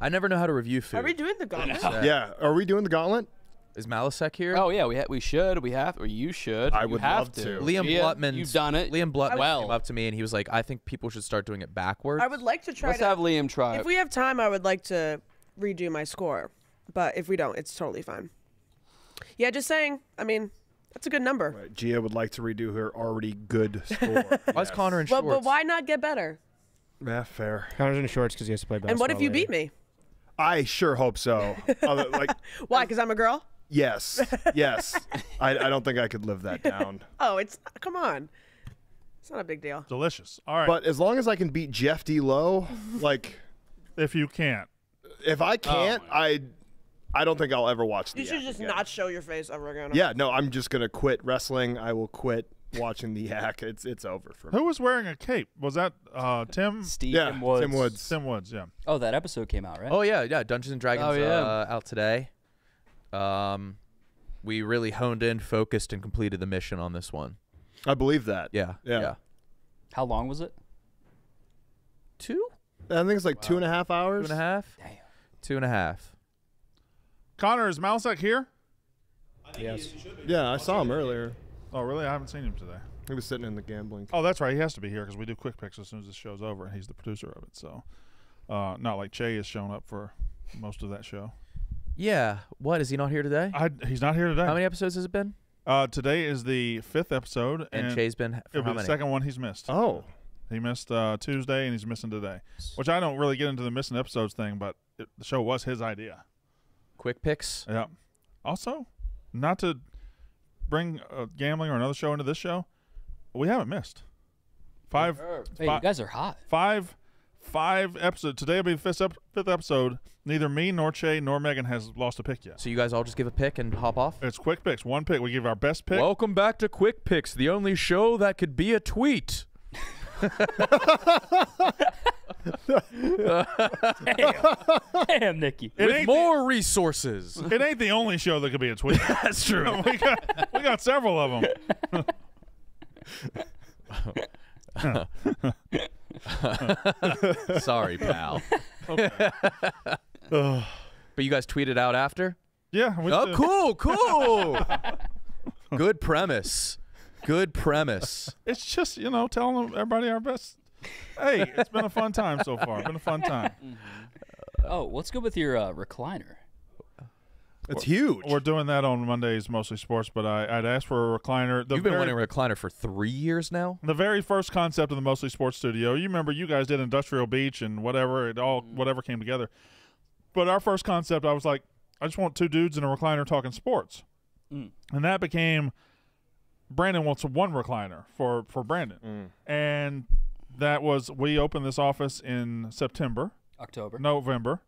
I never know how to review food. Are we doing the gauntlet? Yeah. Are we doing the gauntlet? Is Malasek here? Oh yeah, we ha we should, we have, or you should. I you would have love to. to. Liam yeah, Blutman, you've done it. Liam Blutman well. came up to me and he was like, "I think people should start doing it backwards." I would like to try. Let's to, have Liam try. If we have time, I would like to redo my score, but if we don't, it's totally fine. Yeah, just saying. I mean, that's a good number. Right. Gia would like to redo her already good score. Yes. Why's Connor in shorts? Well, but why not get better? Yeah, fair. Connor's in shorts because he has to play basketball. And what if you later. beat me? I sure hope so. Other, like, why? Because I'm a girl. Yes, yes. I, I don't think I could live that down. Oh, it's come on. It's not a big deal. Delicious. All right. But as long as I can beat Jeff D. Lowe, like, if you can't, if I can't, oh I, I don't think I'll ever watch. You the should just again. not show your face ever again. Yeah. No, I'm just gonna quit wrestling. I will quit watching the hack. It's it's over for me. Who was wearing a cape? Was that uh, Tim? Steve. Yeah. Tim Woods. Tim Woods. Tim Woods. Yeah. Oh, that episode came out, right? Oh yeah, yeah. Dungeons and Dragons oh, yeah. uh, out today. Um, we really honed in, focused, and completed the mission on this one. I believe that. Yeah. Yeah. yeah. How long was it? Two? I think it's like wow. two and a half hours. Two and a half? Damn. Two and a half. Connor, is Malasek here? I think yes. He is, he should be. Yeah, I saw him earlier. Oh, really? I haven't seen him today. He was sitting in the gambling. Oh, that's right. He has to be here because we do quick picks as soon as this show's over, and he's the producer of it. So, uh, not like Che has shown up for most of that show. Yeah. What, is he not here today? I, he's not here today. How many episodes has it been? Uh, today is the fifth episode. And, and Che's been for how many? The second one he's missed. Oh. He missed uh, Tuesday and he's missing today, which I don't really get into the missing episodes thing, but it, the show was his idea. Quick picks. Yeah. Also, not to bring uh, gambling or another show into this show, we haven't missed. Five. Hey, five, you guys are hot. Five. Five episodes. Today will be the fifth, ep fifth episode. Neither me, nor Che, nor Megan has lost a pick yet. So you guys all just give a pick and hop off? It's quick picks. One pick. We give our best pick. Welcome back to Quick Picks, the only show that could be a tweet. Damn. Damn, Nikki. It With more the, resources. It ain't the only show that could be a tweet. That's true. we, got, we got several of them. Sorry, pal. Okay. But you guys tweeted out after? Yeah. We oh, did. cool, cool. Good premise. Good premise. It's just, you know, telling everybody our best. Hey, it's been a fun time so far. It's been a fun time. Mm-hmm. Oh, what's good with your uh, recliner? It's we're, huge. We're doing that on Mondays, mostly sports, but I, I'd ask for a recliner. The You've been very, wanting a recliner for three years now? The very first concept of the Mostly Sports Studio. You remember you guys did Industrial Beach and whatever. It all, whatever came together. But our first concept, I was like, I just want two dudes in a recliner talking sports. Mm. And that became, Brandon wants one recliner for, for Brandon. Mm. And that was, we opened this office in September. October. November.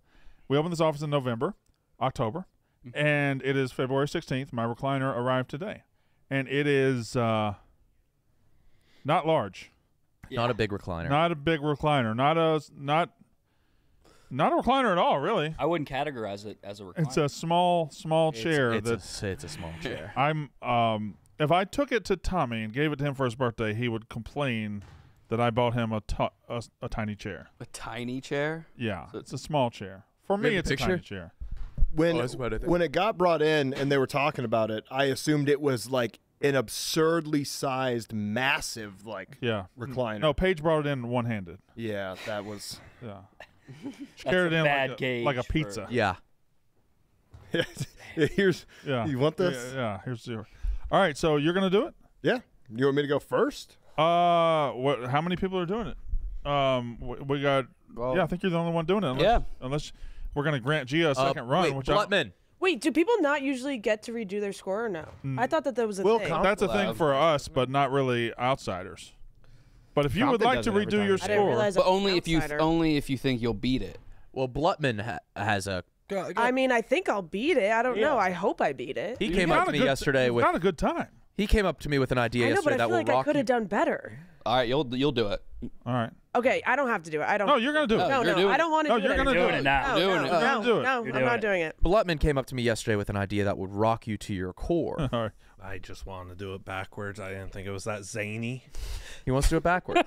We opened this office in November. October. And it is February sixteenth. My recliner arrived today. And it is uh, not large. Yeah. Not a big recliner. Not a big recliner. Not a not not a recliner at all, really. I wouldn't categorize it as a recliner. It's a small, small it's, chair. It's, that's, a, it's a small chair. I'm um, if I took it to Tommy and gave it to him for his birthday, he would complain that I bought him a, a, a tiny chair. A tiny chair? Yeah, so it's a small chair. For me, it's a tiny chair. When, oh, when it got brought in and they were talking about it, I assumed it was like an absurdly sized, massive like yeah. recliner. No, Paige brought it in one-handed. Yeah, that was... yeah. She carried it in like a, like a pizza. For... Yeah. Here's... Yeah. You want this? Yeah, yeah. Here's your... All right, so you're going to do it? Yeah. You want me to go first? Uh, what? How many people are doing it? Um, we, we got... Well, yeah, I think you're the only one doing it. Unless, yeah. Unless... We're going to grant Gia a second uh, run. Wait, which Blutman. Wait, do people not usually get to redo their score or no? Mm. I thought that that was a well, thing. That's a thing for us, but not really outsiders. But if you Compton would like to redo your score. But only if, you only if you think you'll beat it. Well, Blutman ha has a... Go, go. I mean, I think I'll beat it. I don't yeah. know. I hope I beat it. He, he came up to me yesterday with... not a good time. He came up to me with an idea yesterday that will rock you. I know, but I feel like I could have done better. All right, you'll, you'll do it. All right. Okay, I don't have to do it. I don't. No, you're gonna do it. No, no, no I don't want to. No, do you're it. gonna you're do it now. Doing it. No, no, no, I'm not doing it. Blutman came up to me yesterday with an idea that would rock you to your core. All right. I just wanted to do it backwards. I didn't think it was that zany. He wants to do it backwards.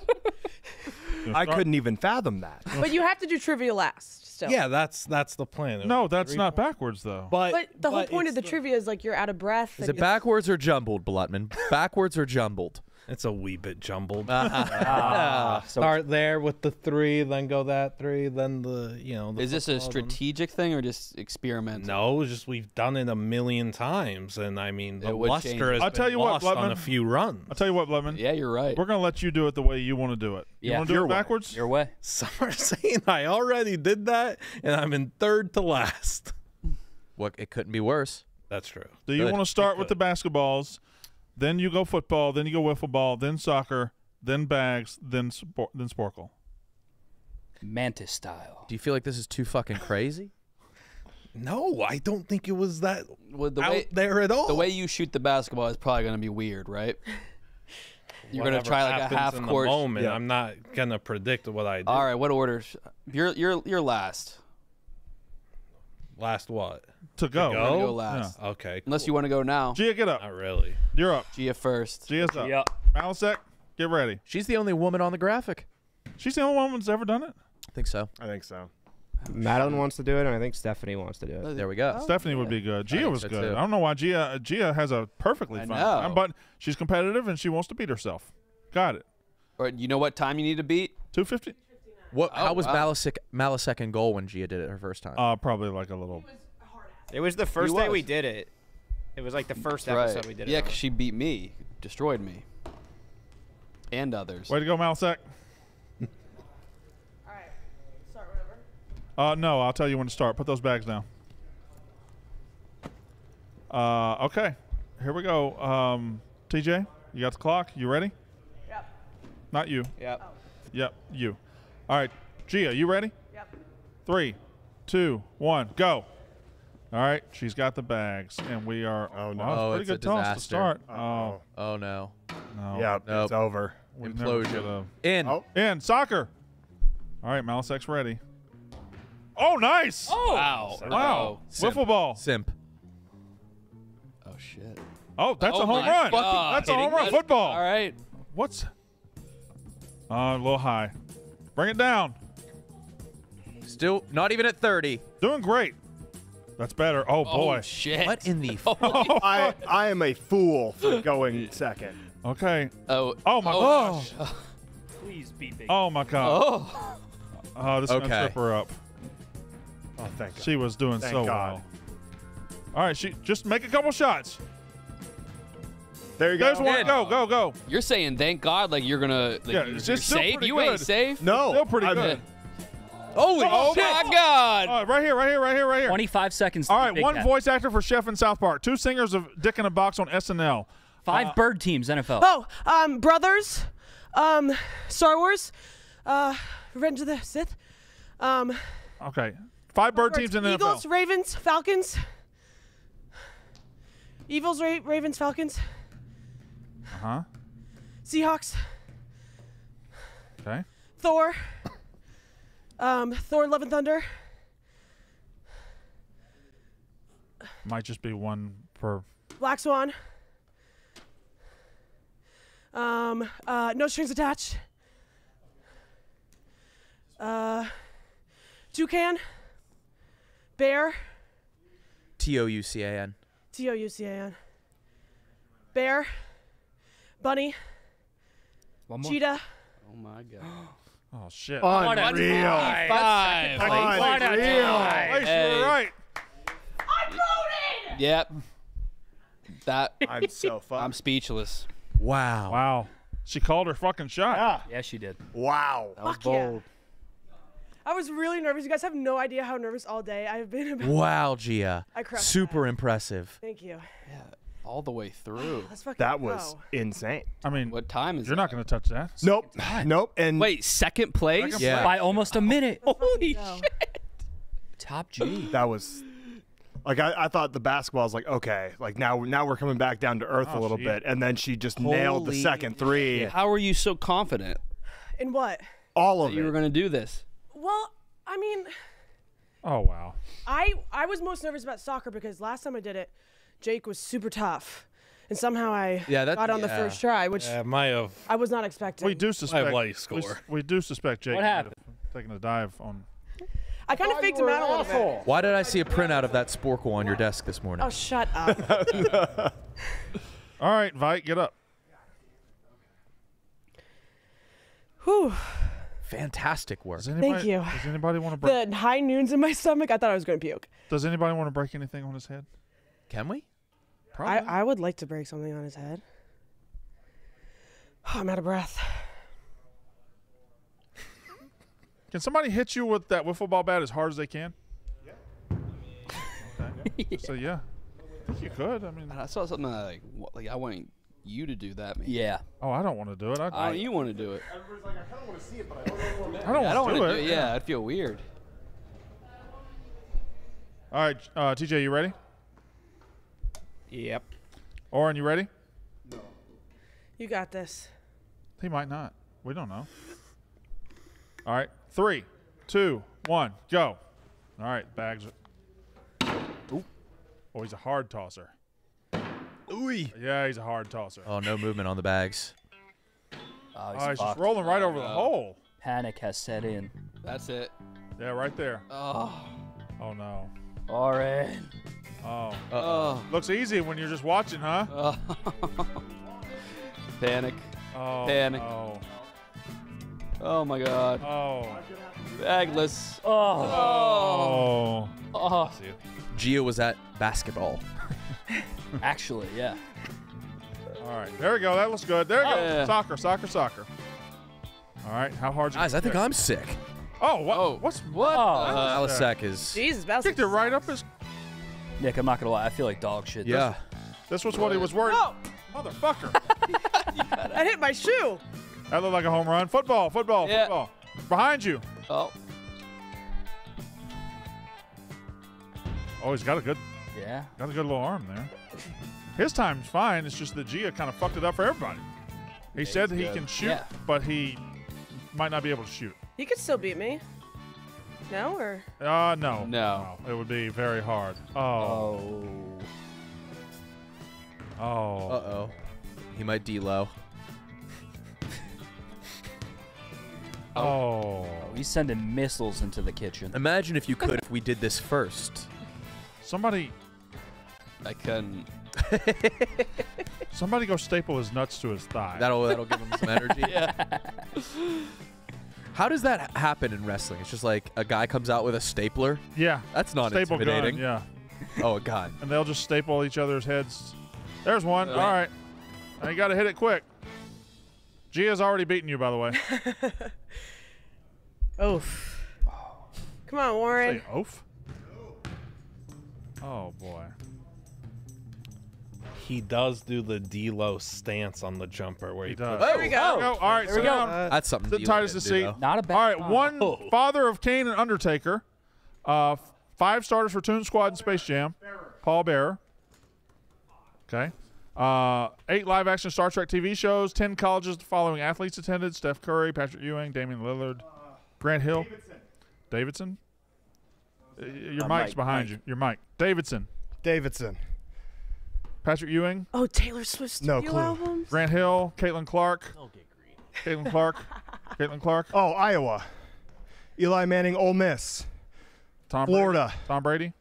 I couldn't even fathom that. But you have to do trivia last. Still. Yeah, that's that's the plan. No, that's not points. backwards though. But, but the but whole point of the, the trivia is like you're out of breath. Is it backwards or jumbled, Blutman? Backwards or jumbled? It's a wee bit jumbled. ah, so Start there with the three, then go that three, then the, you know. The is this a strategic thing or just experiment? No, it's just we've done it a million times. And, I mean, the luster has I'll been tell you lost what, on a few runs. I'll tell you what, Lemon. Yeah, you're right. We're going to let you do it the way you want to do it. You yeah. want to do your it backwards? Way. Your way. Some are saying I already did that, and I'm in third to last. Well, it couldn't be worse. That's true. Do you want to start with the basketballs? Then you go football, then you go wiffle ball, then soccer, then bags, then spor then sporkle. Mantis style. Do you feel like this is too fucking crazy? No, I don't think it was that well, the out way, there at all. The way you shoot the basketball is probably going to be weird, right? You're going to try like a half in court. The moment, yeah. I'm not going to predict what I do. All right, what order? You're you're you're last. Last what? To go. To go? go last. Yeah. Okay. Cool. Unless you want to go now. Gia, get up. Not really. You're up. Gia first. Gia's up. Yep. Malicek, get ready. She's the only woman on the graphic. She's the only woman that's ever done it? I think so. I think so. Madeline wants to do it, and I think Stephanie wants to do it. There we go. Oh, Stephanie yeah. would be good. Gia was so good. Too. I don't know why Gia Gia has a perfectly fine time, but she's competitive, and she wants to beat herself. Got it. All right, you know what time you need to beat? two fifty. What? Oh, how was wow. Malicek, Malicek in goal when Gia did it her first time? Uh, probably like a little. It was the first day we did it. It was like the first right. episode we did yeah, it. Yeah, because she beat me, destroyed me, and others. Way to go, Malicek. All right, start whatever. Uh, no, I'll tell you when to start. Put those bags down. Uh, okay, here we go. Um, T J, you got the clock. You ready? Yep. Not you. Yep. Oh. Yep. You. All right, Gia, you ready? Yep. Three, two, one, go. All right, she's got the bags, and we are. Oh no! Wow, it's a pretty good toss to start. Oh. Oh no. No. Yeah, nope. It's over. We Implosion. In. Oh. In soccer. All right, Malicek's ready. Oh, nice. Oh. Wow. Wow. Simp. Wiffle ball. Simp. Oh shit. Oh, that's oh, a home run. God. That's Hitting a home run. That. Football. All right. What's? Uh, a little high. Bring it down. Still not even at thirty. Doing great. That's better. Oh, boy. Oh, shit. What in the... Oh, I, I am a fool for going second. Okay. Oh, oh my oh, gosh. gosh. Please be big. Oh, my God. Oh, oh this is going to trip her up. Oh, thank God. She was doing thank so God. well. All right. She just make a couple shots. There you go. There's one. Go, go, go. You're saying thank God like you're going like yeah, to... You're safe? You good. ain't safe? No. Still pretty I'm good. Holy oh, shit. my God. All right, right here, right here, right here, right here. twenty-five seconds. All right, one that. voice actor for Chef in South Park. Two singers of Dick in a Box on S N L. Five uh, bird teams, N F L. Oh, um, Brothers, um, Star Wars, uh, Revenge of the Sith. Um, okay. Five bird teams in the N F L. Eagles, Ravens, Falcons. Eagles, Ra Ravens, Falcons. Uh-huh. Seahawks. Okay. Thor. Um, Thor, Love and Thunder. Might just be one per. Black Swan. Um, uh, No Strings Attached. Uh, Toucan. Bear. T O U C A N. T O U C A N. Bear. Bunny. One more. Cheetah. Oh my God. Oh shit. What a real. Five. What a real. Right. I'm voting. Yep. That I'm so fucked. I'm speechless. Wow. Wow. She called her fucking shot. Yeah, yeah she did. Wow. That was Fuck bold. Yeah. I was really nervous. You guys have no idea how nervous all day I've been about. Wow, Gia. I crushed Super that. impressive. Thank you. Yeah. All the way through. Oh, that was go. insane. I mean, what time is You're that? not going to touch that. Nope. Nope. And wait, second place? Second place? Yeah. By almost a minute. Oh, Holy no. shit. Top G. That was like I, I thought the basketball was like, okay, like now now we're coming back down to earth oh, a little geez. bit. And then she just Holy nailed the second three. Yeah. How are you so confident? In what? all of that it. You were going to do this. Well, I mean. Oh, wow. I, I was most nervous about soccer because last time I did it, Jake was super tough. And somehow I yeah, that, got on yeah. the first try, which yeah, my, uh, I was not expecting. We do suspect. My score. We, we do suspect Jake taking a dive on. I kind of faked him out a little bit. Why did I see a printout of that sporkle on your desk this morning? Oh, shut up. All right, Vite, get up. Whew. Fantastic work. Anybody, Thank you. Does anybody want to break? The high noons in my stomach. I thought I was going to puke. Does anybody want to break anything on his head? Can we? Probably. I, I would like to break something on his head. Oh, I'm out of breath. Can somebody hit you with that wiffle ball bat as hard as they can? Yeah. Okay. yeah. So yeah, I think you could. I mean, I saw something that, like like I want you to do that. Maybe. Yeah. Oh, I don't want to do it. I, I, I you want to do it. Everybody's like, I kind of want to see it, but I don't want to. I don't yeah, want to do, do it. it. Yeah, I'd feel weird. All right, uh, T J, you ready? Yep. Oren, you ready? No. You got this. He might not. We don't know. All right, three, two, one, go. All right, bags. Ooh. Oh, he's a hard tosser. Ooh. Yeah, he's a hard tosser. Oh, no movement on the bags. Oh, he's, oh, he's just rolling right over oh. the hole. Panic has set in. That's it. Yeah, right there. Oh. Oh no. Oren. Oh. Uh-oh. Oh. Looks easy when you're just watching, huh? Oh. Panic. Oh. Panic. Oh. Oh my God! Oh, bagless! Oh, oh, oh. Gio was at basketball. Actually, yeah. All right, there we go. That looks good. There we oh, go. Yeah. Soccer, soccer, soccer. All right, how hard? Guys, I think there? I'm sick. Oh, what? Oh. What's what? Oh, uh, Alisak is. Jesus, kicked it right up his. Nick, I'm not gonna lie. I feel like dog shit. Yeah. This, this was what he was worried. Oh, motherfucker! I hit my shoe. That looked like a home run. Football, football, yeah. football. Behind you. Oh. Oh, he's got a good. Yeah. Got a good little arm there. His time's fine. It's just that Gia kind of fucked it up for everybody. He yeah, said he good. can shoot, yeah. but he might not be able to shoot. He could still beat me. No or? Uh no. No. no. It would be very hard. Oh. Oh. oh. Uh oh. He might D-low. Oh. oh, he's sending missiles into the kitchen. Imagine if you could, if we did this first. Somebody. I couldn't. Somebody go staple his nuts to his thigh. That'll that'll give him some energy. Yeah. How does that happen in wrestling? It's just like a guy comes out with a stapler. Yeah. That's not staple intimidating. Gun, yeah. Oh God. And they'll just staple each other's heads. There's one. Uh, All right. Now you got to hit it quick. Gia's already beaten you, by the way. Oof. Come on, Warren. Say oof? Oh, boy. He does do the D-low stance on the jumper where he, he does. There we go. go. All right, there so we go. Uh, That's something to tight as the seat. Not a bad All right, time. one oh. father of Kane and Undertaker. Uh, five starters for Toon Squad and Space Jam. Bearer. Paul Bearer. Okay. Uh, eight live-action Star Trek T V shows, ten colleges the following athletes attended: Steph Curry, Patrick Ewing, Damian Lillard, uh, Grant Hill, Davidson. Davidson? Uh, your uh, mic's Mike, behind Mike. you. Your mic. Davidson. Davidson. Patrick Ewing. Oh, Taylor Swift's no clue. Albums? Grant Hill, Caitlin Clark. Don't get greedy. Caitlin Clark. Caitlin Clark. Oh, Iowa. Eli Manning, Ole Miss. Tom Florida. Brady. Tom Brady.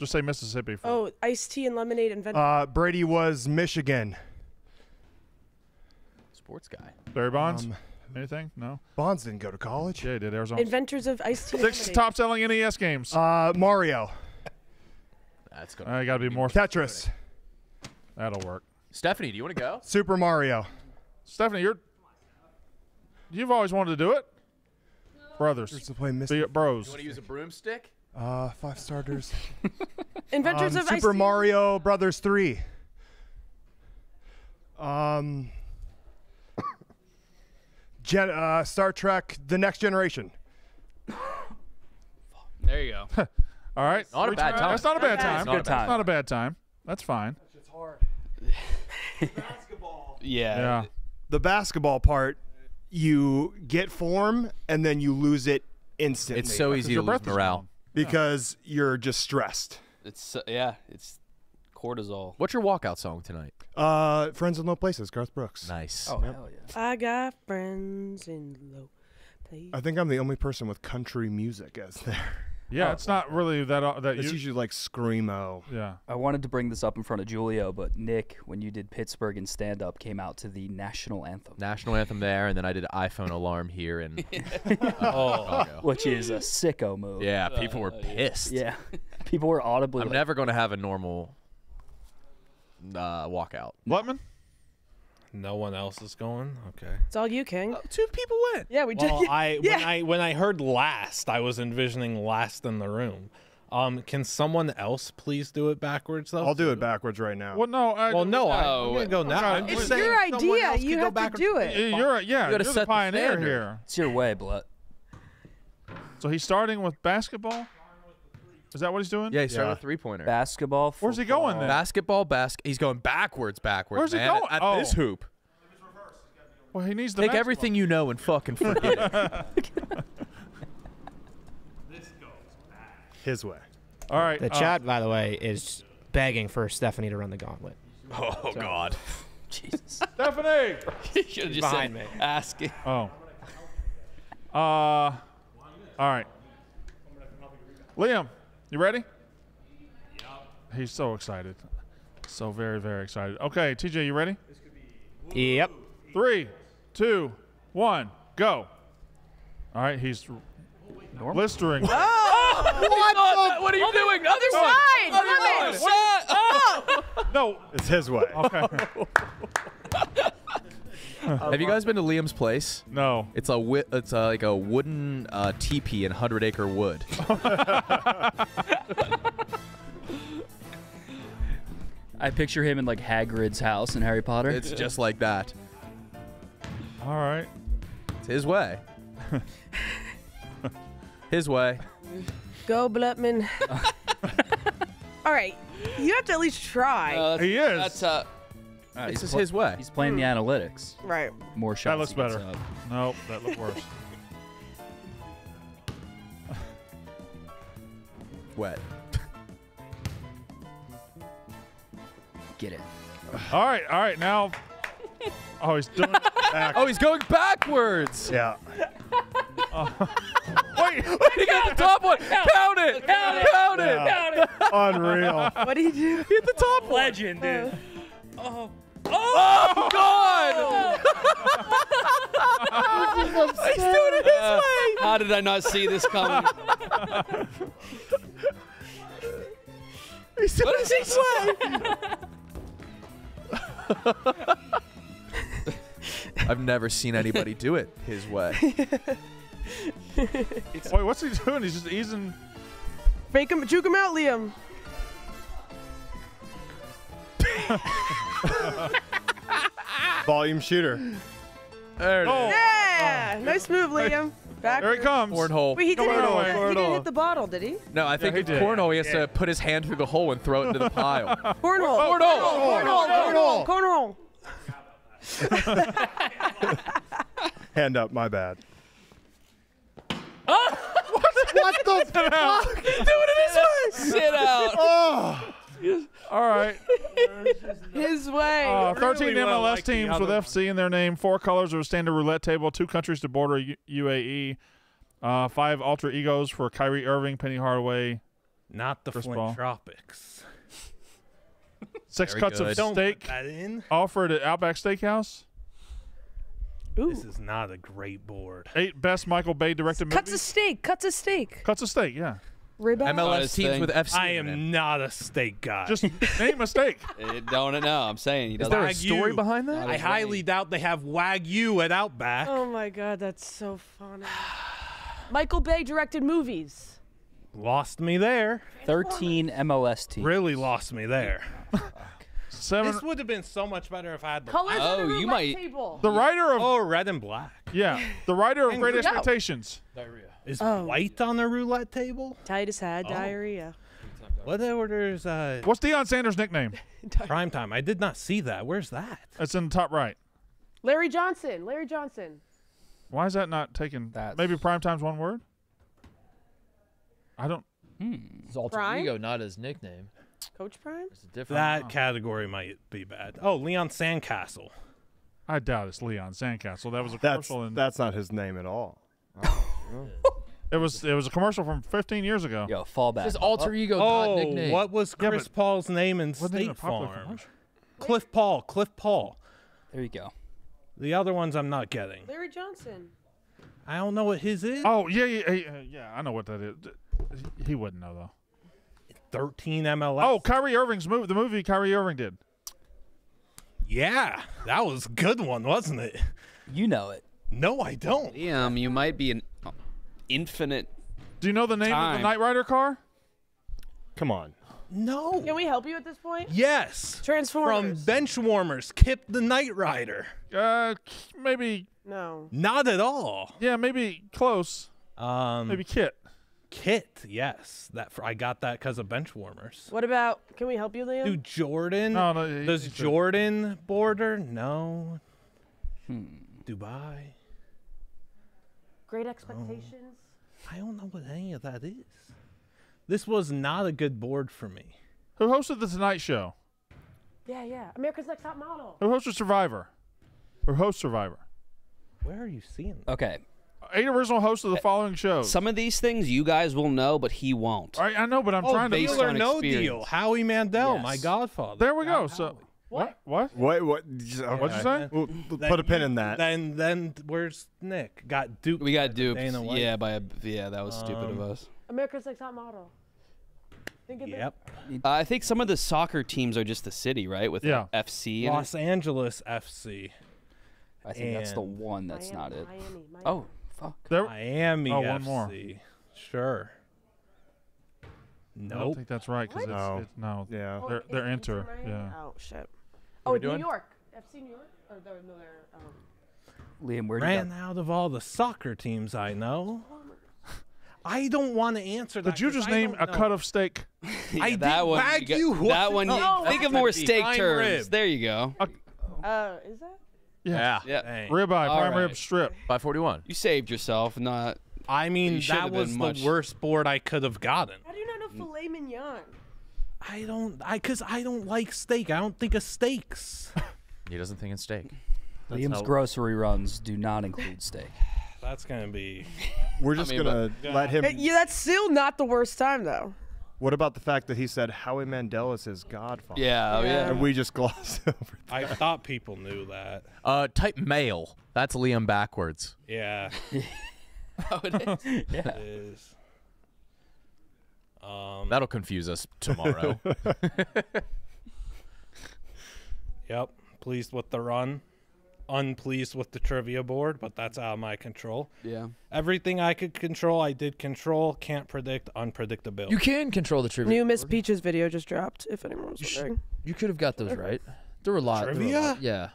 Just say Mississippi. For oh, iced tea and lemonade and vinegar. Uh, Brady was Michigan. Sports guy. Barry Bonds? Um, Anything? No? Bonds didn't go to college. Yeah, he did. Arizona. Inventors of iced tea Six and top-selling N E S games. Uh, Mario. That's going to got to be more. Tetris. That'll work. Stephanie, do you want to go? Super Mario. Stephanie, you're... You've always wanted to do it? No. Brothers. You're to play Mister Bros. You want to use a broomstick? Uh, five starters. Inventors um, of Super Mario Brothers three. Um, Jet, uh, Star Trek: The Next Generation. There you go. All right, not a bad time. That's not a bad time. Good time. It's not a bad time. That's fine. That's just hard. Basketball. Yeah. yeah. The basketball part. you get form and then you lose it instantly. It's so easy to lose morale because yeah. you're just stressed. It's uh, yeah, it's cortisol. What's your walkout song tonight? Uh, Friends in Low Places, Garth Brooks. Nice. Oh yep. Hell yeah! I got friends in low places. I think I'm the only person with country music as there. Yeah, oh, it's not really that. Uh, that it's usually like screamo. Yeah. I wanted to bring this up in front of Julio, but Nick, when you did Pittsburgh and stand up, came out to the national anthem. National anthem there, and then I did iPhone alarm here in uh, oh, which is a sicko move. Yeah, people were pissed. Yeah, people were audibly. I'm like, never going to have a normal uh, walkout. Blutman? No one else is going. Okay, it's all you, King. Uh, two people went. Yeah, we did. Well, I, yeah. when I when I heard last, I was envisioning last in the room. Um, can someone else please do it backwards though? I'll do it backwards right now. Well, no. I, well, no. I'm gonna go now. It's your idea. You have to do it. You're yeah. You're the pioneer here. It's your way, Blut. So he's starting with basketball. Is that what he's doing? Yeah, he's yeah. starting with three-pointer. Basketball. Football. Where's he going then? Basketball, bas He's going backwards, backwards. Where's man, he going? At, at oh. this hoop. Well, he needs the Take basketball. everything you know and fucking forget it. This goes back. His way. All right. The uh, chat, by the way, is begging for Stephanie to run the gauntlet. Oh, so. God. Jesus. Stephanie! She's just behind me. Asking. Oh. Uh, all right. Liam. You ready? Yep. He's so excited. So very, very excited. Okay, T J, you ready? This could be yep. Three, two, one, go. All right, he's Normal. blistering. Oh, what, the, what are you doing? Other side. Other side. Oh. No. It's his way. Okay. Have you guys been to Liam's place? No. It's a wi it's a, like a wooden uh, teepee in Hundred Acre Wood. I picture him in like Hagrid's house in Harry Potter. It's just like that. All right. It's his way. His way. Go, Blutman. All right. You have to at least try. Uh, he is. That's uh. Uh, this is his way. He's playing the analytics. Right. More shots. That looks better. Nope, that looked worse. Wet. Get it. All right, all right, now. Oh, he's doing it backwards. Oh, he's going backwards. Yeah. Uh, wait, wait, he got the top one. Count, count it. Count it. Count it. Count it. Yeah. Unreal. What did he do? He hit the top one. Legend, dude. Oh. Oh, oh God! He's doing it his uh, way. How did I not see this coming? He's doing what is it his way. I've never seen anybody do it his way. Wait, what's he doing? He's just easing. Fake him, juke him out, Liam. Volume shooter. There it oh. is. Yeah, oh. nice move, Liam. Back there he comes. Cornhole. Wait, he didn't, cornhole. Hit, cornhole. He didn't hit the bottle, did he? No, I think yeah, he did. Cornhole. He has yeah. to put his hand through the hole and throw it into the pile. Cornhole. Cornhole. Cornhole. Cornhole. Cornhole. Cornhole. Cornhole. Hand up. My bad. Oh. What? What the fuck? He's doing it his way. Sit out. Oh. All right. His way. Uh, thirteen really M L S like teams with F C in their name. Four colors of a standard roulette table. Two countries to border U U A E. Uh, five alter egos for Kyrie Irving, Penny Hardaway. Not the Flint Tropics. Six Very cuts good. of steak offered at Outback Steakhouse. Ooh. This is not a great board. Eight best Michael Bay directed cuts movies. Cuts of steak. Cuts of steak. Cuts of steak, yeah. Rhoback? M L S teams with F C. I am in. not a steak guy. Just name a steak. It don't know. I'm saying. He Is there a Wagyu. story behind that? I highly doubt they have Wagyu at Outback. Oh my God, that's so funny. Michael Bay directed movies. Lost me there. Thirteen M L S teams. Really lost me there. Seven. This would have been so much better if I had the colors. Oh, you might. Table. The writer of oh red and black. Yeah, the writer of Great Expectations. Diarrhea. Is oh. white on the roulette table? Titus had oh. diarrhea. What orders? Uh, What's Deion Sanders' nickname? Prime time. I did not see that. Where's that? It's in the top right. Larry Johnson. Larry Johnson. Why is that not taken? That's maybe primetime's one word? I don't. Hmm. His alter ego, not his nickname. Coach Prime? It's a different that oh. category might be bad. Oh, Leon Sandcastle. I doubt it's Leon Sandcastle. That was a that's, commercial. And that's not his name at all. Oh, it was it was a commercial from fifteen years ago. Yeah, fall back. His alter oh. ego, not oh, nickname. What was Chris yeah, Paul's name in State Farm? Cliff Paul. Cliff Paul. There you go. The other ones I'm not getting. Larry Johnson. I don't know what his is. Oh, yeah, yeah, yeah. yeah I know what that is. He wouldn't know, though. thirteen M L S. Oh, Kyrie Irving's movie. The movie Kyrie Irving did. Yeah, that was a good one, wasn't it? You know it. No, I don't. Damn, you might be an infinite. Do you know the name time. of the Knight Rider car? Come on. No. Can we help you at this point? Yes. Transformers. From Benchwarmers, Kip the Knight Rider. Uh, maybe. No. Not at all. Yeah, maybe close. Um, maybe Kit. Kit, yes. That for, I got that because of Benchwarmers. What about? Can we help you, Liam? Dude, Jordan. No, no, he, does Jordan a... border? No. Hmm. Dubai. Great Expectations. Oh. I don't know what any of that is. This was not a good board for me. Who hosted the Tonight Show? Yeah, yeah. America's Next Top Model. Who hosted Survivor? Or host Survivor? Where are you seeing that? Okay. Eight original hosts of the following shows. Some of these things you guys will know, but he won't. I, I know, but I'm oh, trying to. Deal or no experience. Deal. Howie Mandel, yes. my godfather. There we go. How, so what? What? What? What? Yeah, what'd you say? Well, then, put a pin in that. Then, then where's Nick? Got duped. We got duped. Yeah, by a, yeah, that was um, stupid of us. America's Next Top Model. Yep. Uh, I think some of the soccer teams are just the city, right? With yeah. F C. Los Angeles F C. I think and that's the one that's Miami, not it. Miami, Miami. Oh, fuck. There, Miami oh, F C. One more. Sure. Nope. I don't think that's right. Cause it's, no. It's, no. Yeah. Oh, they're it, they're inter. Yeah. Oh, shit. Oh, New York. F C New York? Or they're, no, they're, um... Liam, where did you go? Ran out of all the soccer teams I know. I don't want to answer that. Did you just I name a know. cut of steak? yeah, I that one. Wag you, got, you that one. No, think of more steak terms. Rib. There you go. Uh, uh is that? Yeah. yeah. yeah. Ribeye, prime right. rib strip. By forty-one. You saved yourself, not. I mean, that was much... the worst board I could have gotten. How do you not know filet mignon? I don't. I because I don't like steak. I don't think of steaks. He doesn't think of steak. That's Liam's how... grocery runs do not include steak. That's gonna be. We're just I mean, gonna but, let him. Yeah, that's still not the worst time though. What about the fact that he said Howie Mandel is his godfather? Yeah, yeah. And we just glossed over that. I thought people knew that. Uh, type male. That's Liam backwards. Yeah. Oh, it is. Yeah. It is. Um, That'll confuse us tomorrow. Yep. Pleased with the run. Unpleased with the trivia board, but that's out of my control. Yeah. Everything I could control, I did control. Can't predict unpredictability. You can control the trivia. New board. Miss Peach's video just dropped, if anyone was wondering. You, you could have got those okay. right. There were a lot. Trivia? A lot. Yeah.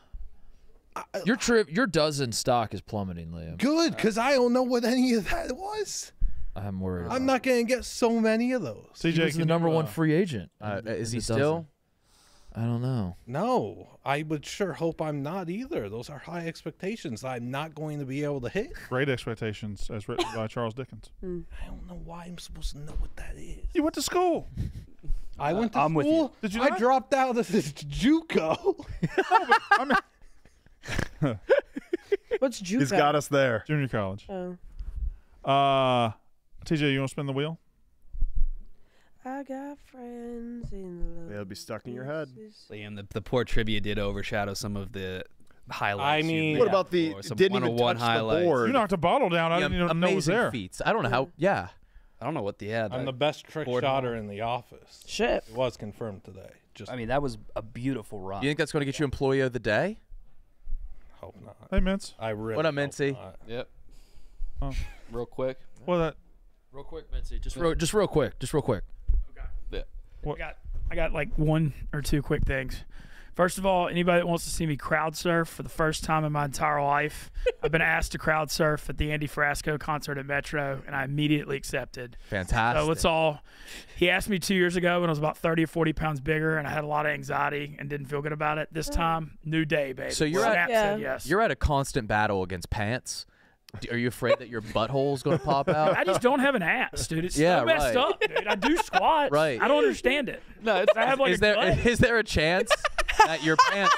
I, uh, your trip, your dozen stock is plummeting, Liam. Good, because I don't know what any of that was. I'm worried. I'm not going to get so many of those. C J is the number uh, one free agent. Uh, is he still? Dozen. I don't know. No, I would sure hope I'm not either. Those are high expectations that I'm not going to be able to hit. Great Expectations, as written by Charles Dickens. Mm. I don't know why I'm supposed to know what that is. You went to school. I went to I'm school. With you. Did you? I not? dropped out of this JUCO. No, but, What's JUCO? He's got us there. Junior college. Oh. Uh, T J, you want to spin the wheel? I got friends in the They'll be stuck in your head. Liam, the, the poor trivia did overshadow some of the highlights. I mean, what about the didn't even touch highlights. the board? You knocked a bottle down. Yeah, I didn't even amazing know it was there. Feats. I don't know how. Yeah, I don't know what the. Yeah, I'm the best trick shotter in the office. Shit, it was confirmed today. Just I mean, that was a beautiful run. You think that's going to get you employee of the day? Hope not. Hey, Mince. I really. What up, Mincy? Yep. Oh. Real quick. What that? Real quick, Mincy. Just real, just real quick. Just real quick. What? I got I got like one or two quick things. First of all, anybody that wants to see me crowd surf for the first time in my entire life, I've been asked to crowd surf at the Andy Frasco concert at Metro, and I immediately accepted. Fantastic. So let's all. He asked me two years ago when I was about thirty or forty pounds bigger, and I had a lot of anxiety and didn't feel good about it. This time, new day, baby. So you're, at, yeah. yes. you're at a constant battle against pants. Are you afraid that your butthole's going to pop out? I just don't have an ass, dude. It's yeah, so messed right. up, dude. I do squats. Right. I don't understand it. No, it's, I have like is a there gut. is there a chance that your pants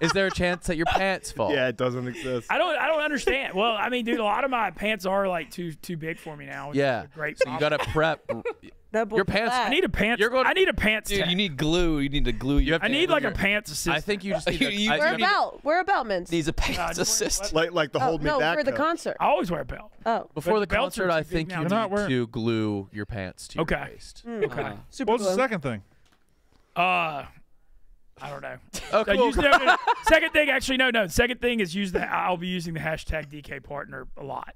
is there a chance that your pants fall? Yeah, it doesn't exist. I don't I don't understand. Well, I mean, dude, a lot of my pants are like too too big for me now. Yeah. Great. So you got to prep. Double your pants. Flat. I need a pants. You're going, I need a pants. Dude, tech. you need glue. You need to glue. You I need like your, a pants assistant. I think you just need. A, you, I, we're, you about, need we're about men's. Needs a pants uh, assistant. Like like the oh, whole no, mid-back. No, for the concert. I always wear a belt. Oh. Before the, the concert, I think you need wearing... to glue your pants to okay. your waist. Mm, okay. Uh, Super What's glue. the second thing? Uh, I don't know. Oh, cool. I use, no, no, second thing, actually, no, no. Second thing is use the. I'll be using the hashtag D K partner a lot.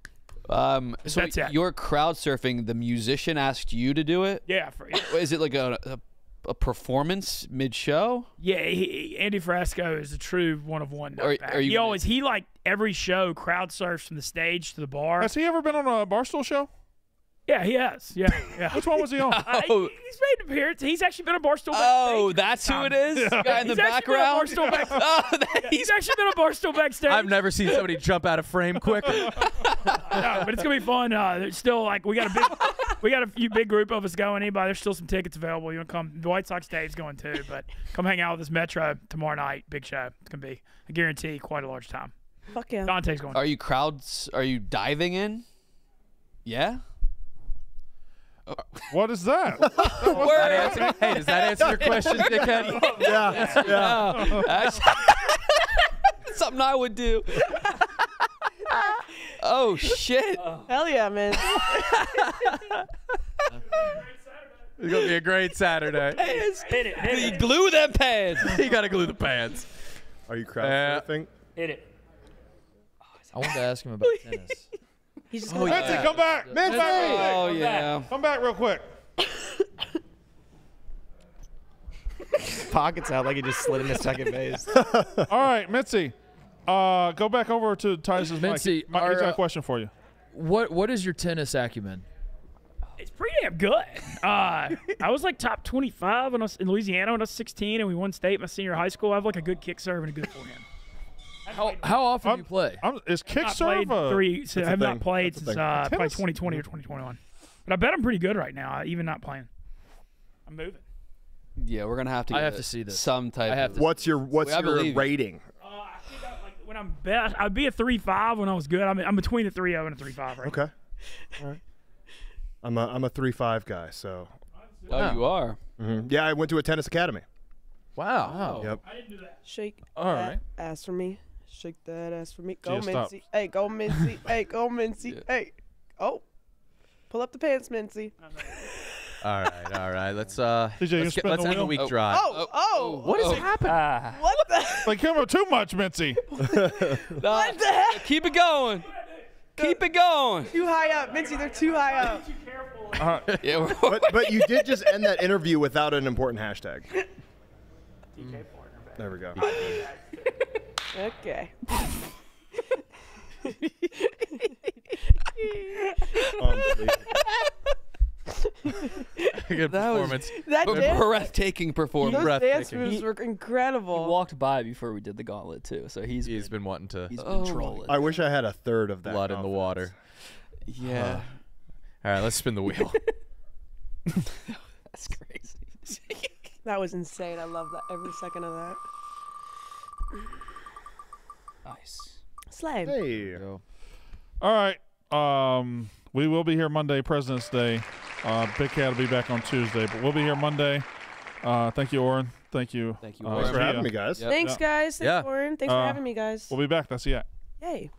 Um, so That's it. You're crowd surfing. The musician asked you to do it? Yeah. For, yeah. Is it like a, a, a performance mid-show? Yeah. He, Andy Frasco is a true one of one. Are, are you he always, he like every show crowd surfs from the stage to the bar. Has he ever been on a Barstool show? Yeah, he has. Yeah, yeah. Which one was he on? Uh, he, he's made an appearance. He's actually been a Barstool. Oh, that's who it is? The guy in the background? He's actually been a Barstool backstage. Oh, yeah. He's actually been a Barstool backstage. I've never seen somebody jump out of frame quicker. No, but it's going to be fun. Uh, there's still, like, we got a big we got a few big group of us going. Anybody, there's still some tickets available. You want to come? The White Sox Dave's going, too. But come hang out with us Metro tomorrow night. Big show. It's going to be, I guarantee, quite a large time. Fuck yeah. Dante's going. Are you crowds? Are you diving in? Yeah? What is that? that answer, hey, does that answer your question, dickhead? Yeah. yeah. Actually, something I would do. Oh, shit. Oh. Hell yeah, man. It's going to be a great Saturday. Hit it, hit it. You glue them pants. You got to glue the pants. Are you crowd surfing? Uh, hit it. Oh, I wanted to ask him about tennis. He's just oh, yeah. Nancy, come back. Nancy, oh, come yeah. back. Come back real quick. His pockets out like he just slid in the second base. All right, Mitzi, uh, go back over to Tyson's mic. Mitzi, Mike, our, he's got a question for you. What What is your tennis acumen? It's pretty damn good. Uh, I was like top twenty-five when I was in Louisiana when I was sixteen, and we won state my senior high school. I have like a good kick serve and a good forehand. How, how often I'm, do you play? I'm, is kick I've serve played three? So I have not played that's since uh, probably twenty twenty or twenty twenty-one. But I bet I'm pretty good right now. Even not playing, I'm moving. Yeah, we're gonna have to. Get I have to see this. Some type. I have of to what's your What's I your rating? Uh, I think I, like, when I'm best, I'd be a three five when I was good. I'm I'm between a three zero and a three five right okay. now. All right. I'm a I'm a three five guy. So. Oh, yeah. You are. Mm-hmm. Yeah, I went to a tennis academy. Wow. wow. Yep. I didn't do that. Shake. All that right. Ass for me. Shake that ass for me. Go, yeah, Mincy. Hey, go, Mincy. Hey, go, Mincy. Yeah. Hey. Oh. Pull up the pants, Mincy. All right, all right. Let's, uh, let's, get, let's have wheel. a week oh. drive. Oh, oh. oh. What oh. is happening? Ah. What the? Like, camera too much, Mincy. no. What the heck? Keep it going. Keep it going. Too high up. Mincy, they're too high up. Uh, yeah, but, but you did just end that interview without an important hashtag. Mm. There we go. Okay. Good that performance. Was, that dance, breathtaking performance. Those dance moves were incredible. He walked by before we did the gauntlet too, so he's he's been, been wanting to. He's oh. been trolling. I wish I had a third of that. Blood confidence. in the water. Yeah. Uh, all right, let's spin the wheel. That's crazy. That was insane. I love that every second of that. Nice. Slave. There you go. All right. Um, we will be here Monday, President's Day. Uh, Big Cat will be back on Tuesday, but we'll be here Monday. Uh, thank you, Oren. Thank you. Thank you. Uh, Thanks for having me, guys. Yep. Thanks, guys. Thanks, yeah. Oren. Thanks uh, for having me, guys. We'll be back. That's the act. Yay.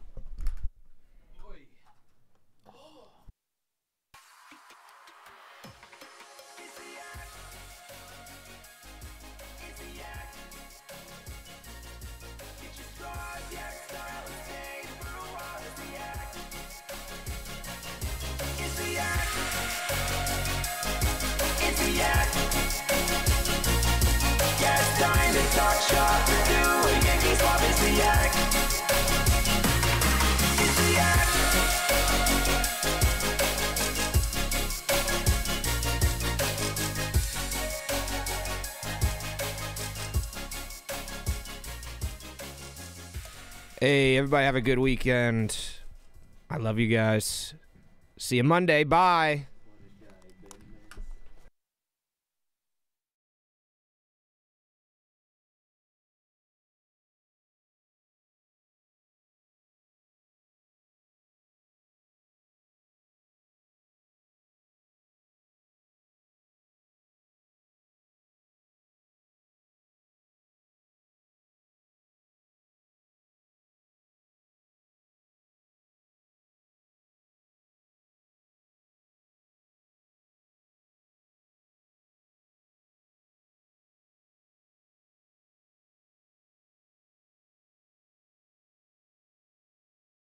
Talk shop to do a Yankee swap is the act. It's the act. Hey, everybody have a good weekend. I love you guys. See you Monday. Bye.